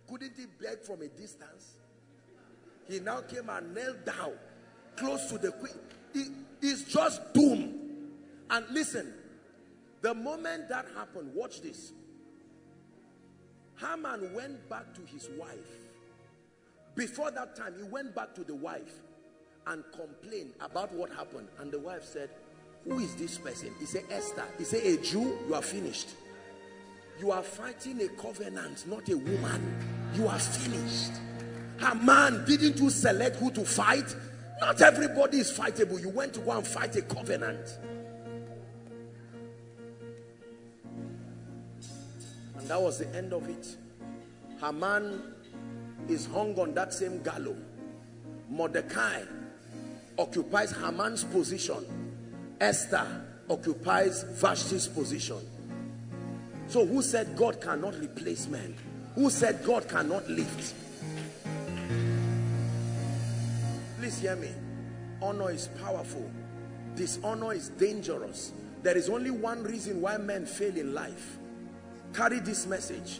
Couldn't he beg from a distance? He now came and knelt down close to the queen. It is just doom. And listen, the moment that happened, watch this. Haman went back to his wife. Before that time, he went back to the wife and complained about what happened. And the wife said, who is this person? He said, Esther. He said, a Jew, you are finished. You are fighting a covenant, not a woman. You are finished. Haman, didn't you select who to fight? Not everybody is fightable. You went to go and fight a covenant. And that was the end of it. Haman is hung on that same gallows. Mordecai occupies Haman's position. Esther occupies Vashti's position. So who said God cannot replace men? Who said God cannot lift? Please hear me. Honor is powerful. Dishonor is dangerous. There is only one reason why men fail in life. Carry this message.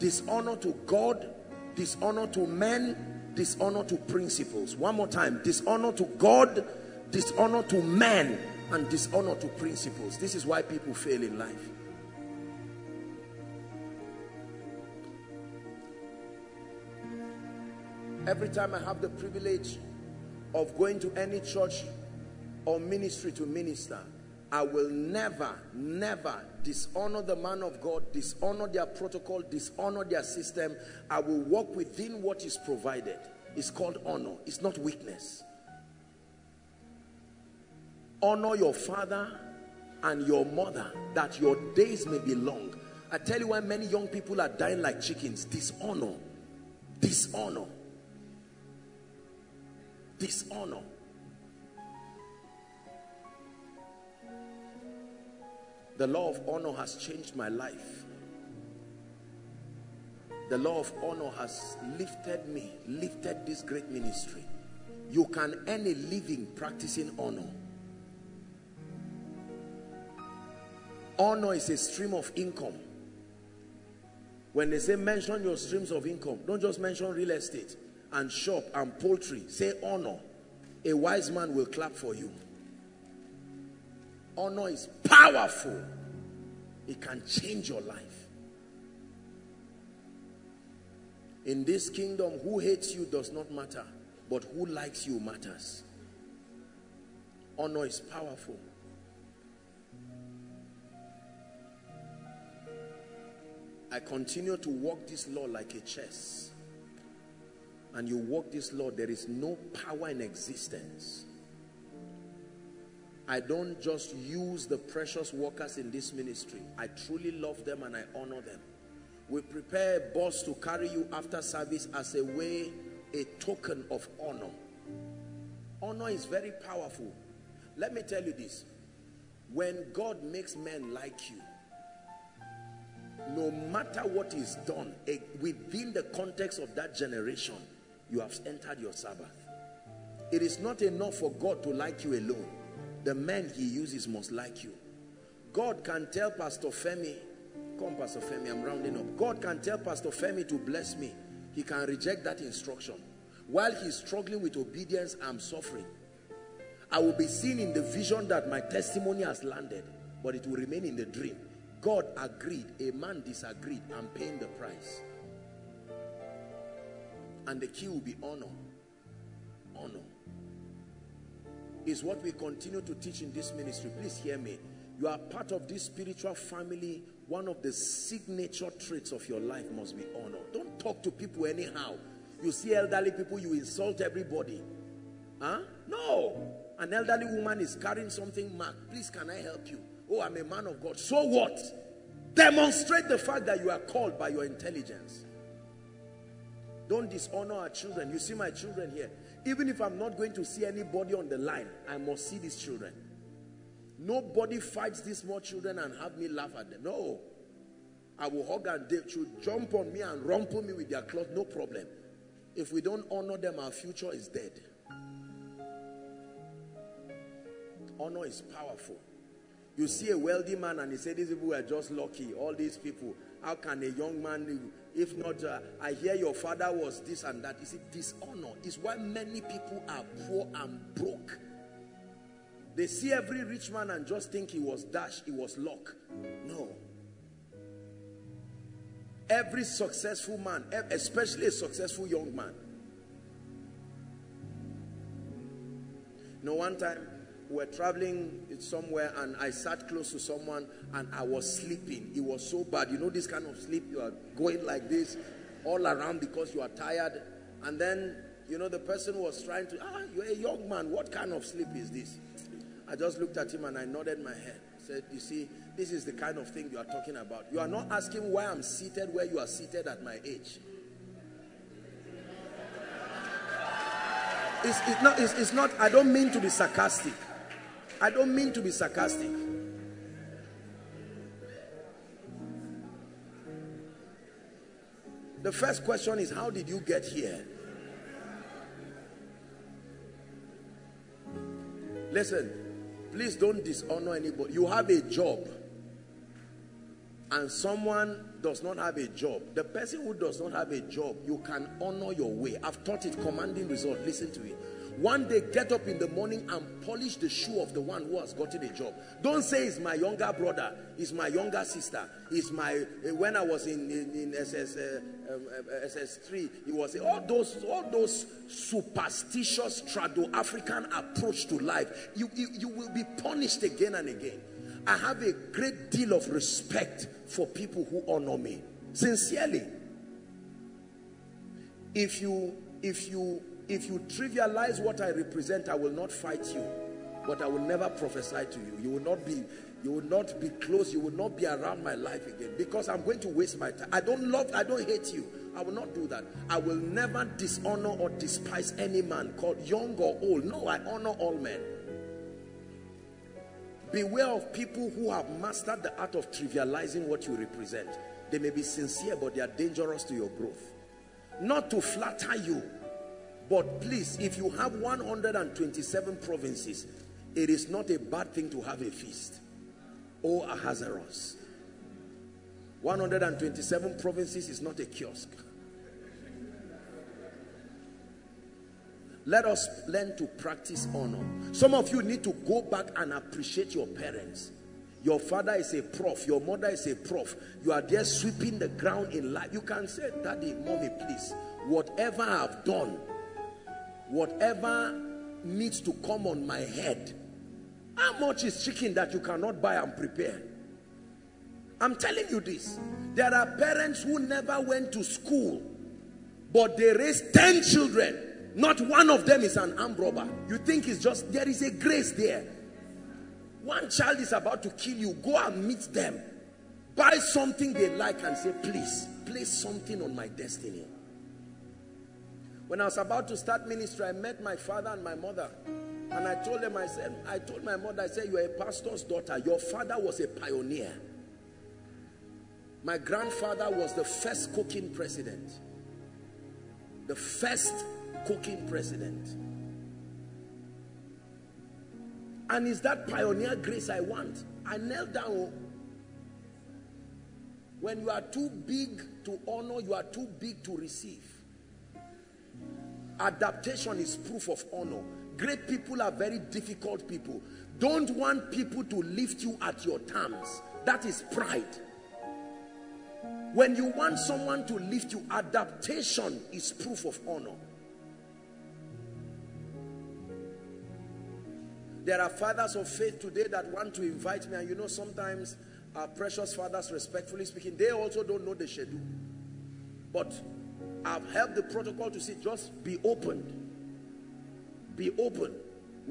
Dishonor to God, dishonor to men, dishonor to principles. One more time. Dishonor to God, dishonor to men, and dishonor to principles. This is why people fail in life. Every time I have the privilege of going to any church or ministry to minister, I will never, never dishonor the man of God, dishonor their protocol, dishonor their system. I will walk within what is provided. It's called honor. It's not weakness. Honor your father and your mother, that your days may be long. I tell you why many young people are dying like chickens. Dishonor. Dishonor. Dishonor. The law of honor has changed my life. The law of honor has lifted me, lifted this great ministry. You can earn a living practicing honor. Honor is a stream of income. When they say mention your streams of income, don't just mention real estate and shop and poultry. Say honor. A wise man will clap for you. Honor is powerful. It can change your life. In this kingdom, who hates you does not matter, but who likes you matters. Honor is powerful. I continue to walk this law like a chess. And you walk this law, there is no power in existence. I don't just use the precious workers in this ministry. I truly love them and I honor them. We prepare a bus to carry you after service as a way, a token of honor. Honor is very powerful. Let me tell you this. When God makes men like you, no matter what is done, it, within the context of that generation, you have entered your Sabbath. It is not enough for God to like you alone. The men he uses must like you. God can tell Pastor Femi, come Pastor Femi, I'm rounding up. God can tell Pastor Femi to bless me. He can reject that instruction. While he's struggling with obedience, I'm suffering. I will be seen in the vision that my testimony has landed, but it will remain in the dream. God agreed, a man disagreed. I'm paying the price. And the key will be honor. Honor is what we continue to teach in this ministry. Please hear me. You are part of this spiritual family. One of the signature traits of your life must be honor. Don't talk to people anyhow. You see elderly people, you insult everybody. Huh? No. An elderly woman is carrying something marked. Please, can I help you? Oh, I'm a man of God. So what? Demonstrate the fact that you are called by your intelligence. Don't dishonor our children. You see my children here. Even if I'm not going to see anybody on the line, I must see these children. Nobody fights these small children and have me laugh at them. No. I will hug and they should jump on me and rumple me with their cloth. No problem. If we don't honor them, our future is dead. Honor is powerful. You see a wealthy man and he said, these people are just lucky. All these people. How can a young man, if not, uh, I hear your father was this and that. You see, dishonor is why many people are poor and broke. They see every rich man and just think he was dash, he was luck. No. Every successful man, especially a successful young man. You know, one time, we were traveling somewhere and I sat close to someone and I was sleeping. It was so bad. You know this kind of sleep, you are going like this all around because you are tired. And then, you know, the person was trying to, ah, you're a young man. What kind of sleep is this? I just looked at him and I nodded my head. Said, you see, this is the kind of thing you are talking about. You are not asking why I'm seated where you are seated at my age. It's, it's not, it's, it's not, I don't mean to be sarcastic. I don't mean to be sarcastic. The first question is, how did you get here? Listen, please don't dishonor anybody. You have a job and someone does not have a job. The person who does not have a job, you can honor your way. I've taught it, commanding result. Listen to it. One day, get up in the morning and polish the shoe of the one who has gotten a job. Don't say, it's my younger brother, it's my younger sister, it's my, when I was in, in, in S S, uh, um, uh, S S three, it was uh, all those, all those superstitious Trado-African approach to life. You, you, you will be punished again and again. I have a great deal of respect for people who honor me. Sincerely. If you, if you, If you trivialize what I represent, I will not fight you, but I will never prophesy to you. You will not be, you will not be close. You will not be around my life again because I'm going to waste my time. I don't love, I don't hate you. I will not do that. I will never dishonor or despise any man, called young or old. No, I honor all men. Beware of people who have mastered the art of trivializing what you represent. They may be sincere, but they are dangerous to your growth. Not to flatter you. But please, if you have one hundred twenty-seven provinces, it is not a bad thing to have a feast. Oh, Ahasuerus. one hundred twenty-seven provinces is not a kiosk. Let us learn to practice honor. Some of you need to go back and appreciate your parents. Your father is a prof. Your mother is a prof. You are there sweeping the ground in life. You can say, Daddy, Mommy, please, whatever I've done, whatever needs to come on my head. How much is chicken that you cannot buy and prepare? I'm telling you this. There are parents who never went to school, but they raised ten children. Not one of them is an armed robber. You think it's just, there is a grace there. One child is about to kill you. Go and meet them. Buy something they like and say, please, place something on my destiny. When I was about to start ministry, I met my father and my mother. And I told them, I said, I told my mother, I said, you are a pastor's daughter. Your father was a pioneer. My grandfather was the first cooking president. The first cooking president. And it's that pioneer grace I want. I knelt down. When you are too big to honor, you are too big to receive. Adaptation is proof of honor. Great people are very difficult people. Don't want people to lift you at your terms. That is pride. When you want someone to lift you, adaptation is proof of honor. There are fathers of faith today that want to invite me, and you know, sometimes our precious fathers, respectfully speaking, they also don't know the schedule. But I've helped the protocol to see, just be open. Be open.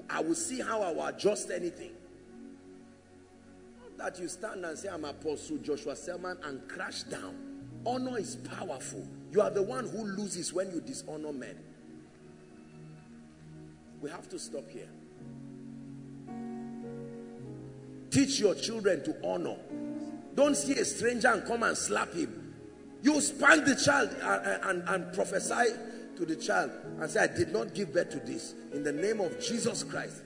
I will see how I will adjust anything. Not that you stand and say, I'm Apostle Joshua Selman, and crash down. Honor is powerful. You are the one who loses when you dishonor men. We have to stop here. Teach your children to honor. Don't see a stranger and come and slap him. You spank the child and, and, and prophesy to the child and say, I did not give birth to this. In the name of Jesus Christ,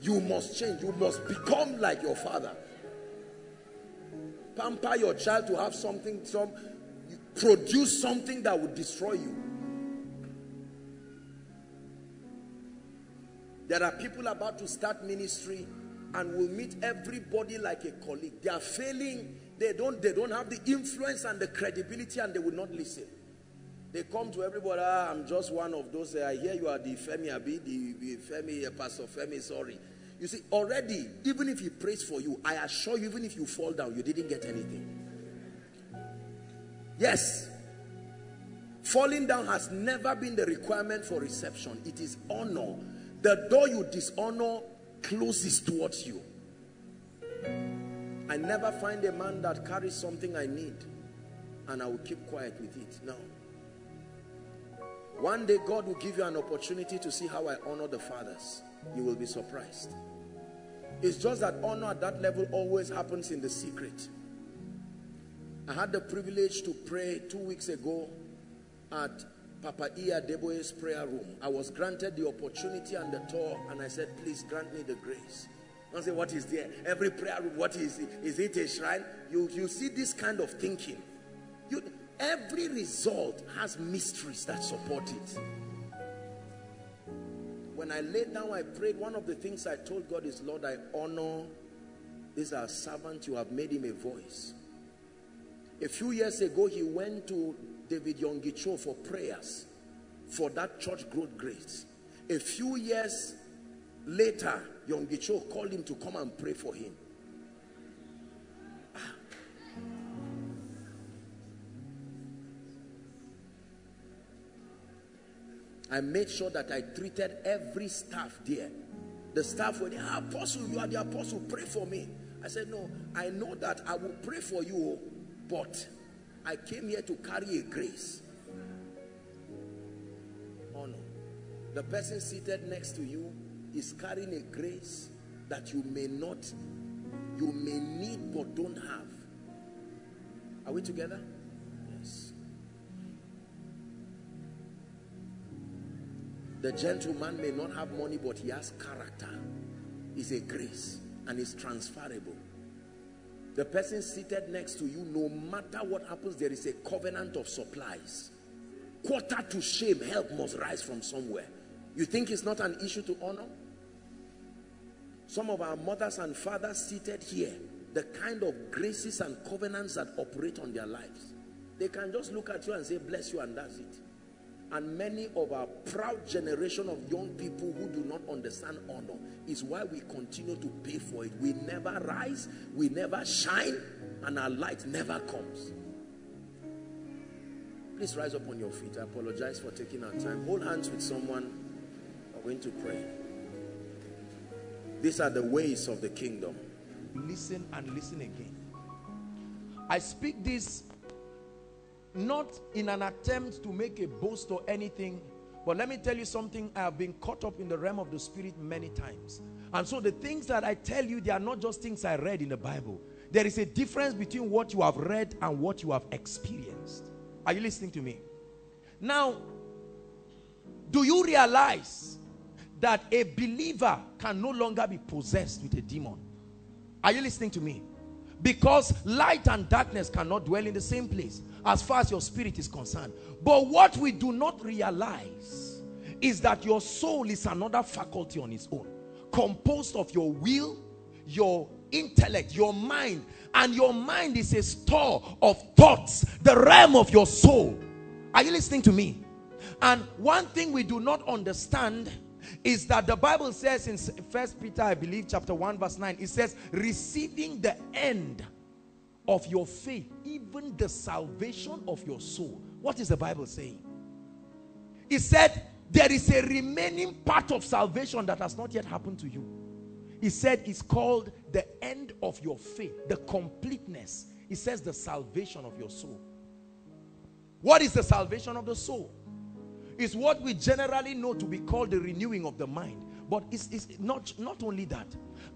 you must change. You must become like your father. Pamper your child to have something, some, produce something that would destroy you. There are people about to start ministry and will meet everybody like a colleague. They are failing. They don't, they don't have the influence and the credibility, and they will not listen. They come to everybody, ah, I'm just one of those. I hear you are the Femi Abi, the Femi, Pastor Femi, sorry. You see, already, even if he prays for you, I assure you, even if you fall down, you didn't get anything. Yes. Falling down has never been the requirement for reception. It is honor. The door you dishonor closest towards you. I never find a man that carries something I need and I will keep quiet with it. No. One day God will give you an opportunity to see how I honor the fathers. You will be surprised. It's just that honor at that level always happens in the secret. I had the privilege to pray two weeks ago at Papa Iya Deboye's prayer room. I was granted the opportunity and the tour, and I said, please grant me the grace. Don't say, what is there? Every prayer room, what is it? Is it a shrine? You, you see this kind of thinking. You, every result has mysteries that support it. When I laid down, I prayed. One of the things I told God is, Lord, I honor this our servant. You have made him a voice. A few years ago, he went to David Yongicho for prayers for that church growth grace. A few years later, Yongicho called him to come and pray for him. Ah. I made sure that I treated every staff there. The staff were there, ah, Apostle, you are the apostle, pray for me. I said, no, I know that I will pray for you, but I came here to carry a grace. Honor. The person seated next to you is carrying a grace that you may not, you may need but don't have. Are we together? Yes. The gentleman may not have money, but he has character. It's a grace and it's transferable. The person seated next to you, no matter what happens, there is a covenant of supplies. Quarter to shame, help must rise from somewhere. You think it's not an issue to honor? Some of our mothers and fathers seated here, the kind of graces and covenants that operate on their lives. They can just look at you and say, bless you, and that's it. And many of our proud generation of young people who do not understand honor is why we continue to pay for it. We never rise, we never shine, and our light never comes. Please rise up on your feet. I apologize for taking our time. Hold hands with someone. We're going to pray. These are the ways of the kingdom. Listen and listen again. I speak this not in an attempt to make a boast or anything, but let me tell you something. I have been caught up in the realm of the spirit many times, and so the things that I tell you, they are not just things I read in the Bible. There is a difference between what you have read and what you have experienced. Are you listening to me? Now, do you realize that a believer can no longer be possessed with a demon? Are you listening to me? Because light and darkness cannot dwell in the same place as far as your spirit is concerned. But what we do not realize is that your soul is another faculty on its own, composed of your will, your intellect, your mind. And your mind is a store of thoughts, the realm of your soul. Are you listening to me? And one thing we do not understand is that the Bible says in First Peter, I believe, chapter one, verse nine, it says, receiving the end of your faith, even the salvation of your soul. What is the Bible saying? It said, there is a remaining part of salvation that has not yet happened to you. He said it's called the end of your faith, the completeness. He says the salvation of your soul. What is the salvation of the soul? It's what we generally know to be called the renewing of the mind. But it's, it's not, not only that.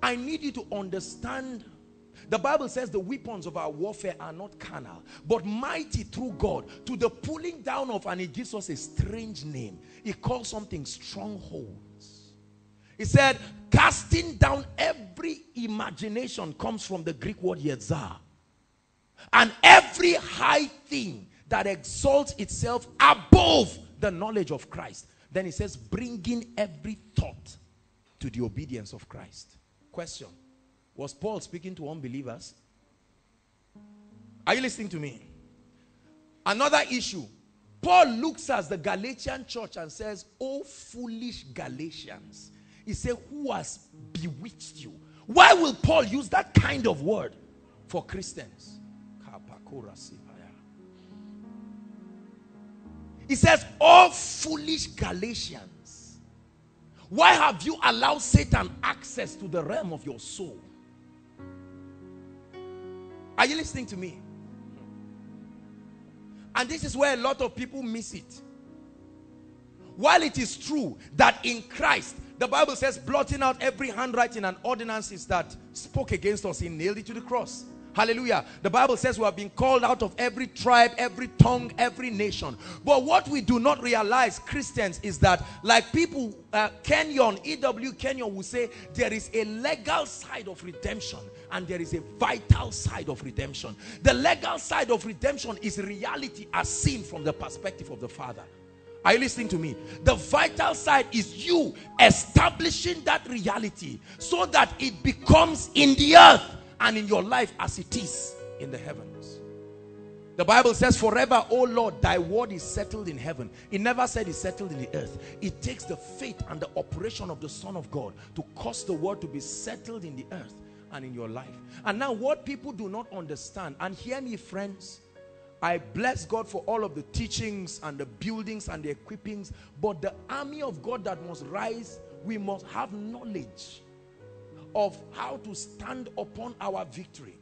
I need you to understand. The Bible says the weapons of our warfare are not carnal, but mighty through God to the pulling down of, and he gives us a strange name. He calls something strongholds. He said, casting down every imagination, comes from the Greek word yetza, and every high thing that exalts itself above the knowledge of Christ. Then he says, bringing every thought to the obedience of Christ. Question. Was Paul speaking to unbelievers? Are you listening to me? Another issue. Paul looks at the Galatian church and says, oh foolish Galatians. He said, who has bewitched you? Why will Paul use that kind of word for Christians? He says, oh foolish Galatians. Why have you allowed Satan access to the realm of your soul? Are you listening to me? And this is where a lot of people miss it. While it is true that in Christ, the Bible says, blotting out every handwriting and ordinances that spoke against us, he nailed it to the cross. Hallelujah. The Bible says we have been called out of every tribe, every tongue, every nation. But what we do not realize, Christians, is that like people, uh, Kenyon, E W Kenyon will say, there is a legal side of redemption. And there is a vital side of redemption. The legal side of redemption is reality as seen from the perspective of the Father. Are you listening to me? The vital side is you establishing that reality so that it becomes in the earth and in your life as it is in the heavens. The Bible says, forever, O Lord, thy word is settled in heaven. It never said it's settled in the earth. It takes the faith and the operation of the Son of God to cause the word to be settled in the earth and in your life. And now what people do not understand, and hear me, friends, I bless God for all of the teachings and the buildings and the equippings, but the army of God that must rise, we must have knowledge of how to stand upon our victory.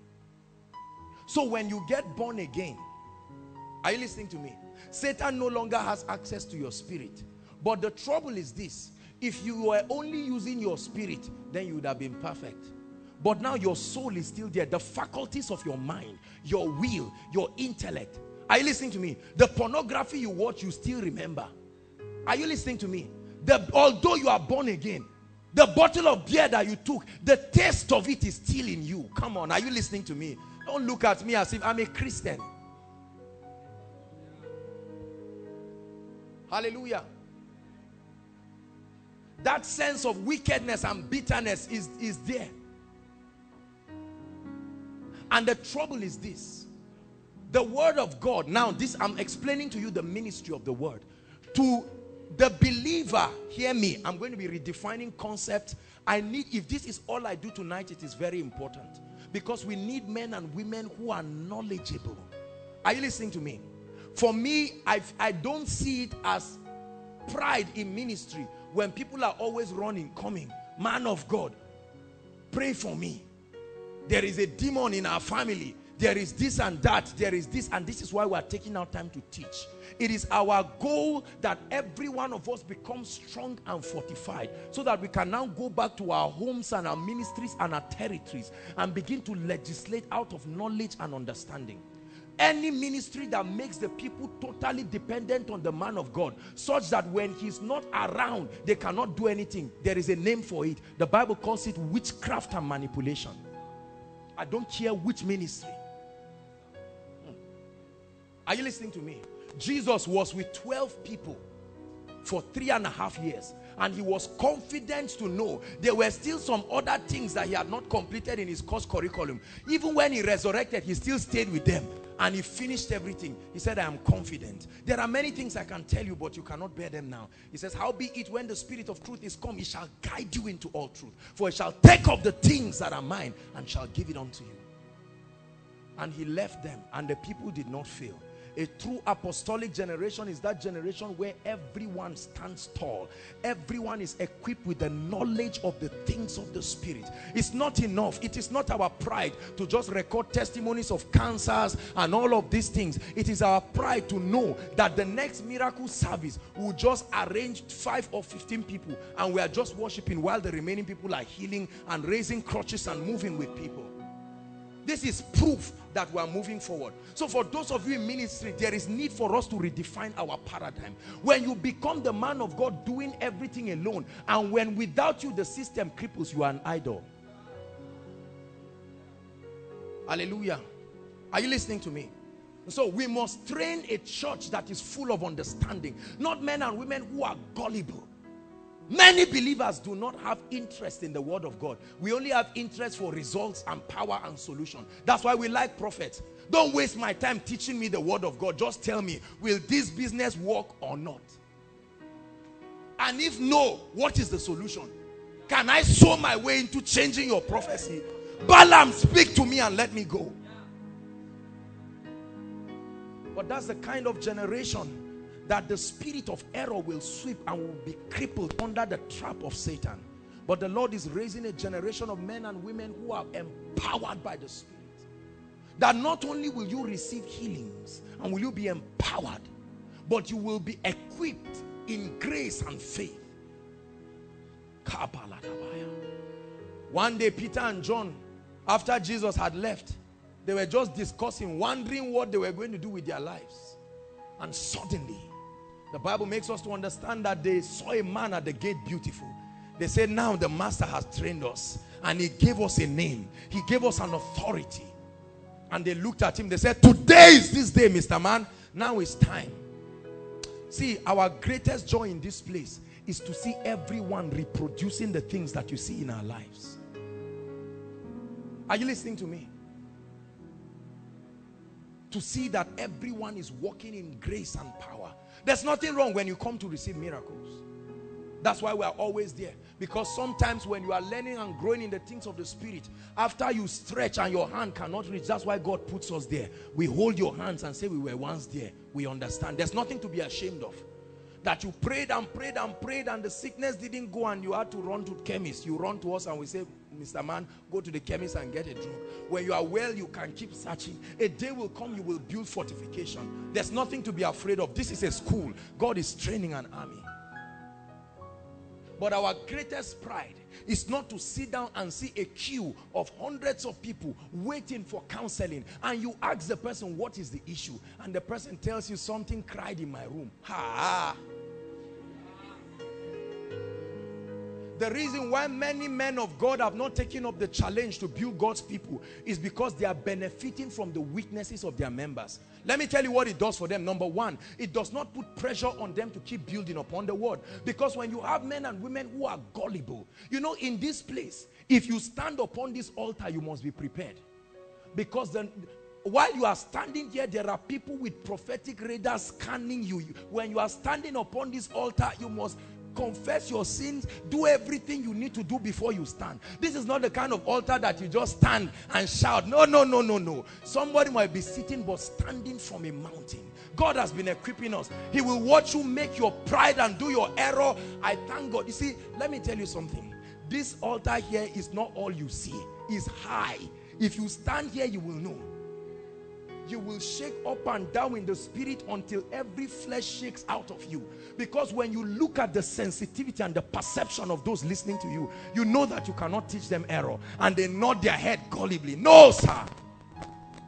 So when you get born again, are you listening to me? Satan no longer has access to your spirit. But the trouble is this: if you were only using your spirit, then you would have been perfect. But now your soul is still there. The faculties of your mind, your will, your intellect. Are you listening to me? The pornography you watch, you still remember. Are you listening to me? The, although you are born again, the bottle of beer that you took, the taste of it is still in you. Come on, are you listening to me? Don't look at me as if I'm a Christian. Hallelujah. That sense of wickedness and bitterness is, is there. And the trouble is this. The word of God. Now this, I'm explaining to you the ministry of the word. To the believer, hear me. I'm going to be redefining concept. I need, if this is all I do tonight, it is very important. Because we need men and women who are knowledgeable. Are you listening to me? For me, I've, I don't see it as pride in ministry. When people are always running, coming. Man of God, pray for me. There is a demon in our family. There is this and that. There is this. And this is why we are taking our time to teach. It is our goal that every one of us becomes strong and fortified so that we can now go back to our homes and our ministries and our territories and begin to legislate out of knowledge and understanding. Any ministry that makes the people totally dependent on the man of God, such that when he's not around, they cannot do anything. There is a name for it. The Bible calls it witchcraft and manipulation. I don't care which ministry. Hmm. Are you listening to me? Jesus was with twelve people for three and a half years. and he was confident to know there were still some other things that he had not completed in his course curriculum. Even when he resurrected, he still stayed with them and he finished everything. He said, I am confident. There are many things I can tell you, but you cannot bear them now. He says, howbeit it when the Spirit of truth is come, he shall guide you into all truth. For he shall take of the things that are mine and shall give it unto you. And he left them, and the people did not fail. A true apostolic generation is that generation where everyone stands tall. Everyone is equipped with the knowledge of the things of the Spirit. It's not enough. It is not our pride to just record testimonies of cancers and all of these things. It is our pride to know that the next miracle service will just arrange five or fifteen people and we are just worshiping while the remaining people are healing and raising crutches and moving with people. This is proof that we are moving forward. So for those of you in ministry, there is need for us to redefine our paradigm. When you become the man of God doing everything alone, and when without you the system cripples, you are an idol. Hallelujah. Are you listening to me? So we must train a church that is full of understanding, not men and women who are gullible. Many believers do not have interest in the word of God. We only have interest for results and power and solution. That's why we like prophets. Don't waste my time teaching me the word of God. Just tell me, will this business work or not? And if no, what is the solution? Can I sow my way into changing your prophecy? Balaam, speak to me and let me go. But that's the kind of generation that the spirit of error will sweep and will be crippled under the trap of Satan. But the Lord is raising a generation of men and women who are empowered by the Spirit. That not only will you receive healings and will you be empowered, but you will be equipped in grace and faith. One day Peter and John, after Jesus had left, they were just discussing, wondering what they were going to do with their lives. And suddenly, the Bible makes us to understand that they saw a man at the gate beautiful. They said, now the master has trained us and he gave us a name. He gave us an authority. And they looked at him. They said, today is this day, Mister Man. Now is time. See, our greatest joy in this place is to see everyone reproducing the things that you see in our lives. Are you listening to me? To see that everyone is walking in grace and power. There's nothing wrong when you come to receive miracles. That's why we are always there. Because sometimes when you are learning and growing in the things of the Spirit, after you stretch and your hand cannot reach, that's why God puts us there. We hold your hands and say we were once there. We understand. There's nothing to be ashamed of. That you prayed and prayed and prayed and the sickness didn't go and you had to run to the chemist. You run to us and we say, Mister Man, go to the chemist and get a drug. When you are well, you can keep searching. A day will come, you will build fortification. There's nothing to be afraid of. This is a school. God is training an army. But our greatest pride is not to sit down and see a queue of hundreds of people waiting for counseling. And you ask the person, what is the issue? And the person tells you, something cried in my room. Ha! The reason why many men of God have not taken up the challenge to build God's people is because they are benefiting from the weaknesses of their members. Let me tell you what it does for them. Number one, it does not put pressure on them to keep building upon the word. Because when you have men and women who are gullible, you know, in this place, if you stand upon this altar, you must be prepared. Because then, while you are standing here, there are people with prophetic radars scanning you. When you are standing upon this altar, you must confess your sins, do everything you need to do before you stand. This is not the kind of altar that you just stand and shout. No, no, no, no, no. Somebody might be sitting but standing from a mountain. God has been equipping us. He will watch you make your pride and do your error. I thank God. You see, let me tell you something. This altar here is not all you see. It's high. If you stand here, you will know. You will shake up and down in the spirit until every flesh shakes out of you. Because when you look at the sensitivity and the perception of those listening to you, you know that you cannot teach them error. And they nod their head gullibly. No, sir.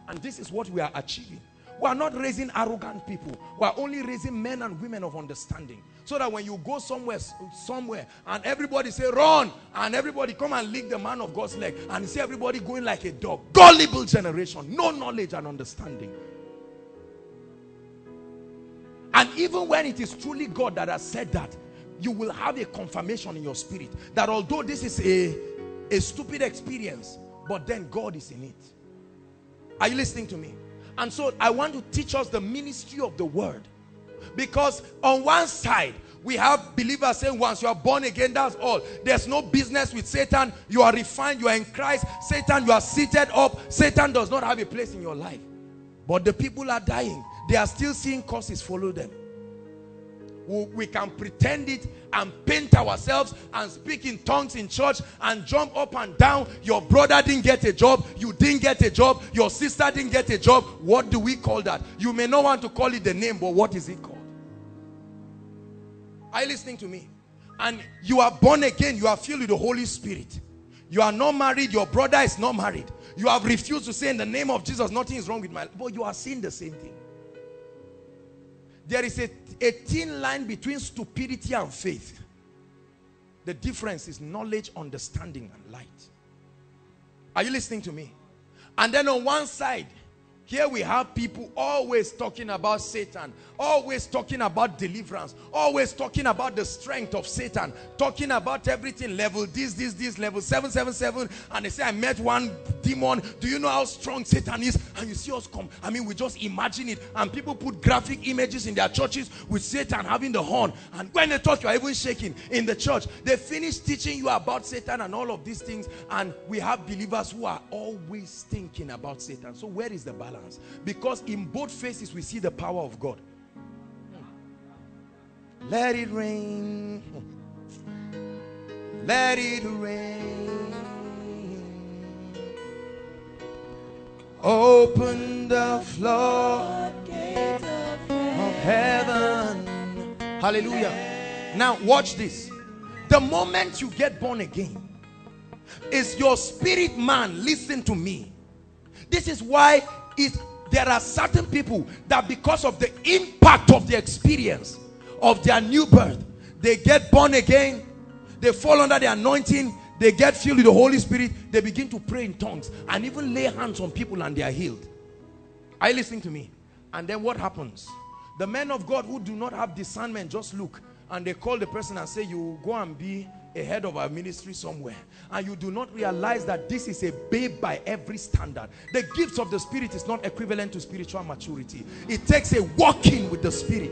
And this is what we are achieving. We are not raising arrogant people. We are only raising men and women of understanding. So that when you go somewhere, somewhere and everybody say, run. And everybody come and lick the man of God's leg. And see everybody going like a dog. Gullible generation. No knowledge and understanding. And even when it is truly God that has said that, you will have a confirmation in your spirit that although this is a, a stupid experience, but then God is in it. Are you listening to me? And so I want to teach us the ministry of the word. Because on one side, we have believers saying, once you are born again, that's all. There's no business with Satan. You are refined. You are in Christ. Satan, you are seated up. Satan does not have a place in your life. But the people are dying. They are still seeing curses follow them. We can pretend it and paint ourselves and speak in tongues in church and jump up and down. Your brother didn't get a job. You didn't get a job. Your sister didn't get a job. What do we call that? You may not want to call it the name, but what is it called? Are you listening to me? And you are born again. You are filled with the Holy Spirit. You are not married. Your brother is not married. You have refused to say, in the name of Jesus, nothing is wrong with my life. But you are seeing the same thing. There is a, a thin line between stupidity and faith. The difference is knowledge, understanding, and light. Are you listening to me? And then on one side, here we have people always talking about Satan, always talking about deliverance, always talking about the strength of Satan, talking about everything, level this, this, this, level seven seven seven. And they say, I met one demon. Do you know how strong Satan is? And you see us come. I mean, we just imagine it. And people put graphic images in their churches with Satan having the horn. And when they talk, you are even shaking in the church. They finish teaching you about Satan and all of these things. And we have believers who are always thinking about Satan. So where is the balance? Because in both faces we see the power of God. Let it rain, let it rain, open the floodgates of heaven. Hallelujah. Now watch this. The moment you get born again, is your spirit man, listen to me, this is why Is, there are certain people that because of the impact of the experience of their new birth, they get born again, they fall under the anointing, they get filled with the Holy Spirit, they begin to pray in tongues and even lay hands on people and they are healed. Are you listening to me? And then what happens? The men of God who do not have discernment just look and they call the person and say, you go and be a head of our ministry somewhere. And you do not realize that this is a babe by every standard. The gifts of the Spirit is not equivalent to spiritual maturity. It takes a walking with the Spirit.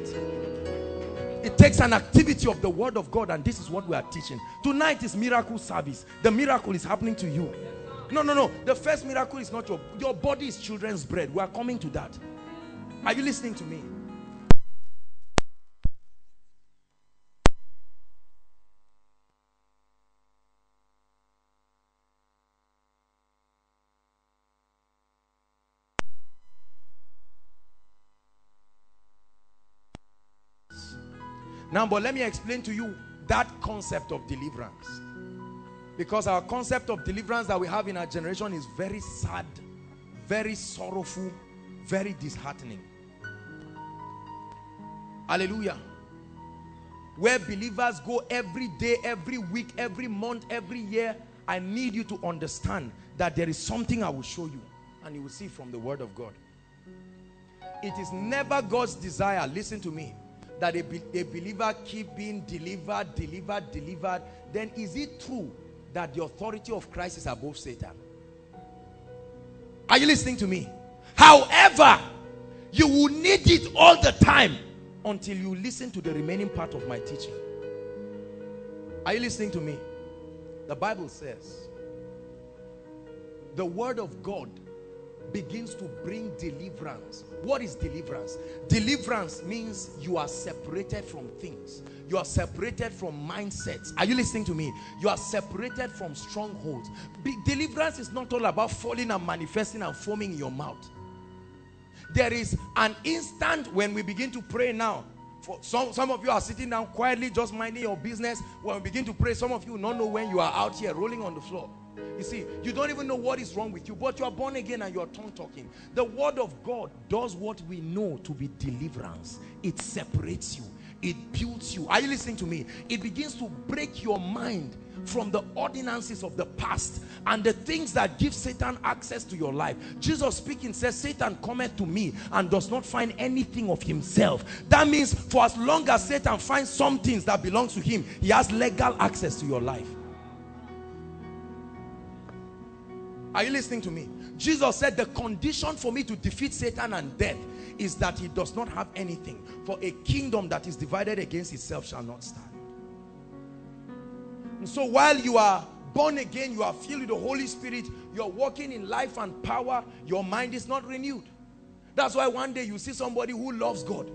It takes an activity of the Word of God, and this is what we are teaching. Tonight is miracle service. The miracle is happening to you. No, no, no. The first miracle is not your, your body is children's bread. We are coming to that. Are you listening to me? Now, but let me explain to you that concept of deliverance. Because our concept of deliverance that we have in our generation is very sad, very sorrowful, very disheartening. Hallelujah. Where believers go every day, every week, every month, every year, I need you to understand that there is something I will show you. And you will see from the Word of God. It is never God's desire, listen to me, that a, be a believer keep being delivered, delivered, delivered, then is it true that the authority of Christ is above Satan? Are you listening to me? However, you will need it all the time until you listen to the remaining part of my teaching. Are you listening to me? The Bible says, the Word of God begins to bring deliverance. What is deliverance? Deliverance means you are separated from things. You are separated from mindsets. Are you listening to me? You are separated from strongholds. Be deliverance is not all about falling and manifesting and foaming in your mouth. There is an instant when we begin to pray now. For some, some of you are sitting down quietly, just minding your business. When we begin to pray, some of you do not know when you are out here rolling on the floor. You see, you don't even know what is wrong with you, but you are born again and you are tongue talking. The Word of God does what we know to be deliverance. It separates you. It builds you. Are you listening to me? It begins to break your mind from the ordinances of the past and the things that give Satan access to your life. Jesus speaking says, Satan cometh to me and does not find anything of himself. That means for as long as Satan finds some things that belongs to him, he has legal access to your life. Are you listening to me? Jesus said the condition for me to defeat Satan and death is that he does not have anything. For a kingdom that is divided against itself shall not stand. And so while you are born again, you are filled with the Holy Spirit, you're walking in life and power, your mind is not renewed. That's why one day you see somebody who loves God.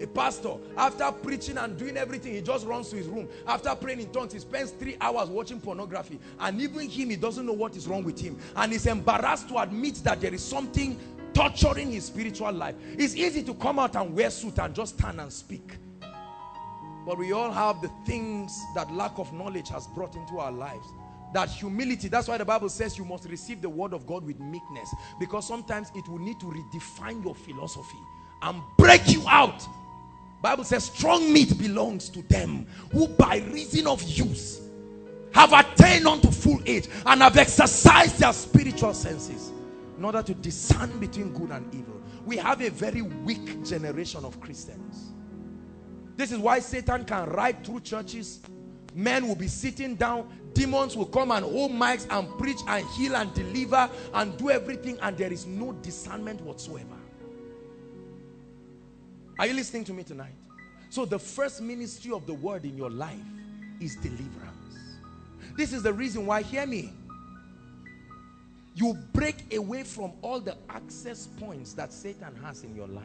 A pastor, after preaching and doing everything, he just runs to his room. After praying in tongues, he spends three hours watching pornography. And even him, he doesn't know what is wrong with him. And he's embarrassed to admit that there is something torturing his spiritual life. It's easy to come out and wear suit and just stand and speak. But we all have the things that lack of knowledge has brought into our lives. That humility, that's why the Bible says you must receive the word of God with meekness. Because sometimes it will need to redefine your philosophy and break you out. Bible says strong meat belongs to them who by reason of use have attained unto full age and have exercised their spiritual senses in order to discern between good and evil. We have a very weak generation of Christians. This is why Satan can ride through churches. Men will be sitting down, demons will come and hold mics and preach and heal and deliver and do everything, and there is no discernment whatsoever. Are you listening to me tonight? So the first ministry of the word in your life is deliverance. This is the reason why, hear me, you break away from all the access points that Satan has in your life.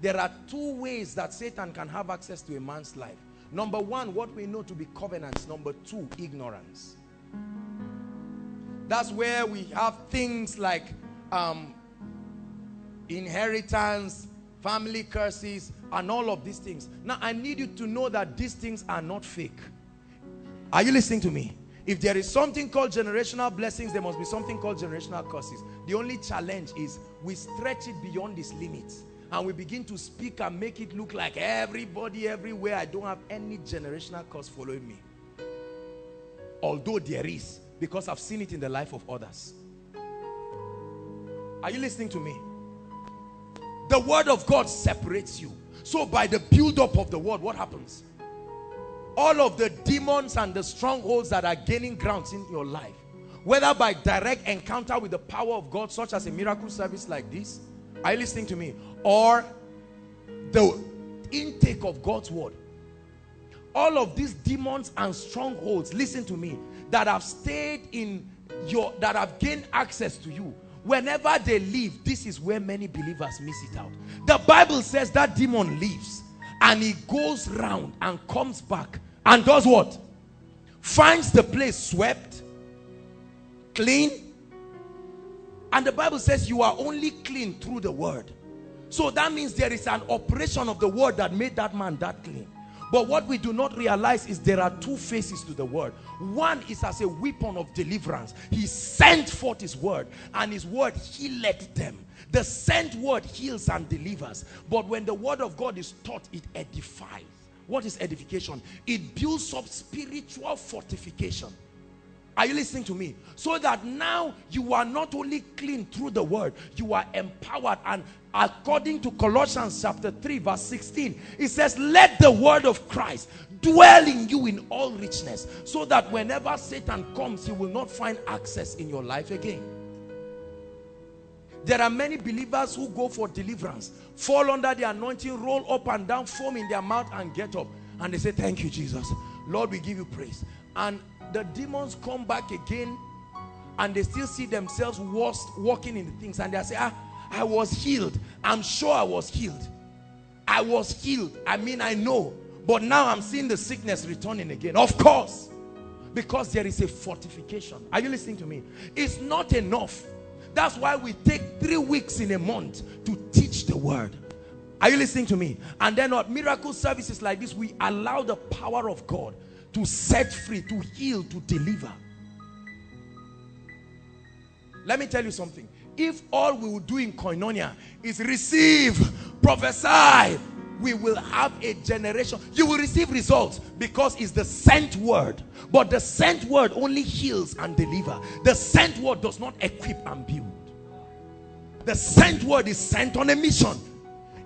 There are two ways that Satan can have access to a man's life. Number one, what we know to be covenants. Number two, ignorance. That's where we have things like um, inheritance, family curses, and all of these things. Now, I need you to know that these things are not fake. Are you listening to me? If there is something called generational blessings, there must be something called generational curses. The only challenge is we stretch it beyond its limits, and we begin to speak and make it look like everybody, everywhere, I don't have any generational curse following me. Although there is, because I've seen it in the life of others. Are you listening to me? The word of God separates you. So by the build-up of the word, what happens? All of the demons and the strongholds that are gaining grounds in your life, whether by direct encounter with the power of God, such as a miracle service like this, are you listening to me? Or the intake of God's word. All of these demons and strongholds, listen to me, that have stayed in your, that have gained access to you, whenever they leave, this is where many believers miss it out. The Bible says that demon leaves and he goes round and comes back and does what? Finds the place swept, clean. And the Bible says you are only clean through the word. So that means there is an operation of the word that made that man that clean. But what we do not realize is there are two faces to the word. One is as a weapon of deliverance. He sent forth his word, and his word healed them. The sent word heals and delivers. But when the word of God is taught, it edifies. What is edification? It builds up spiritual fortification. Are you listening to me? So that now you are not only clean through the word, you are empowered. And according to Colossians chapter three verse sixteen, it says, let the word of Christ dwell in you in all richness, so that whenever Satan comes, he will not find access in your life again. There are many believers who go for deliverance, fall under the anointing, roll up and down, foam in their mouth and get up. And they say, thank you, Jesus. Lord, we give you praise. And the demons come back again, and they still see themselves worst walking in the things, and they say, ah, I was healed. I'm sure I was healed. I was healed. I mean, I know. But now I'm seeing the sickness returning again. Of course. Because there is a fortification. Are you listening to me? It's not enough. That's why we take three weeks in a month to teach the word. Are you listening to me? And then at miracle services like this, we allow the power of God to set free, to heal, to deliver. Let me tell you something. If all we will do in Koinonia is receive, prophesy, we will have a generation. You will receive results because it's the sent word. But the sent word only heals and delivers. The sent word does not equip and build. The sent word is sent on a mission.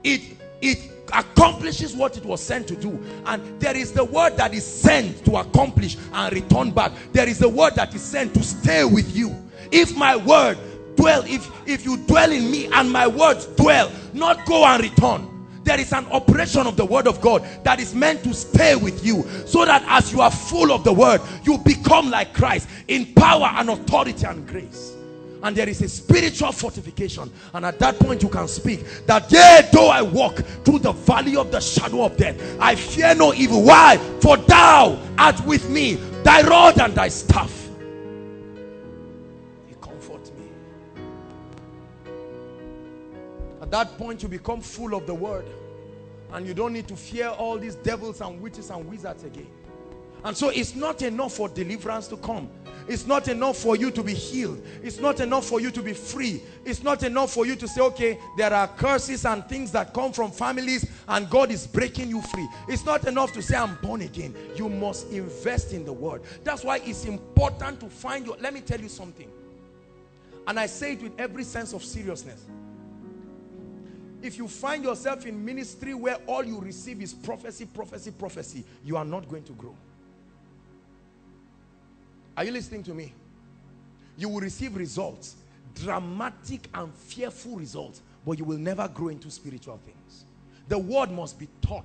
It, it accomplishes what it was sent to do. And there is the word that is sent to accomplish and return back. There is the word that is sent to stay with you. If my word dwell, if, if you dwell in me and my words dwell, not go and return. There is an operation of the word of God that is meant to stay with you, so that as you are full of the word, you become like Christ in power and authority and grace. And there is a spiritual fortification. And at that point you can speak that, yea, though I walk through the valley of the shadow of death, I fear no evil. Why? For thou art with me, thy rod and thy staff, they comfort me. At that point you become full of the word. And you don't need to fear all these devils and witches and wizards again. And so it's not enough for deliverance to come. It's not enough for you to be healed. It's not enough for you to be free. It's not enough for you to say, okay, there are curses and things that come from families and God is breaking you free. It's not enough to say, I'm born again. You must invest in the word. That's why it's important to find your... Let me tell you something. And I say it with every sense of seriousness. If you find yourself in ministry where all you receive is prophecy, prophecy, prophecy, you are not going to grow. Are you listening to me? You will receive results, dramatic and fearful results, but you will never grow into spiritual things. The word must be taught.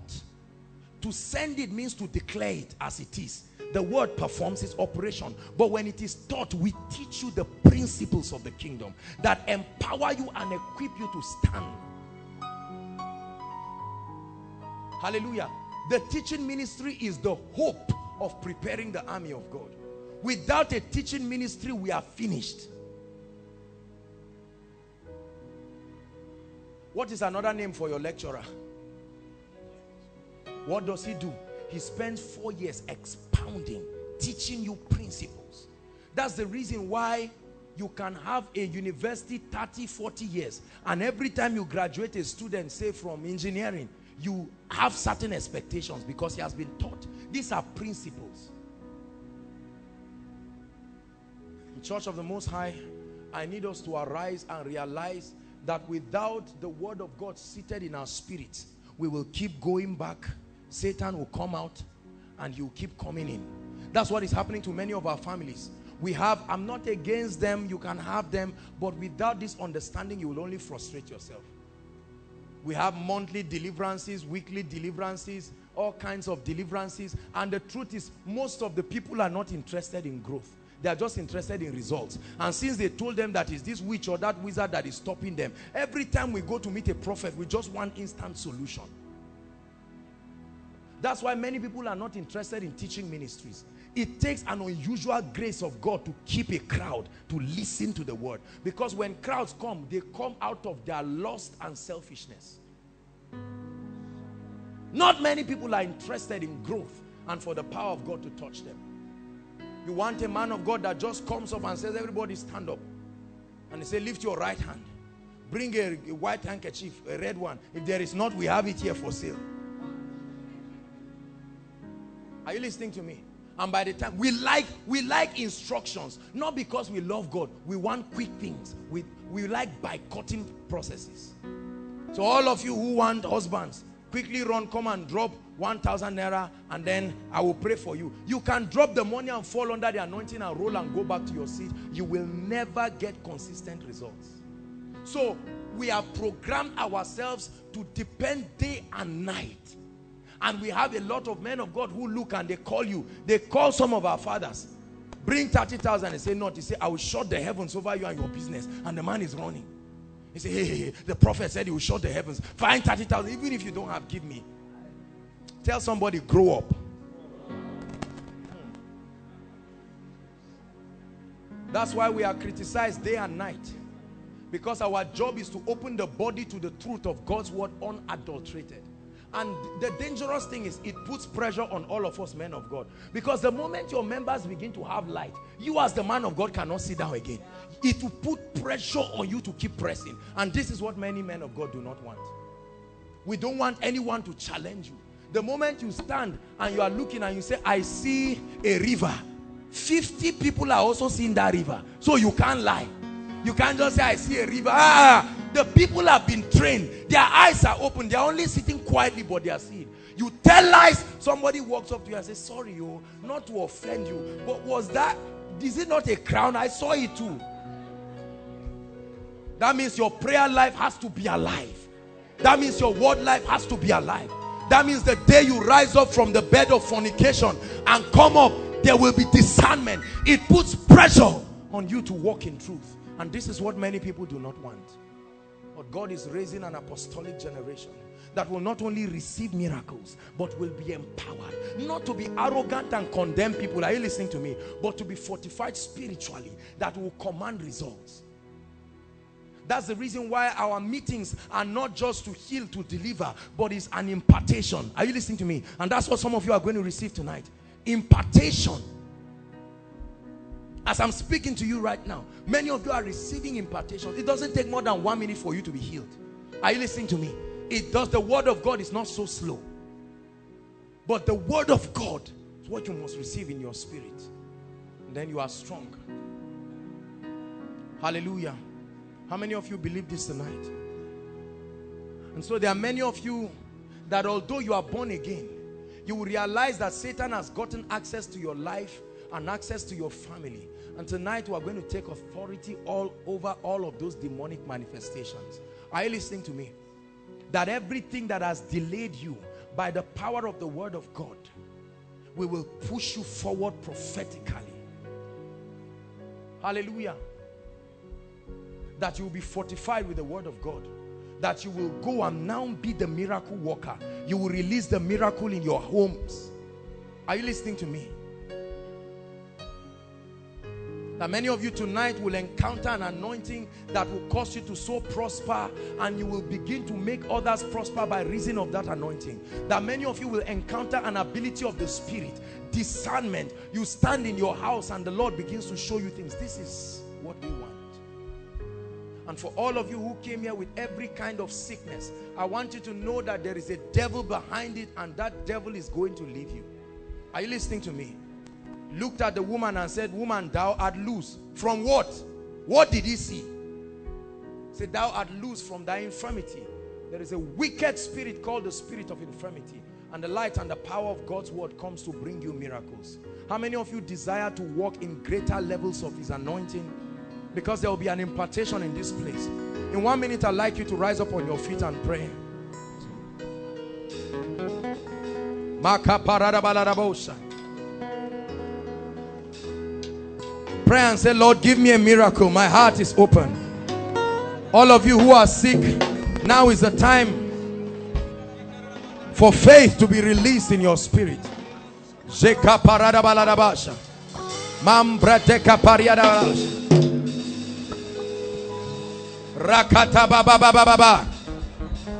To send it means to declare it as it is. The word performs its operation, but when it is taught, we teach you the principles of the kingdom that empower you and equip you to stand. Hallelujah. The teaching ministry is the hope of preparing the army of God. Without a teaching ministry, we are finished. What is another name for your lecturer? What does he do? He spends four years expounding, teaching you principles. That's the reason why you can have a university thirty, forty years, and every time you graduate a student, say from engineering, you have certain expectations because he has been taught. These are principles. Church of the Most High, I need us to arise and realize that without the word of God seated in our spirit, we will keep going back. Satan will come out and you keep coming in. That's what is happening to many of our families. We have, I'm not against them, you can have them, but without this understanding, you will only frustrate yourself. We have monthly deliverances, weekly deliverances, all kinds of deliverances, and the truth is, most of the people are not interested in growth. They are just interested in results. And since they told them that it's this witch or that wizard that is stopping them, every time we go to meet a prophet, we just want instant solution. That's why many people are not interested in teaching ministries. It takes an unusual grace of God to keep a crowd to listen to the word. Because when crowds come, they come out of their lust and selfishness. Not many people are interested in growth and for the power of God to touch them. You want a man of God that just comes up and says, everybody stand up. And he says, lift your right hand. Bring a, a white handkerchief, a red one. If there is not, we have it here for sale. Are you listening to me? And by the time, we like, we like instructions. Not because we love God. We want quick things. We, we like boycotting processes. So all of you who want husbands, quickly run, come and drop one thousand naira and then I will pray for you. You can drop the money and fall under the anointing and roll and go back to your seat. You will never get consistent results. So we have programmed ourselves to depend day and night. And we have a lot of men of God who look and they call you. They call some of our fathers. Bring thirty thousand and say not. He say, I will shut the heavens over you and your business. And the man is running. He say, hey, hey, hey, the prophet said he will shut the heavens. Find thirty thousand. Even if you don't have, give me. Tell somebody, grow up. That's why we are criticized day and night. Because our job is to open the body to the truth of God's word unadulterated. And the dangerous thing is it puts pressure on all of us men of God. Because the moment your members begin to have light, you as the man of God cannot sit down again. It will put pressure on you to keep pressing. And this is what many men of God do not want. We don't want anyone to challenge you. The moment you stand and you are looking and you say, I see a river, fifty people are also seeing that river. So you can't lie. You can't just say, I see a river. Ah, the people have been trained. Their eyes are open. They are only sitting quietly, but they are seeing. You tell lies. Somebody walks up to you and says, sorry, yo, not to offend you, but was that, is it not a crown? I saw it too. That means your prayer life has to be alive. That means your word life has to be alive. That means the day you rise up from the bed of fornication and come up, there will be discernment. It puts pressure on you to walk in truth. And this is what many people do not want. But God is raising an apostolic generation that will not only receive miracles, but will be empowered. Not to be arrogant and condemn people, are you listening to me? But to be fortified spiritually, that will command results. That's the reason why our meetings are not just to heal, to deliver, but it's an impartation. Are you listening to me? And that's what some of you are going to receive tonight. Impartation. As I'm speaking to you right now, many of you are receiving impartation. It doesn't take more than one minute for you to be healed. Are you listening to me? It does. The word of God is not so slow. But the word of God is what you must receive in your spirit. And then you are strong. Hallelujah. How many of you believe this tonight? And so there are many of you that although you are born again, you will realize that Satan has gotten access to your life and access to your family. And tonight we are going to take authority all over all of those demonic manifestations. Are you listening to me? That everything that has delayed you, by the power of the word of God, we will push you forward prophetically. Hallelujah. That you will be fortified with the word of God. That you will go and now be the miracle worker. You will release the miracle in your homes. Are you listening to me? That many of you tonight will encounter an anointing that will cause you to so prosper, and you will begin to make others prosper by reason of that anointing. That many of you will encounter an ability of the spirit, discernment. You stand in your house and the Lord begins to show you things. This is what we want. And for all of you who came here with every kind of sickness, I want you to know that there is a devil behind it, and that devil is going to leave you. Are you listening to me? Looked at the woman and said, woman, thou art loose. From what? What did he see? Said, thou art loose from thy infirmity. There is a wicked spirit called the spirit of infirmity. And the light and the power of God's word comes to bring you miracles. How many of you desire to walk in greater levels of his anointing? Because there will be an impartation in this place. In one minute, I'd like you to rise up on your feet and pray. Pray and say, Lord, give me a miracle. My heart is open. All of you who are sick, now is the time for faith to be released in your spirit.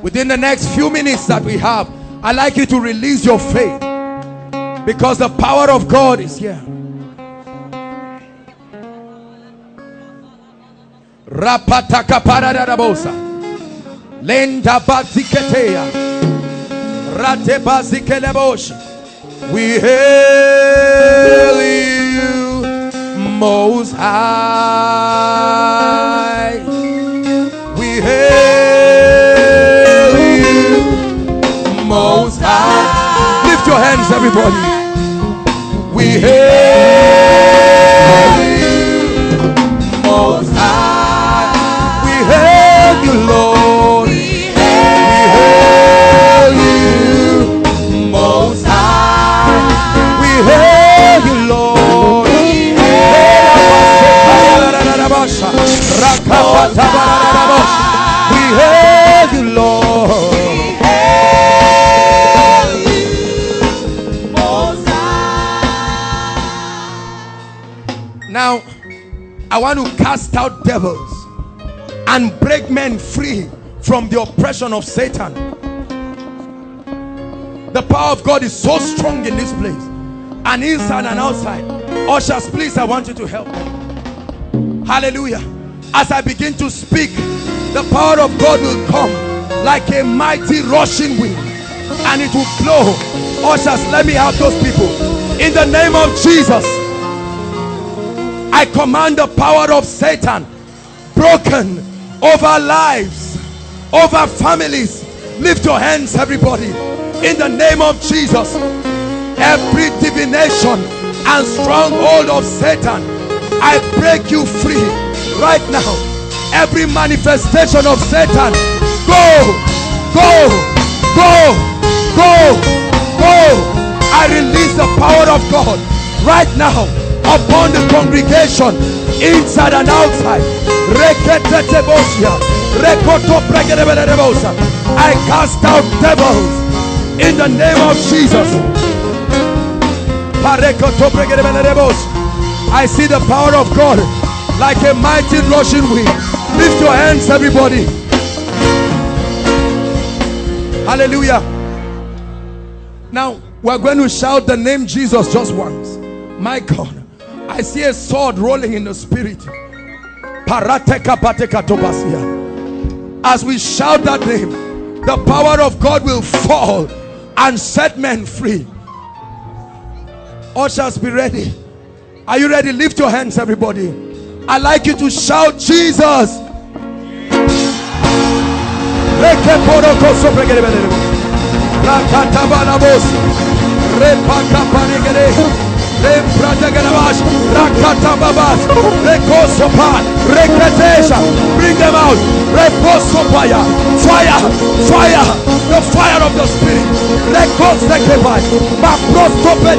Within the next few minutes that we have, I'd like you to release your faith, because the power of God is here. Rapataka paradarabosa lenda baziketea rate bazikelebosh. We hail you, Most High. We hail you, Most High. Lift your hands, everybody. We hail you, Most High. We hail you, Lord. We hail you, Most High. We hail you, Lord. We hail you, Lord. We hail you, Lord. We hail you, Most High. Now, I want to cast out devils and break men free from the oppression of Satan. The power of God is so strong in this place, and inside and outside. Ushers, please, I want you to help me. Hallelujah. As I begin to speak, the power of God will come like a mighty rushing wind, and it will blow. Ushers, let me have those people. In the name of Jesus, I command the power of Satan broken over lives, over families. Lift your hands, everybody. In the name of Jesus, every divination and stronghold of Satan, I break you free right now. Every manifestation of Satan, go, go, go, go, go. I release the power of God right now upon the congregation, inside and outside. I cast out devils in the name of Jesus. I see the power of God like a mighty rushing wind. Lift your hands, everybody. Hallelujah. Now, we're going to shout the name Jesus just once. My God, I see a sword rolling in the spirit. As we shout that name, the power of God will fall and set men free. Ushers, be ready. Are you ready? Lift your hands, everybody. I like you to shout Jesus. Bring them out. Fire, fire, the fire of the Spirit. That fire upon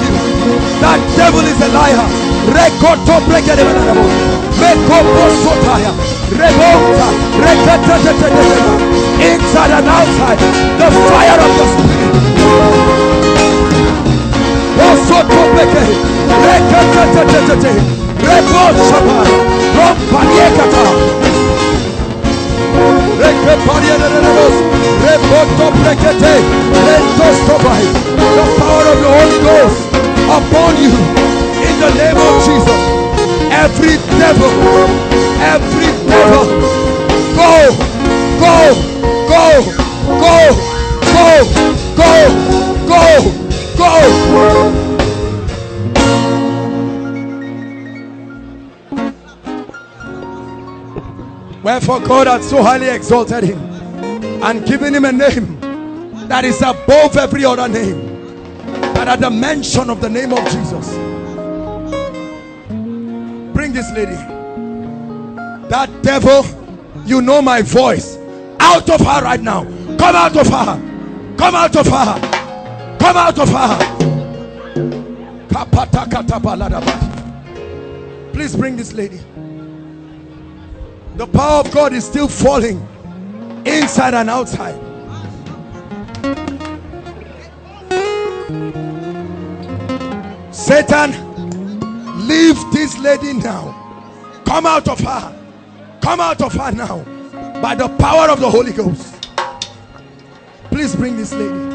you. That devil is a liar. Inside and outside, the fire of the Spirit. The power of the Holy Ghost upon you in the name of Jesus. Every devil, every devil, go, go, go, go, go, go, go, go. Wherefore God hath so highly exalted him, and giving him a name that is above every other name, that at the mention of the name of Jesus. Bring this lady. That devil, you know my voice. Out of her right now. Come out of her. Come out of her. Come out of her. Please bring this lady. The power of God is still falling inside and outside. Satan, leave this lady now. Come out of her. Come out of her now by the power of the Holy Ghost. Please bring this lady.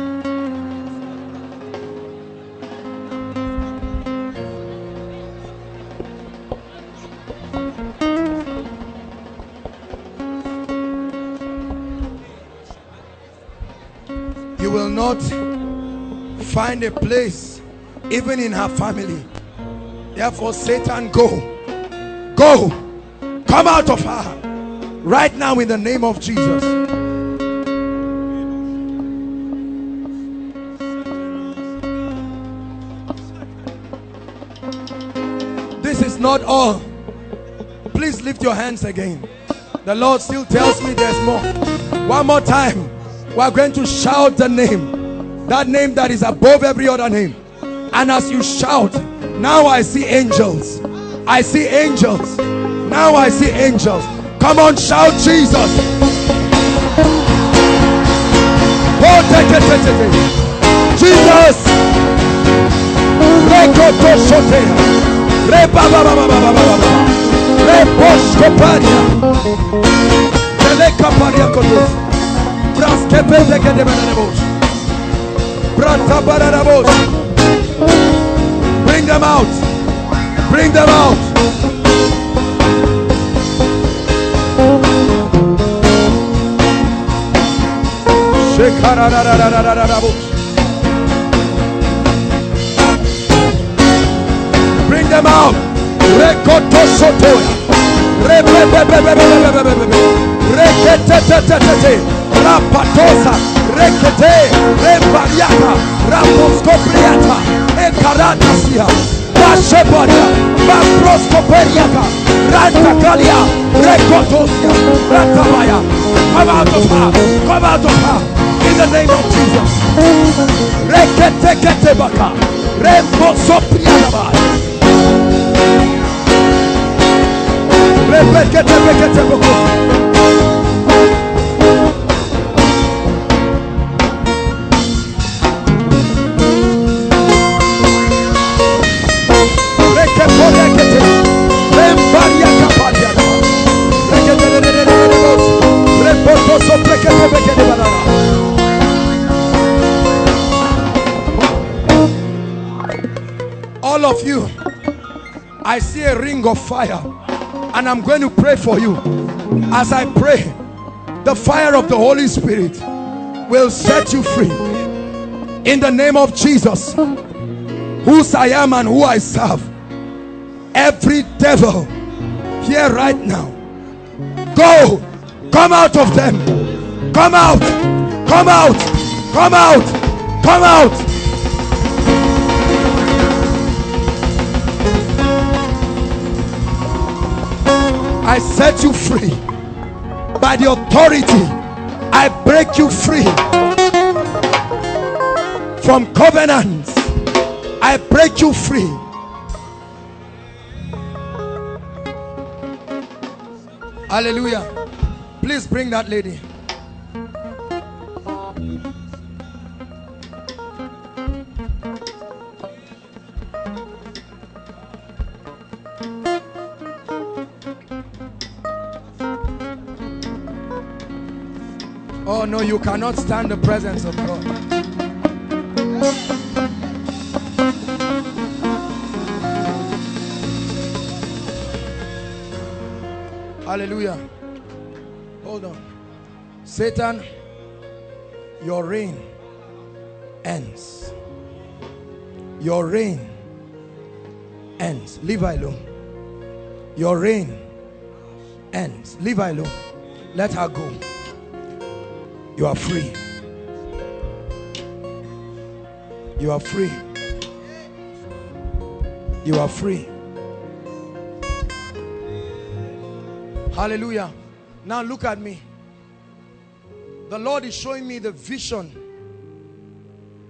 Find a place even in her family. Therefore, Satan, go, go, come out of her right now in the name of Jesus. This is not all. Please lift your hands again. The Lord still tells me there's more. One more time, we are going to shout the name, that name that is above every other name. And as you shout, now I see angels. I see angels. Now I see angels. Come on, shout Jesus. Jesus. Jesus. Bring them out. Bring them out. Bring them out. Rekete Rekete, Rembariata, Ramoscopriata, Ecaratasia, Basheparia, Macroscoperiata, Rantacalia, Recotosia, Ratamaya. Come out of her, come out of her, in the name of Jesus. Rekete Ketebaka, Rembosopriata, Rebekete Beketeboko. All of you, I see a ring of fire, and I'm going to pray for you. As I pray, the fire of the Holy Spirit will set you free in the name of Jesus, whose I am and who I serve. Every devil here right now, go. Come out of them. Come out. Come out. Come out. Come out. I set you free. By the authority, I break you free from covenants. I break you free. Hallelujah. Please bring that lady. Oh no, you cannot stand the presence of God. Hallelujah. Hold on. Satan, your reign ends. Your reign ends. Leave her alone. Your reign ends. Leave her alone. Let her go. You are free. You are free. You are free. Hallelujah. Now look at me. The Lord is showing me the vision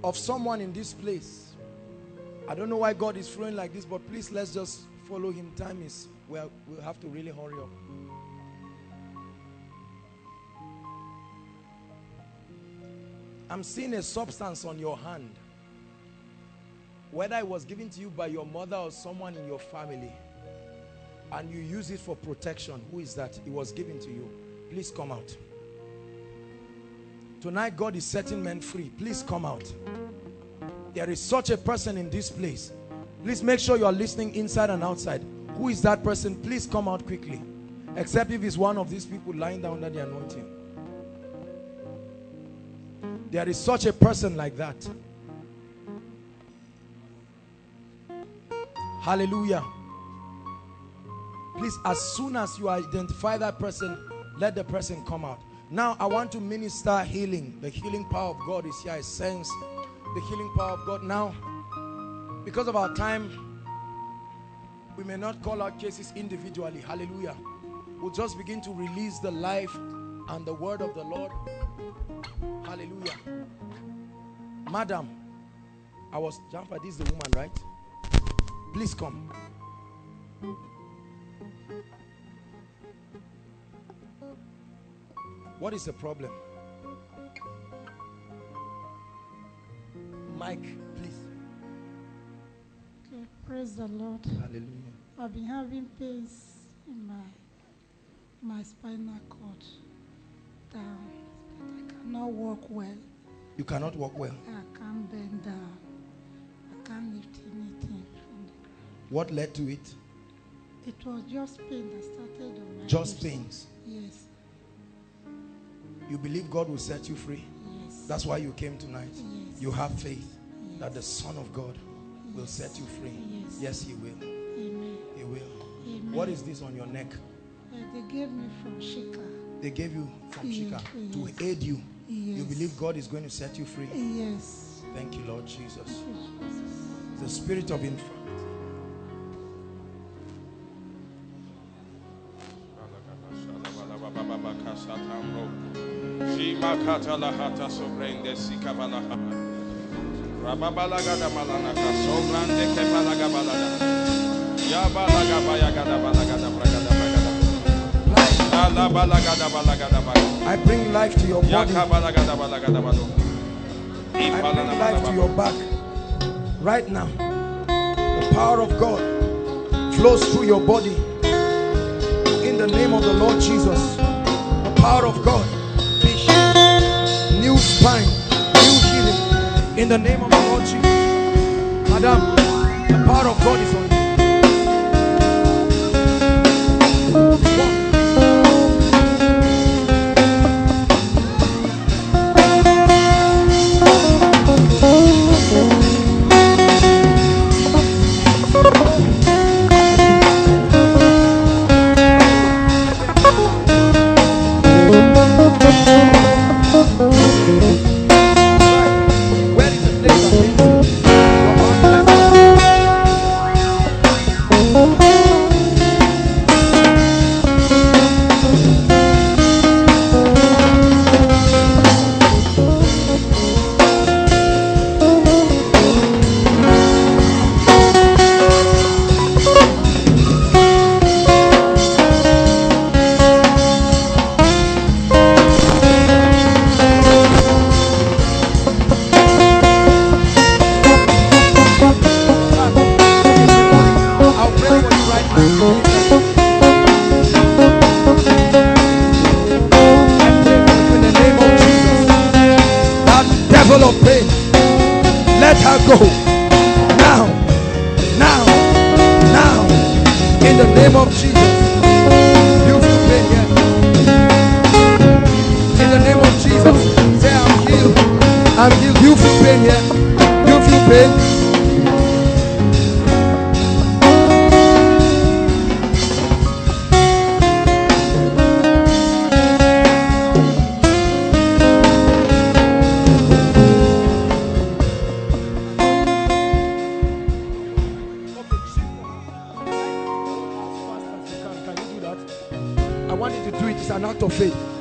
of someone in this place. I don't know why God is flowing like this, but please let's just follow him. Time is, well, we'll have to really hurry up. I'm seeing a substance on your hand. Whether it was given to you by your mother or someone in your family, and you use it for protection. Who is that? It was given to you. Please come out. Tonight God is setting men free. Please come out. There is such a person in this place. Please make sure you are listening inside and outside. Who is that person? Please come out quickly. Except if it's one of these people lying down under the anointing. There is such a person like that. Hallelujah. Please, as soon as you identify that person, let the person come out. Now, I want to minister healing. The healing power of God is here. I sense the healing power of God. Now, because of our time, we may not call out cases individually. Hallelujah. We'll just begin to release the life and the word of the Lord. Hallelujah. Madam, I was Jampa, this is the woman, right? Please come. What is the problem? Mike, please. Okay, praise the Lord. Hallelujah. I've been having pains in my my spinal cord down. I cannot walk well. You cannot walk well. I can't bend down. I can't lift anything from the ground. What led to it? It was just pain that started on my. Just lips. Pains. Yes. You believe God will set you free? Yes. That's why you came tonight. Yes. You have faith yes. that the Son of God yes. will set you free. Yes, yes He will. Amen. He will. Amen. What is this on your neck? Uh, they gave me from Shika. They gave you from yes. Shika yes. to aid you. Yes. You believe God is going to set you free? Yes. Thank you, Lord Jesus. Jesus. The spirit of infirmity. I bring life to your body. I bring life to your back. Right now, the power of God flows through your body. In the name of the Lord Jesus, the power of God, new spine, new healing. In the name of the Lord Jesus, Madam, the power of God is on you.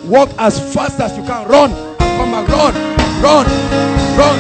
Walk. As fast as you can, run, come back, run, run, run.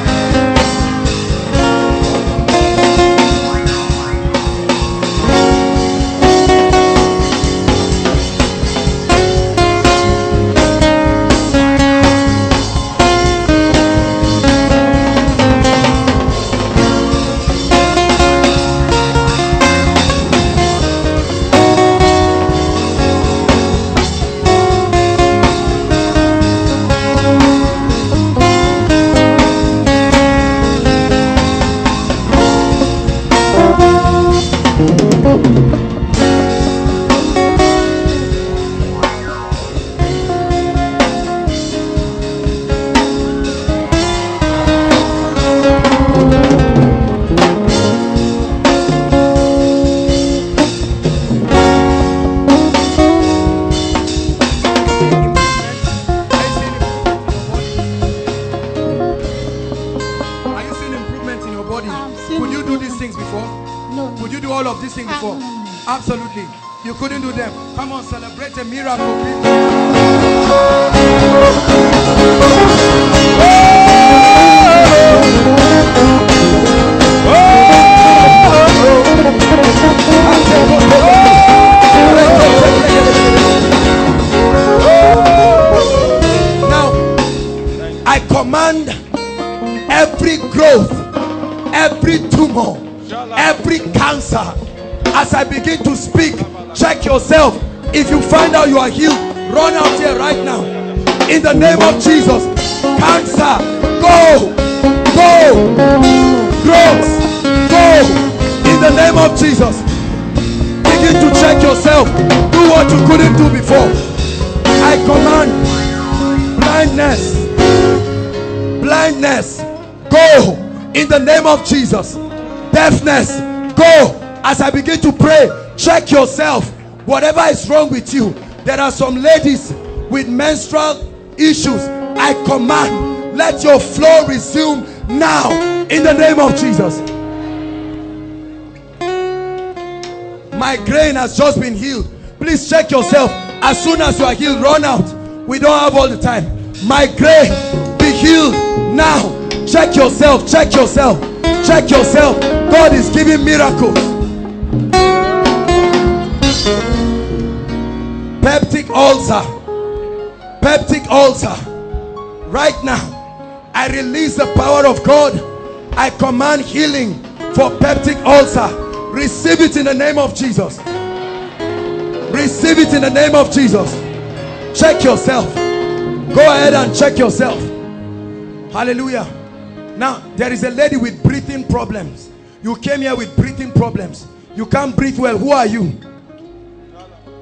You are healed. Run out here right now. In the name of Jesus. Cancer, go, go. Growth, go. In the name of Jesus. Begin to check yourself. Do what you couldn't do before. I command blindness, Blindness, go in the name of Jesus. Deafness, go. As I begin to pray, check yourself. Whatever is wrong with you, there are some ladies with menstrual issues. I command, let your flow resume now in the name of Jesus. Migraine has just been healed. Please check yourself. As soon as you are healed, run out. We don't have all the time. Migraine, be healed now. Check yourself, check yourself, check yourself. God is giving miracles. Peptic ulcer, peptic ulcer. Right now, I release the power of God. I command healing for peptic ulcer. Receive it in the name of Jesus. Receive it in the name of Jesus. Check yourself. Go ahead and check yourself. Hallelujah. Now, there is a lady with breathing problems. You came here with breathing problems. You can't breathe well. Who are you?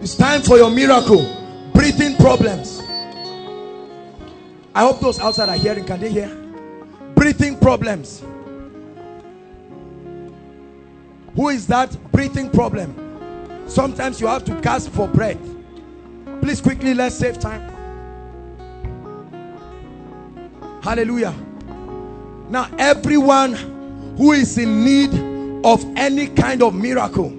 It's time for your miracle. Breathing problems. I hope those outside are hearing. Can they hear? Breathing problems. Who is that? Breathing problem. Sometimes you have to gasp for breath. Please quickly, let's save time. Hallelujah. Now, everyone who is in need of any kind of miracle,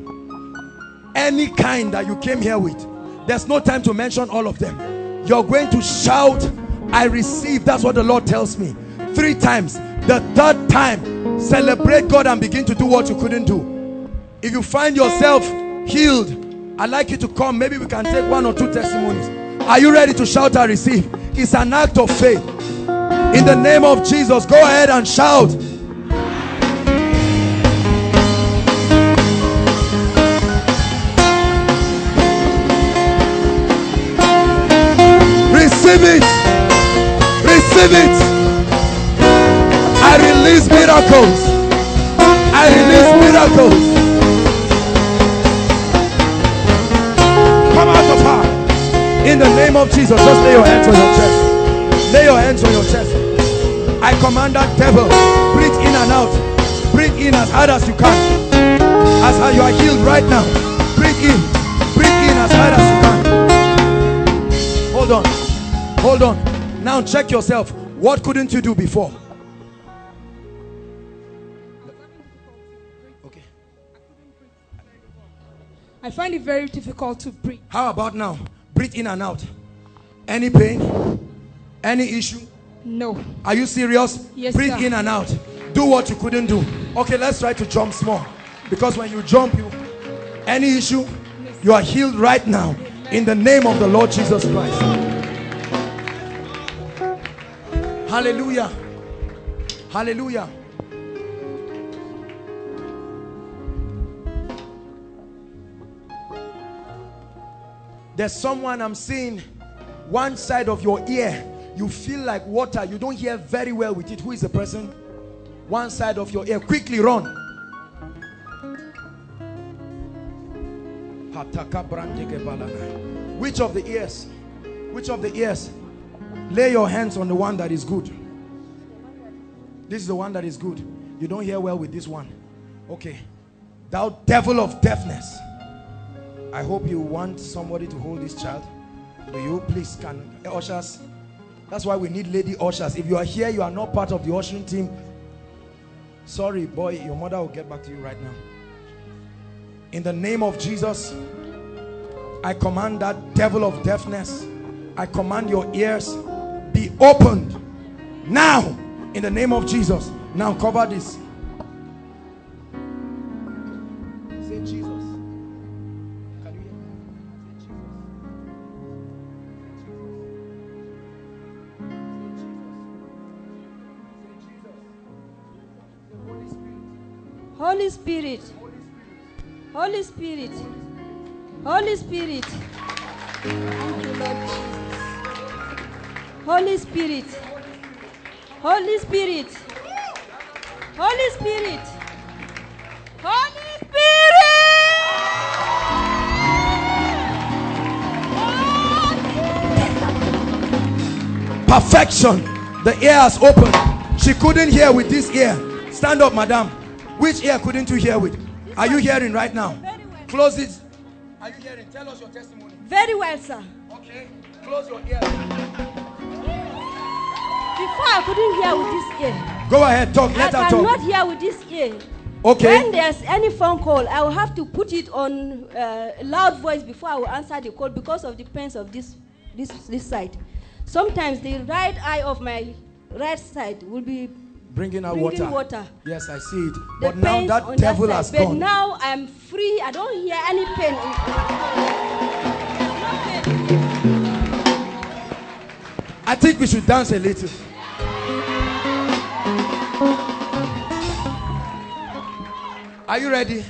any kind that you came here with, there's no time to mention all of them. You're going to shout, I receive. That's what the Lord tells me. Three times. The third time, celebrate God and begin to do what you couldn't do. If you find yourself healed, I'd like you to come. Maybe we can take one or two testimonies. Are you ready to shout and receive? It's an act of faith. In the name of Jesus, go ahead and shout. Receive it. Receive it. I release miracles. I release miracles. In the name of Jesus, just lay your hands on your chest. Lay your hands on your chest. I command that devil, breathe in and out. Breathe in as hard as you can. As you are healed right now, breathe in. Breathe in as hard as you can. Hold on. Hold on. Now check yourself. What couldn't you do before? Okay. I find it very difficult to breathe. How about now? Breathe in and out. Any pain? Any issue? No. Are you serious? Yes, breathe sir. In and out. Do what you couldn't do. Okay, let's try to jump small. Because when you jump, you any issue? Yes, you are healed right now. Amen. In the name of the Lord Jesus Christ. Hallelujah. Hallelujah. There's someone I'm seeing, one side of your ear, you feel like water. You don't hear very well with it. Who is the person? One side of your ear. Quickly run. Which of the ears? Which of the ears? Lay your hands on the one that is good. This is the one that is good. You don't hear well with this one. Okay. Thou devil of deafness. I hope you want somebody to hold this child. Do you? Please, can ushers? That's why we need lady ushers. If you are here, you are not part of the ushering team. Sorry, boy, your mother will get back to you right now. In the name of Jesus, I command that devil of deafness. I command your ears be opened now in the name of Jesus. Now cover this. Say Jesus. Holy Spirit, Holy Spirit, Holy Spirit, thank you, Lord Jesus. Holy Spirit, Holy Spirit, Holy Spirit, Holy Spirit. Perfection. The air has opened. She couldn't hear with this ear. Stand up, madam. Which ear couldn't you hear with? Are you hearing right now? Very well. Close it. Are you hearing? Tell us your testimony. Very well, sir. Okay. Close your ear. Before I couldn't hear with this ear. Go ahead, talk. Let her talk. I cannot hear with this ear. Okay. When there's any phone call, I will have to put it on uh, loud voice before I will answer the call because of the pains of this this this side. Sometimes the right eye of my right side will be bringing out bringing water. water. Yes, I see it. The but now that devil that has but gone. But now I'm free. I don't hear any pain. I think we should dance a little. Are you ready?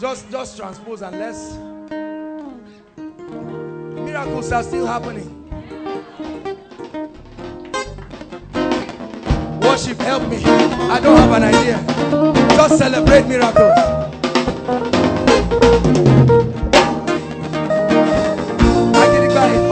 Just, just transpose and let's. Miracles are still happening. Worship, help me. I don't have an idea. Just celebrate miracles. I did it by it.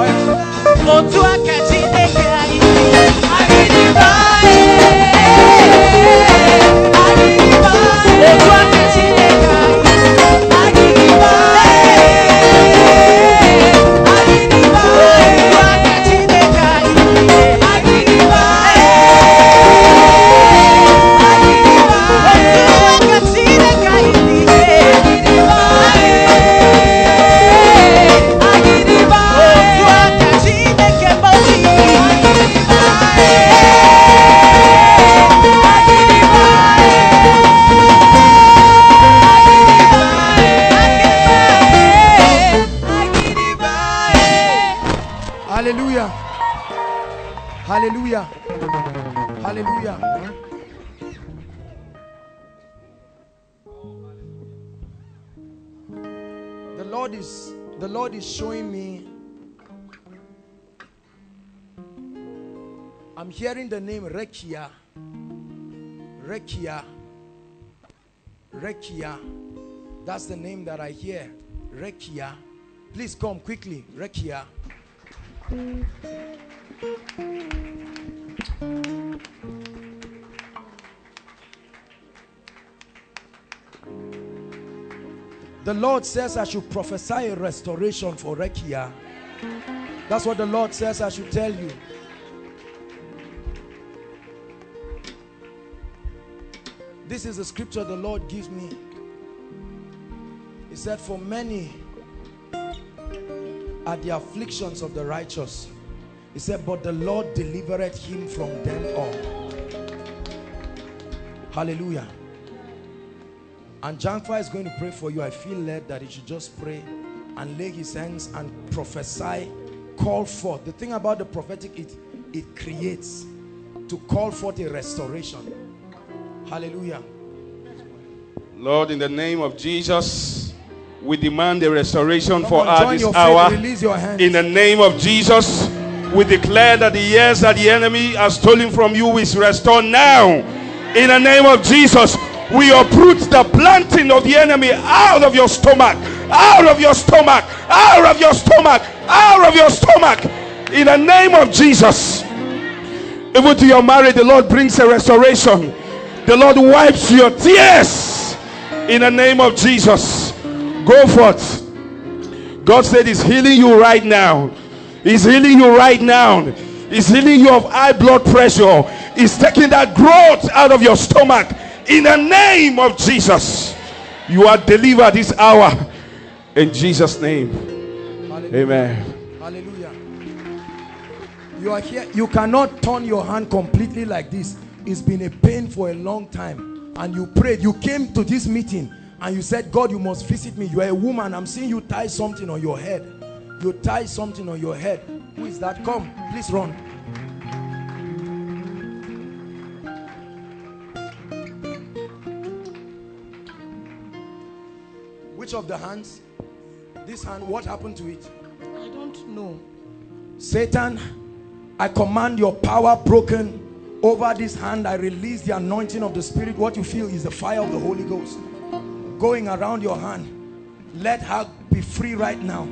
Hallelujah. Hallelujah. The Lord is the Lord is showing me. I'm hearing the name Rekia. Rekia. Rekia. That's the name that I hear. Rekia. Please come quickly. Rekia. The Lord says I should prophesy a restoration for Rekia. That's what the Lord says I should tell you. This is the scripture the Lord gives me. He said, for many are the afflictions of the righteous. He said, but the Lord delivereth him from them all. Hallelujah. And Jankfa is going to pray for you. I feel led that he should just pray and lay his hands and prophesy, call forth. The thing about the prophetic, it, it creates to call forth a restoration. Hallelujah. Lord, in the name of Jesus, we demand a restoration. Come for us this hour. Release your hands. In the name of Jesus, we declare that the years that the enemy has stolen from you is restored now. In the name of Jesus, we uproot the planting of the enemy out of your stomach, out of your stomach, out of your stomach, out of your stomach. In the name of Jesus. Even to your marriage, the Lord brings a restoration. The Lord wipes your tears. In the name of Jesus. Go forth. God said he's healing you right now. He's healing you right now. He's healing you of high blood pressure. He's taking that growth out of your stomach. In the name of Jesus, you are delivered this hour. In Jesus' name. Hallelujah. Amen. Hallelujah. You are here. You cannot turn your hand completely like this. It's been a pain for a long time. And you prayed. You came to this meeting and you said, God, you must visit me. You are a woman. I'm seeing you tie something on your head. You tie something on your head. Who is that? Come, please run. Which of the hands? This hand, what happened to it? I don't know. Satan, I command your power broken over this hand. I release the anointing of the Spirit. What you feel is the fire of the Holy Ghost going around your hand. Let her be free right now.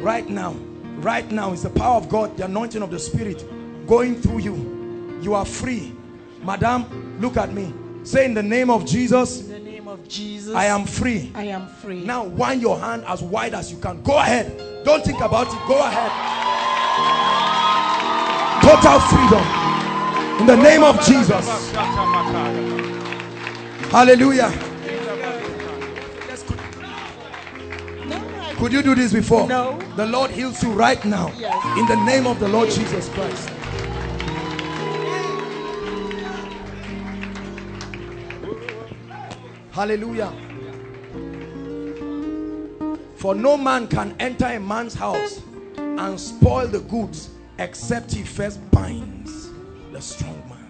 Right now, right now is the power of God, the anointing of the Spirit going through you. You are free. Madam, look at me. Say, in the name of Jesus, in the name of Jesus, I am free. I am free. Now, wind your hand as wide as you can. Go ahead. Don't think about it. Go ahead. Total freedom. In the name of Jesus. Hallelujah. Could you do this before? No. The Lord heals you right now. Yes. In the name of the Lord Jesus Christ. Hallelujah. For no man can enter a man's house and spoil the goods except he first binds the strong man.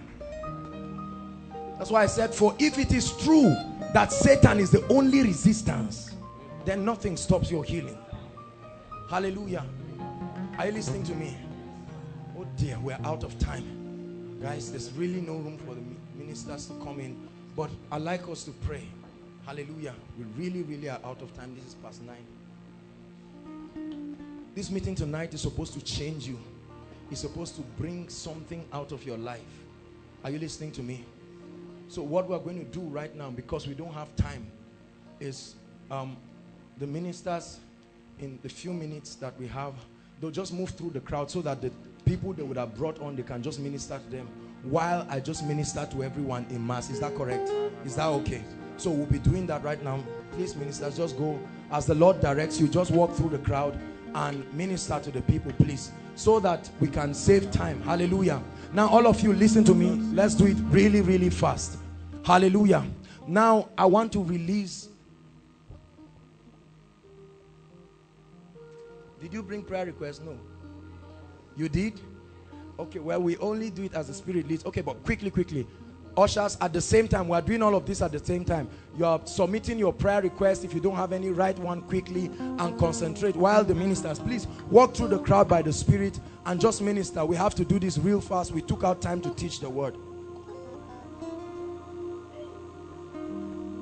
That's why I said, for if it is true that Satan is the only resistance, then nothing stops your healing. Hallelujah. Are you listening to me? Oh dear, we're out of time. Guys, there's really no room for the ministers to come in. But I'd like us to pray. Hallelujah. We really, really are out of time. This is past nine. This meeting tonight is supposed to change you. It's supposed to bring something out of your life. Are you listening to me? So what we're going to do right now, because we don't have time, is... Um, the ministers, in the few minutes that we have, they'll just move through the crowd so that the people they would have brought on, they can just minister to them while I just minister to everyone in mass. Is that correct? Is that okay? So we'll be doing that right now. Please, ministers, just go as the Lord directs you. Just walk through the crowd and minister to the people, please, so that we can save time. Hallelujah. Now, all of you, listen to me. Let's do it really, really fast. Hallelujah. Now, I want to release... Did you bring prayer requests? No. You did? Okay, well, we only do it as the Spirit leads. Okay, but quickly, quickly. Ushers, at the same time, we are doing all of this at the same time. You are submitting your prayer request. If you don't have any, write one quickly and concentrate. While the ministers, please walk through the crowd by the Spirit and just minister. We have to do this real fast. We took out time to teach the word.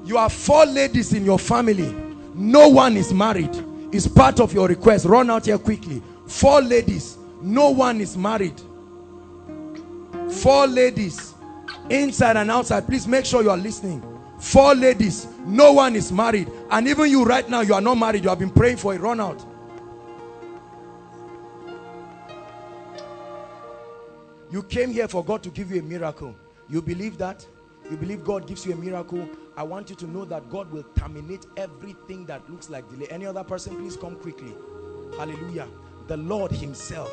You are four ladies in your family. No one is married. Is part of your request. Run out here quickly. Four ladies. No one is married. Four ladies. Inside and outside. Please make sure you are listening. Four ladies. No one is married. And even you right now, you are not married. You have been praying for a run out. You came here for God to give you a miracle. You believe that? You believe God gives you a miracle? I want you to know that God will terminate everything that looks like delay. Any other person, please come quickly. Hallelujah. The Lord himself.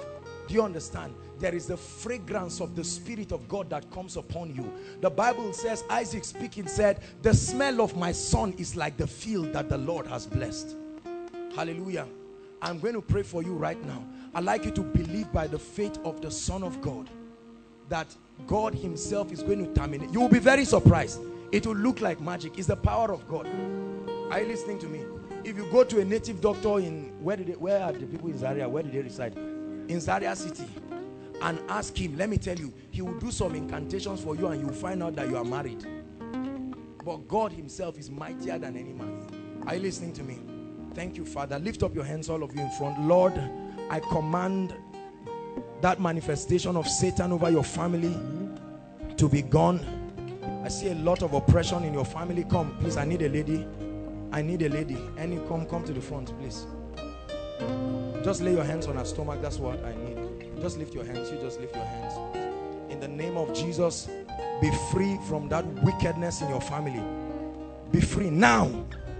Do you understand? There is the fragrance of the Spirit of God that comes upon you. The Bible says, Isaac speaking said, the smell of my son is like the field that the Lord has blessed. Hallelujah. I'm going to pray for you right now. I'd like you to believe by the faith of the Son of God that God himself is going to terminate. You will be very surprised. It will look like magic. It's the power of God. Are you listening to me? If you go to a native doctor in, where did they, where are the people in Zaria? Where did they reside? In Zaria city. And ask him, let me tell you, he will do some incantations for you and you'll find out that you are married. But God himself is mightier than any man. Are you listening to me? Thank you, Father. Lift up your hands, all of you in front. Lord, I command that manifestation of Satan over your family to be gone. I see a lot of oppression in your family. Come, please, I need a lady. I need a lady. Any, come, come to the front, please. Just lay your hands on her stomach. That's what I need. Just lift your hands. You just lift your hands. In the name of Jesus, be free from that wickedness in your family. Be free now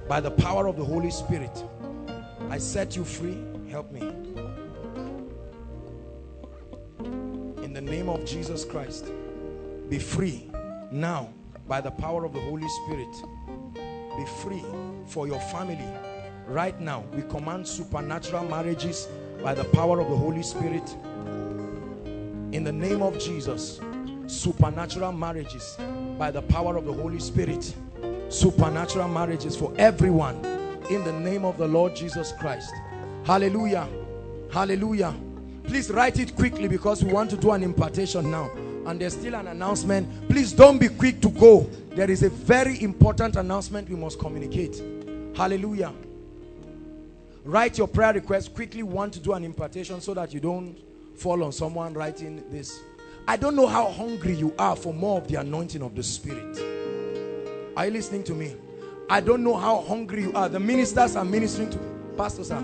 by the power of the Holy Spirit. I set you free. Help me. In the name of Jesus Christ, be free now. By the power of the Holy Spirit, be free for your family right now. We command supernatural marriages by the power of the Holy Spirit. In the name of Jesus, supernatural marriages by the power of the Holy Spirit. Supernatural marriages for everyone in the name of the Lord Jesus Christ. Hallelujah. Hallelujah. Please write it quickly because we want to do an impartation now. And there's still an announcement. Please don't be quick to go. There is a very important announcement we must communicate. Hallelujah. Write your prayer request. Quickly want to do an impartation so that you don't fall on someone writing this. I don't know how hungry you are for more of the anointing of the Spirit. Are you listening to me? I don't know how hungry you are. The ministers are ministering to pastors. Are,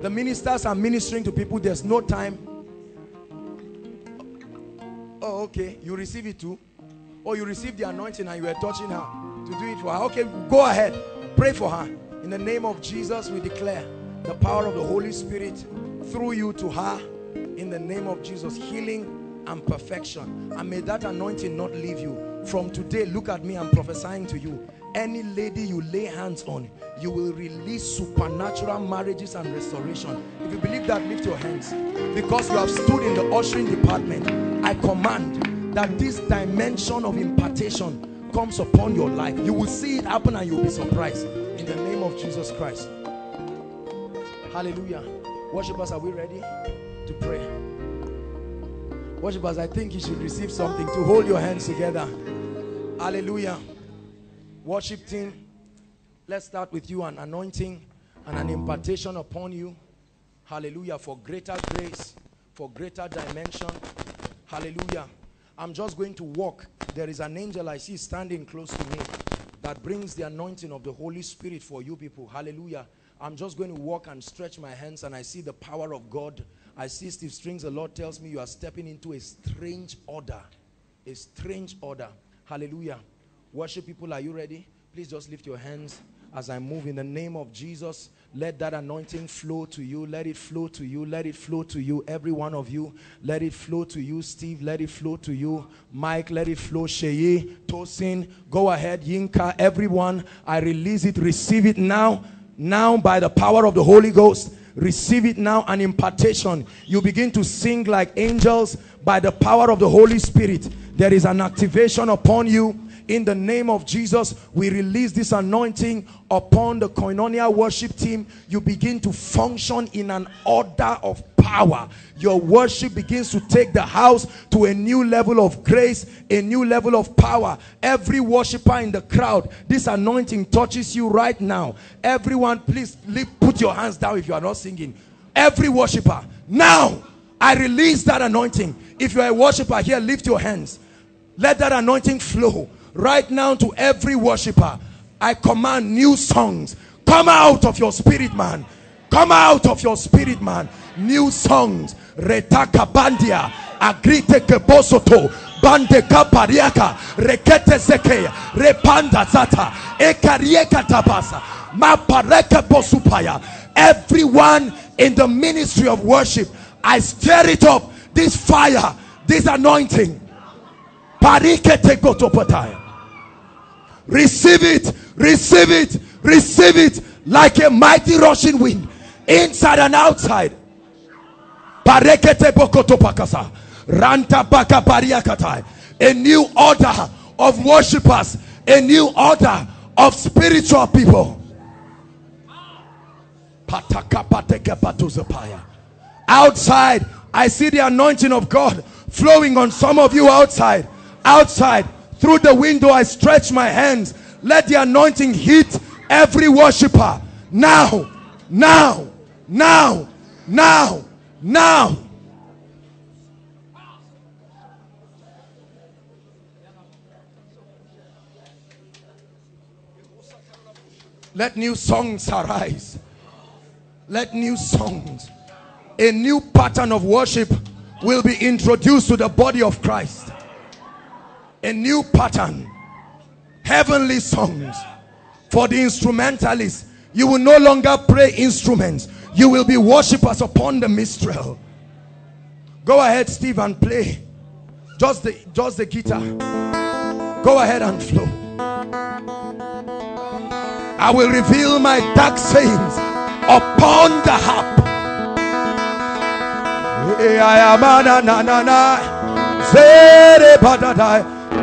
the ministers are ministering to people. There's no time. Oh, okay. You receive it too? Or you received the anointing and you were touching her to do it for her. Okay, go ahead. Pray for her. In the name of Jesus, we declare the power of the Holy Spirit through you to her. In the name of Jesus, healing and perfection. And may that anointing not leave you. From today, look at me, I'm prophesying to you. Any lady you lay hands on, you will release supernatural marriages and restoration. If you believe that, lift your hands. Because you have stood in the ushering department, I command that this dimension of impartation comes upon your life. You will see it happen and you'll be surprised. In the name of Jesus Christ. Hallelujah. Worshipers, are we ready to pray? Worshipers, I think you should receive something. To hold your hands together. Hallelujah. Worship team, let's start with you, an anointing and an impartation upon you. Hallelujah. For greater grace, for greater dimension. Hallelujah. I'm just going to walk. There is an angel I see standing close to me that brings the anointing of the Holy Spirit for you people. Hallelujah. I'm just going to walk and stretch my hands, and I see the power of God. I see Steve Strings. The Lord tells me you are stepping into a strange order. A strange order. Hallelujah. Worship people, are you ready? Please just lift your hands as I move in the name of Jesus. Let that anointing flow to you. Let it flow to you. Let it flow to you. Every one of you. Let it flow to you. Steve, let it flow to you. Mike, let it flow. Sheye, Tosin, go ahead. Yinka, everyone. I release it. Receive it now. Now by the power of the Holy Ghost. Receive it now, an impartation. You begin to sing like angels by the power of the Holy Spirit. There is an activation upon you. In the name of Jesus, we release this anointing upon the Koinonia worship team. You begin to function in an order of power. Your worship begins to take the house to a new level of grace, a new level of power. Every worshiper in the crowd, this anointing touches you right now. Everyone, please put your hands down if you are not singing. Every worshiper, now I release that anointing. If you are a worshiper here, lift your hands. Let that anointing flow. Right now to every worshiper, I command new songs. Come out of your spirit, man. Come out of your spirit, man. New songs. Retakabandia, agrite kebosoto, bandeka pariaka, rekete zeke, repanda zata, ekarieka tabasa, mapareke posupaya. Everyone in the ministry of worship, I stir it up. This fire, this anointing. Receive it, receive it, receive it like a mighty rushing wind, inside and outside. A new order of worshippers, a new order of spiritual people. Outside, I see the anointing of God flowing on some of you outside. Outside, through the window, I stretch my hands. Let the anointing hit every worshiper. Now, now, now, now, now. Let new songs arise. Let new songs. A new pattern of worship will be introduced to the body of Christ. A new pattern, heavenly songs for the instrumentalists. You will no longer play instruments. You will be worshippers upon the minstrel. Go ahead, Steve, and play just the just the guitar. Go ahead and flow. I will reveal my dark sayings upon the harp.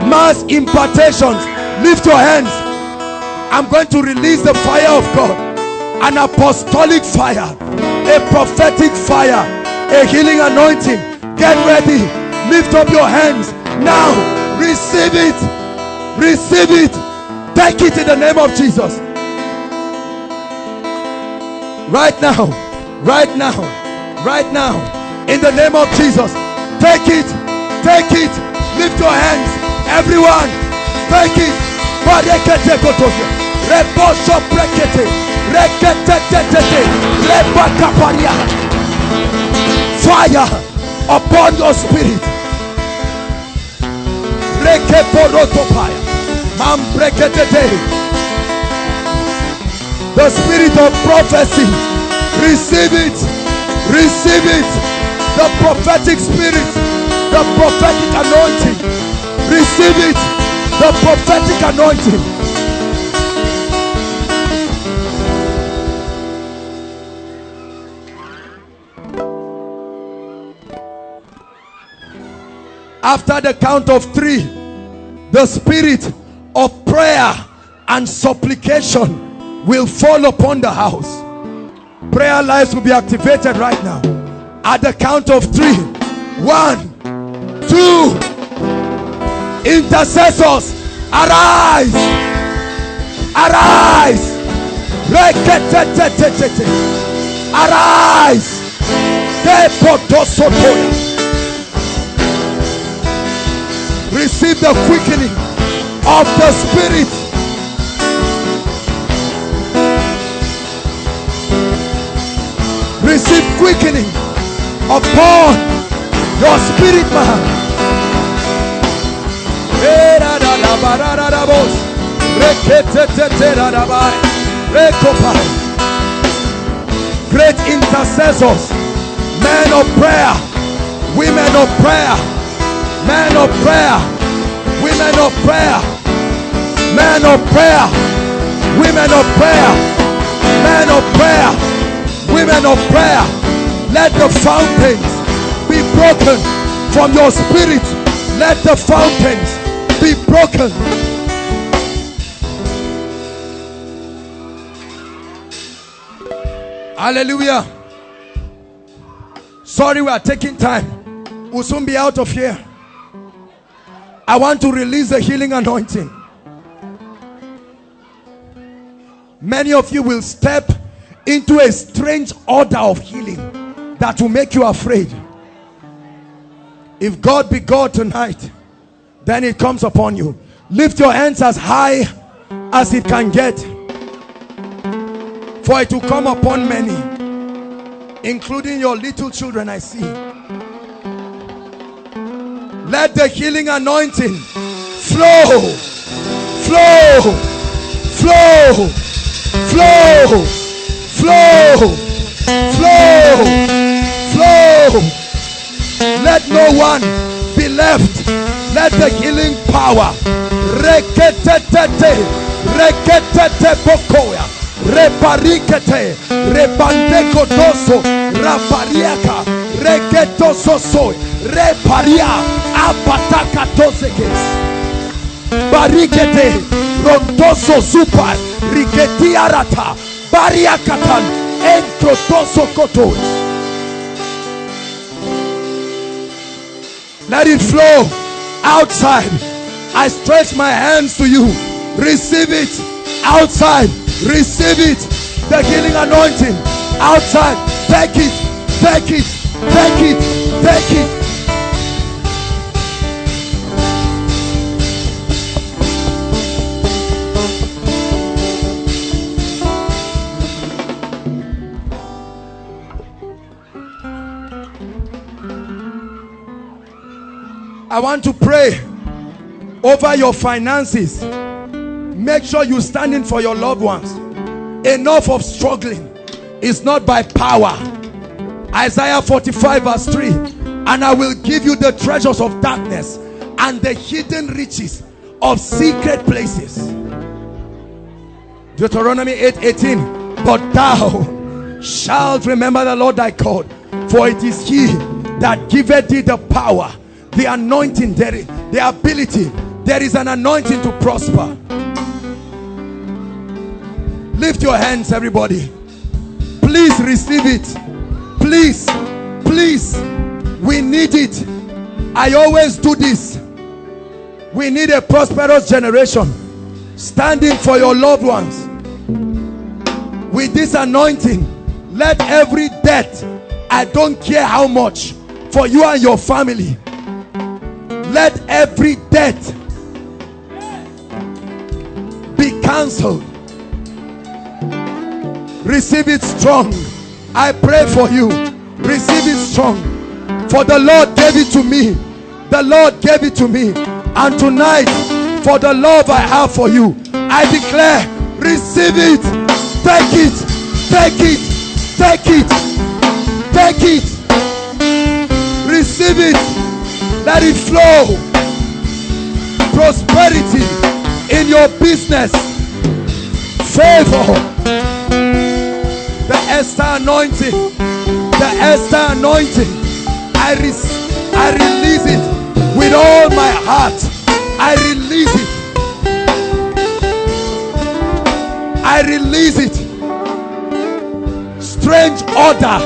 Mass impartations. Lift your hands. I'm going to release the fire of God, an apostolic fire, a prophetic fire, a healing anointing. Get ready. Lift up your hands now. Receive it. Receive it. Take it in the name of Jesus. Right now. Right now. Right now. In the name of Jesus. Take it. Take it. Lift your hands. Everyone, take it. Fire upon your spirit. The spirit of prophecy, receive it, receive it. The prophetic spirit, the prophetic anointing, receive it. The prophetic anointing. After the count of three, the spirit of prayer and supplication will fall upon the house. Prayer lives will be activated right now. At the count of three, one, two, intercessors, arise, arise, arise. Receive the quickening of the spirit. Receive quickening upon your spirit, man. Great intercessors, men of prayer, women of prayer, men of prayer, women of prayer, men of prayer, women of prayer, men of prayer. Women of prayer, let the fountains be broken from your spirit. Let the fountains be broken. Hallelujah. Sorry, we are taking time. We'll soon be out of here. I want to release the healing anointing. Many of you will step into a strange order of healing that will make you afraid. If God be God tonight, then it comes upon you. Lift your hands as high as it can get, for it will come upon many, including your little children. I see. Let the healing anointing flow, flow, flow, flow, flow, flow, flow. Let no one be left. Let the healing power reketete reketete bokoya reparikete rebandeko doso rapariaka reketoso soy reparia apataka tosekes barikete rondoso super riketiarata Baria Katan entro toso koto. Let it flow outside. I stretch my hands to you. Receive it outside. Receive it. The healing anointing outside. Take it. Take it. Take it. Take it. I want to pray over your finances. Make sure you stand in for your loved ones. Enough of struggling. It's not by power. Isaiah forty-five verse three. And I will give you the treasures of darkness and the hidden riches of secret places. Deuteronomy eight eighteen. But thou shalt remember the Lord thy God, for it is he that giveth thee the power, the anointing, there is the ability, there is an anointing to prosper. Lift your hands, everybody. Please receive it. Please, please, we need it. I always do this. We need a prosperous generation standing for your loved ones. With this anointing, let every debt, I don't care how much, for you and your family, Let every debt be cancelled. Receive it strong. I pray for you. Receive it strong. For the Lord gave it to me. The Lord gave it to me. And tonight, for the love I have for you, I declare, receive it. Take it. Take it. Take it. Take it. Receive it. Let it flow. Prosperity in your business. Favor. The Esther anointing. The Esther anointing. I, re I release it. With all my heart, I release it. I release it. Strange order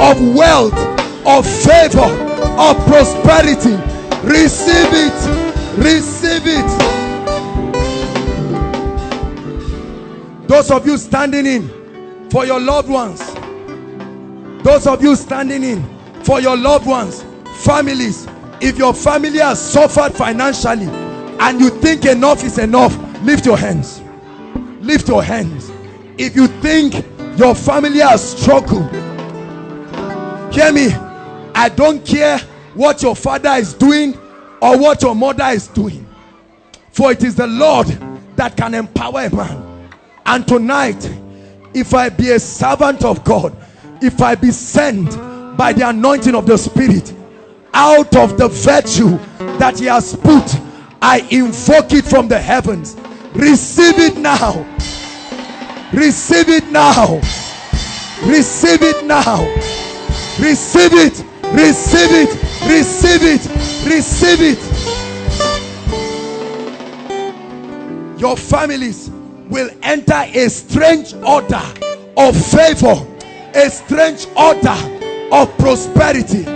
of wealth, of favor, of prosperity. Receive it. Receive it. Those of you standing in for your loved ones. Those of you standing in for your loved ones, families. If your family has suffered financially and you think enough is enough, lift your hands. Lift your hands. If you think your family has struggled, hear me. I don't care what your father is doing or what your mother is doing. For it is the Lord that can empower a man. And tonight, if I be a servant of God, if I be sent by the anointing of the Spirit, out of the virtue that he has put, I invoke it from the heavens. Receive it now. Receive it now. Receive it now. Receive it. Receive it. Receive it. Receive it. Your families will enter a strange order of favor, a strange order of prosperity.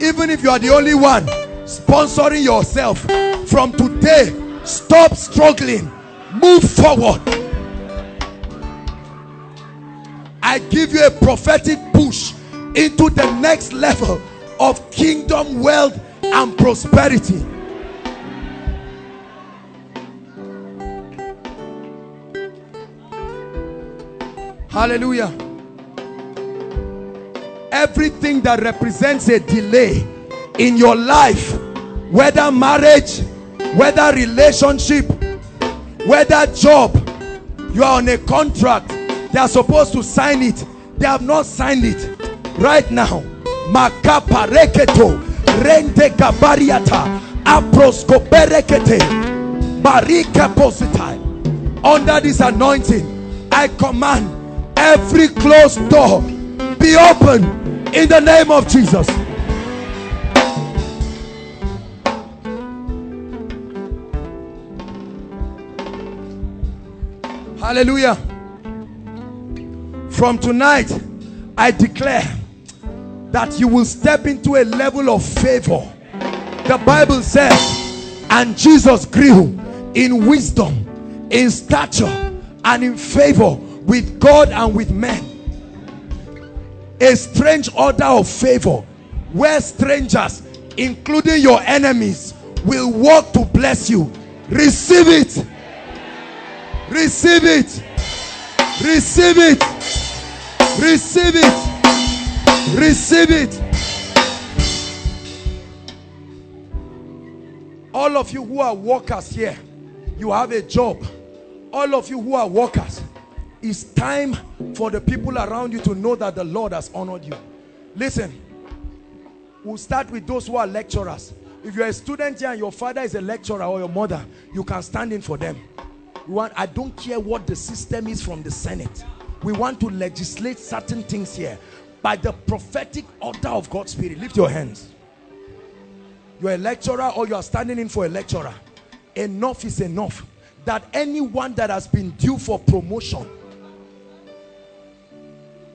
Even if you are the only one sponsoring yourself, from today, stop struggling. Move forward. I give you a prophetic push into the next level of kingdom wealth and prosperity. Hallelujah. Everything that represents a delay in your life, whether marriage, whether relationship, whether job, you are on a contract, they are supposed to sign it, they have not signed it. Right now, makapa reketo rente kabariata aproskoperekete barika positai. Under this anointing, I command every closed door be open in the name of Jesus. Hallelujah. From tonight, I declare that you will step into a level of favor. The Bible says, and Jesus grew in wisdom, in stature, and in favor with God and with men. A strange order of favor where strangers, including your enemies, will walk to bless you. Receive it. Receive it. Receive it. Receive it. Receive it. All of you who are workers here, you have a job. All of you who are workers, it's time for the people around you to know that the Lord has honored you. Listen, we'll start with those who are lecturers. If you're a student here and your father is a lecturer or your mother, you can stand in for them. We want, I don't care what the system is from the Senate. We want to legislate certain things here by the prophetic order of God's Spirit. Lift your hands. You're a lecturer or you're standing in for a lecturer. Enough is enough. That anyone that has been due for promotion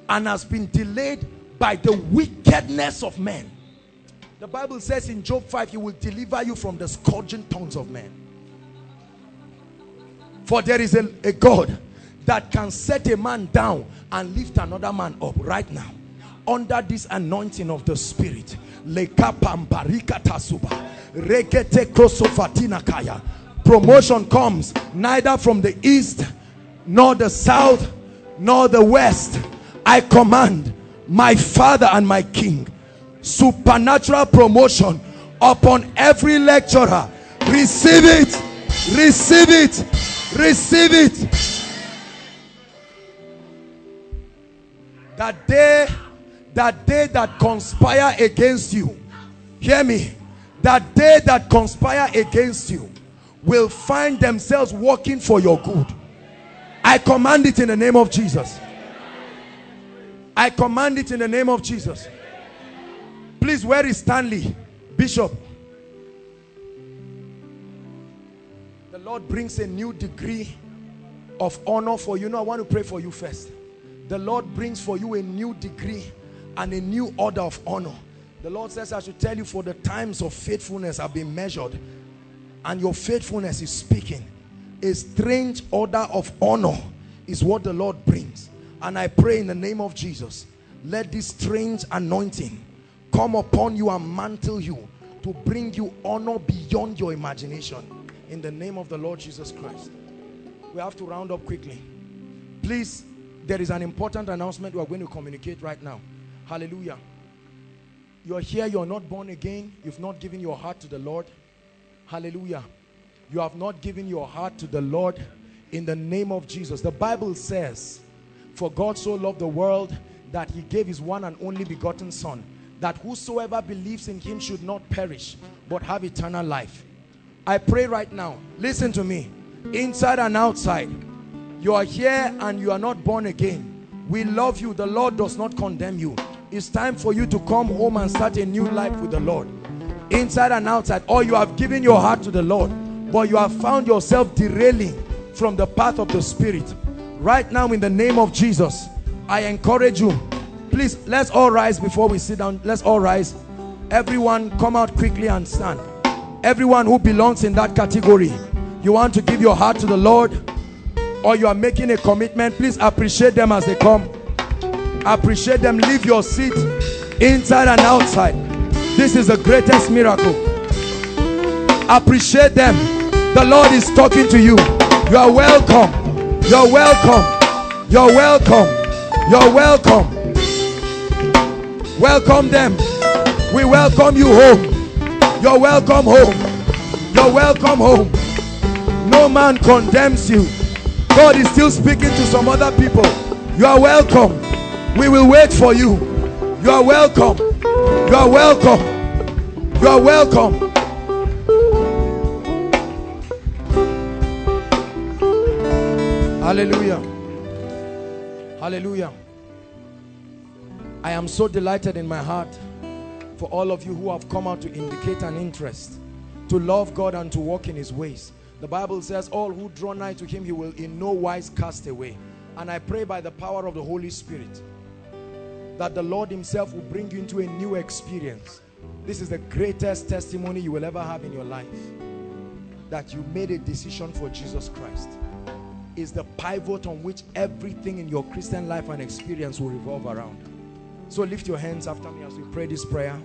and has been delayed by the wickedness of men. The Bible says in Job five, he will deliver you from the scourging tongues of men. For there is a, a God that can set a man down and lift another man up right now. Under this anointing of the Spirit. Promotion comes neither from the east, nor the south, nor the west. I command my Father and my King, supernatural promotion upon every lecturer. Receive it, receive it, receive it. That they that they that conspire against you, hear me, that they that conspire against you will find themselves working for your good. I command it in the name of Jesus. I command it in the name of Jesus. Please, where is Stanley, Bishop? The Lord brings a new degree of honor for you. No, I want to pray for you first. The Lord brings for you a new degree and a new order of honor. The Lord says, I should tell you, for the times of faithfulness have been measured, and your faithfulness is speaking. A strange order of honor is what the Lord brings. And I pray in the name of Jesus, let this strange anointing come upon you and mantle you to bring you honor beyond your imagination. In the name of the Lord Jesus Christ. We have to round up quickly. Please, there is an important announcement we are going to communicate right now. Hallelujah. You are here, you are not born again. You've not given your heart to the Lord. Hallelujah. You have not given your heart to the Lord. In the name of Jesus. The Bible says, for God so loved the world that he gave his one and only begotten Son, that whosoever believes in him should not perish, but have eternal life. I pray right now, listen to me, inside and outside, you are here and you are not born again. We love you. The Lord does not condemn you. It's time for you to come home and start a new life with the Lord. Inside and outside, or you have given your heart to the Lord, but you have found yourself derailing from the path of the Spirit. Right now, in the name of Jesus, I encourage you. Please, let's all rise before we sit down. Let's all rise. Everyone, come out quickly and stand. Everyone who belongs in that category, you want to give your heart to the Lord, or you are making a commitment, please appreciate them as they come. Appreciate them. Leave your seat, inside and outside. This is the greatest miracle. Appreciate them. The Lord is talking to you. You are welcome. You're welcome. You're welcome. You're welcome. Welcome them. We welcome you home. You're welcome home. You're welcome home. No man condemns you. God is still speaking to some other people. You are welcome. We will wait for you. You are welcome. You are welcome. You are welcome. Hallelujah. Hallelujah. I am so delighted in my heart for all of you who have come out to indicate an interest, to love God and to walk in his ways. The Bible says, all who draw nigh to him, he will in no wise cast away. And I pray by the power of the Holy Spirit that the Lord himself will bring you into a new experience. This is the greatest testimony you will ever have in your life, that you made a decision for Jesus Christ. Is the pivot on which everything in your Christian life and experience will revolve around. So lift your hands after me as we pray this prayer.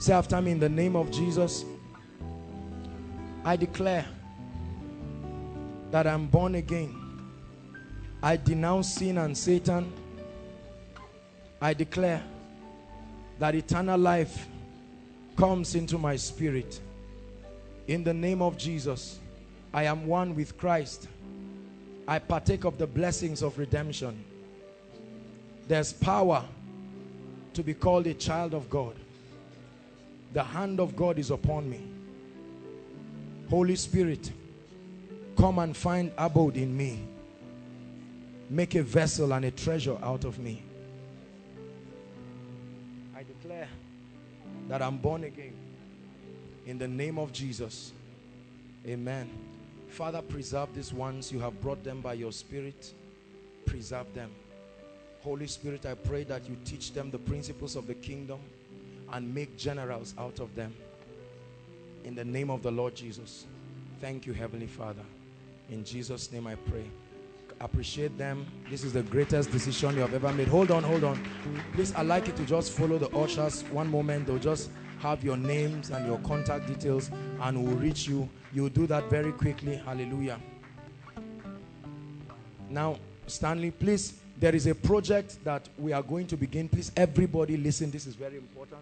Say after me, in the name of Jesus, I declare that I'm born again. I denounce sin and Satan. I declare that eternal life comes into my spirit. In the name of Jesus, I am one with Christ. I partake of the blessings of redemption. There's power to be called a child of God. The hand of God is upon me. Holy Spirit, come and find abode in me. Make a vessel and a treasure out of me. I declare that I'm born again. In the name of Jesus, amen. Father, preserve these ones. You have brought them by your Spirit. Preserve them. Holy Spirit, I pray that you teach them the principles of the kingdom and make generals out of them. In the name of the Lord Jesus. Thank you, Heavenly Father. In Jesus' name I pray. Appreciate them. This is the greatest decision you have ever made. Hold on, hold on. Please, I'd like you to just follow the ushers one moment. They'll just have your names and your contact details and we'll reach you. You'll do that very quickly. Hallelujah. Now, Stanley, please, there is a project that we are going to begin. Please, everybody listen. This is very important.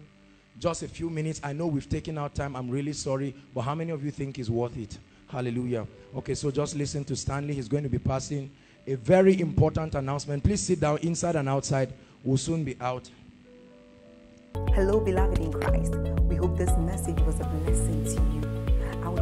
Just a few minutes. I know we've taken our time. I'm really sorry. But how many of you think it's worth it? Hallelujah. Okay, so just listen to Stanley. He's going to be passing a very important announcement. Please sit down inside and outside. We'll soon be out. Hello, beloved in Christ. We hope this message was a blessing to you. I would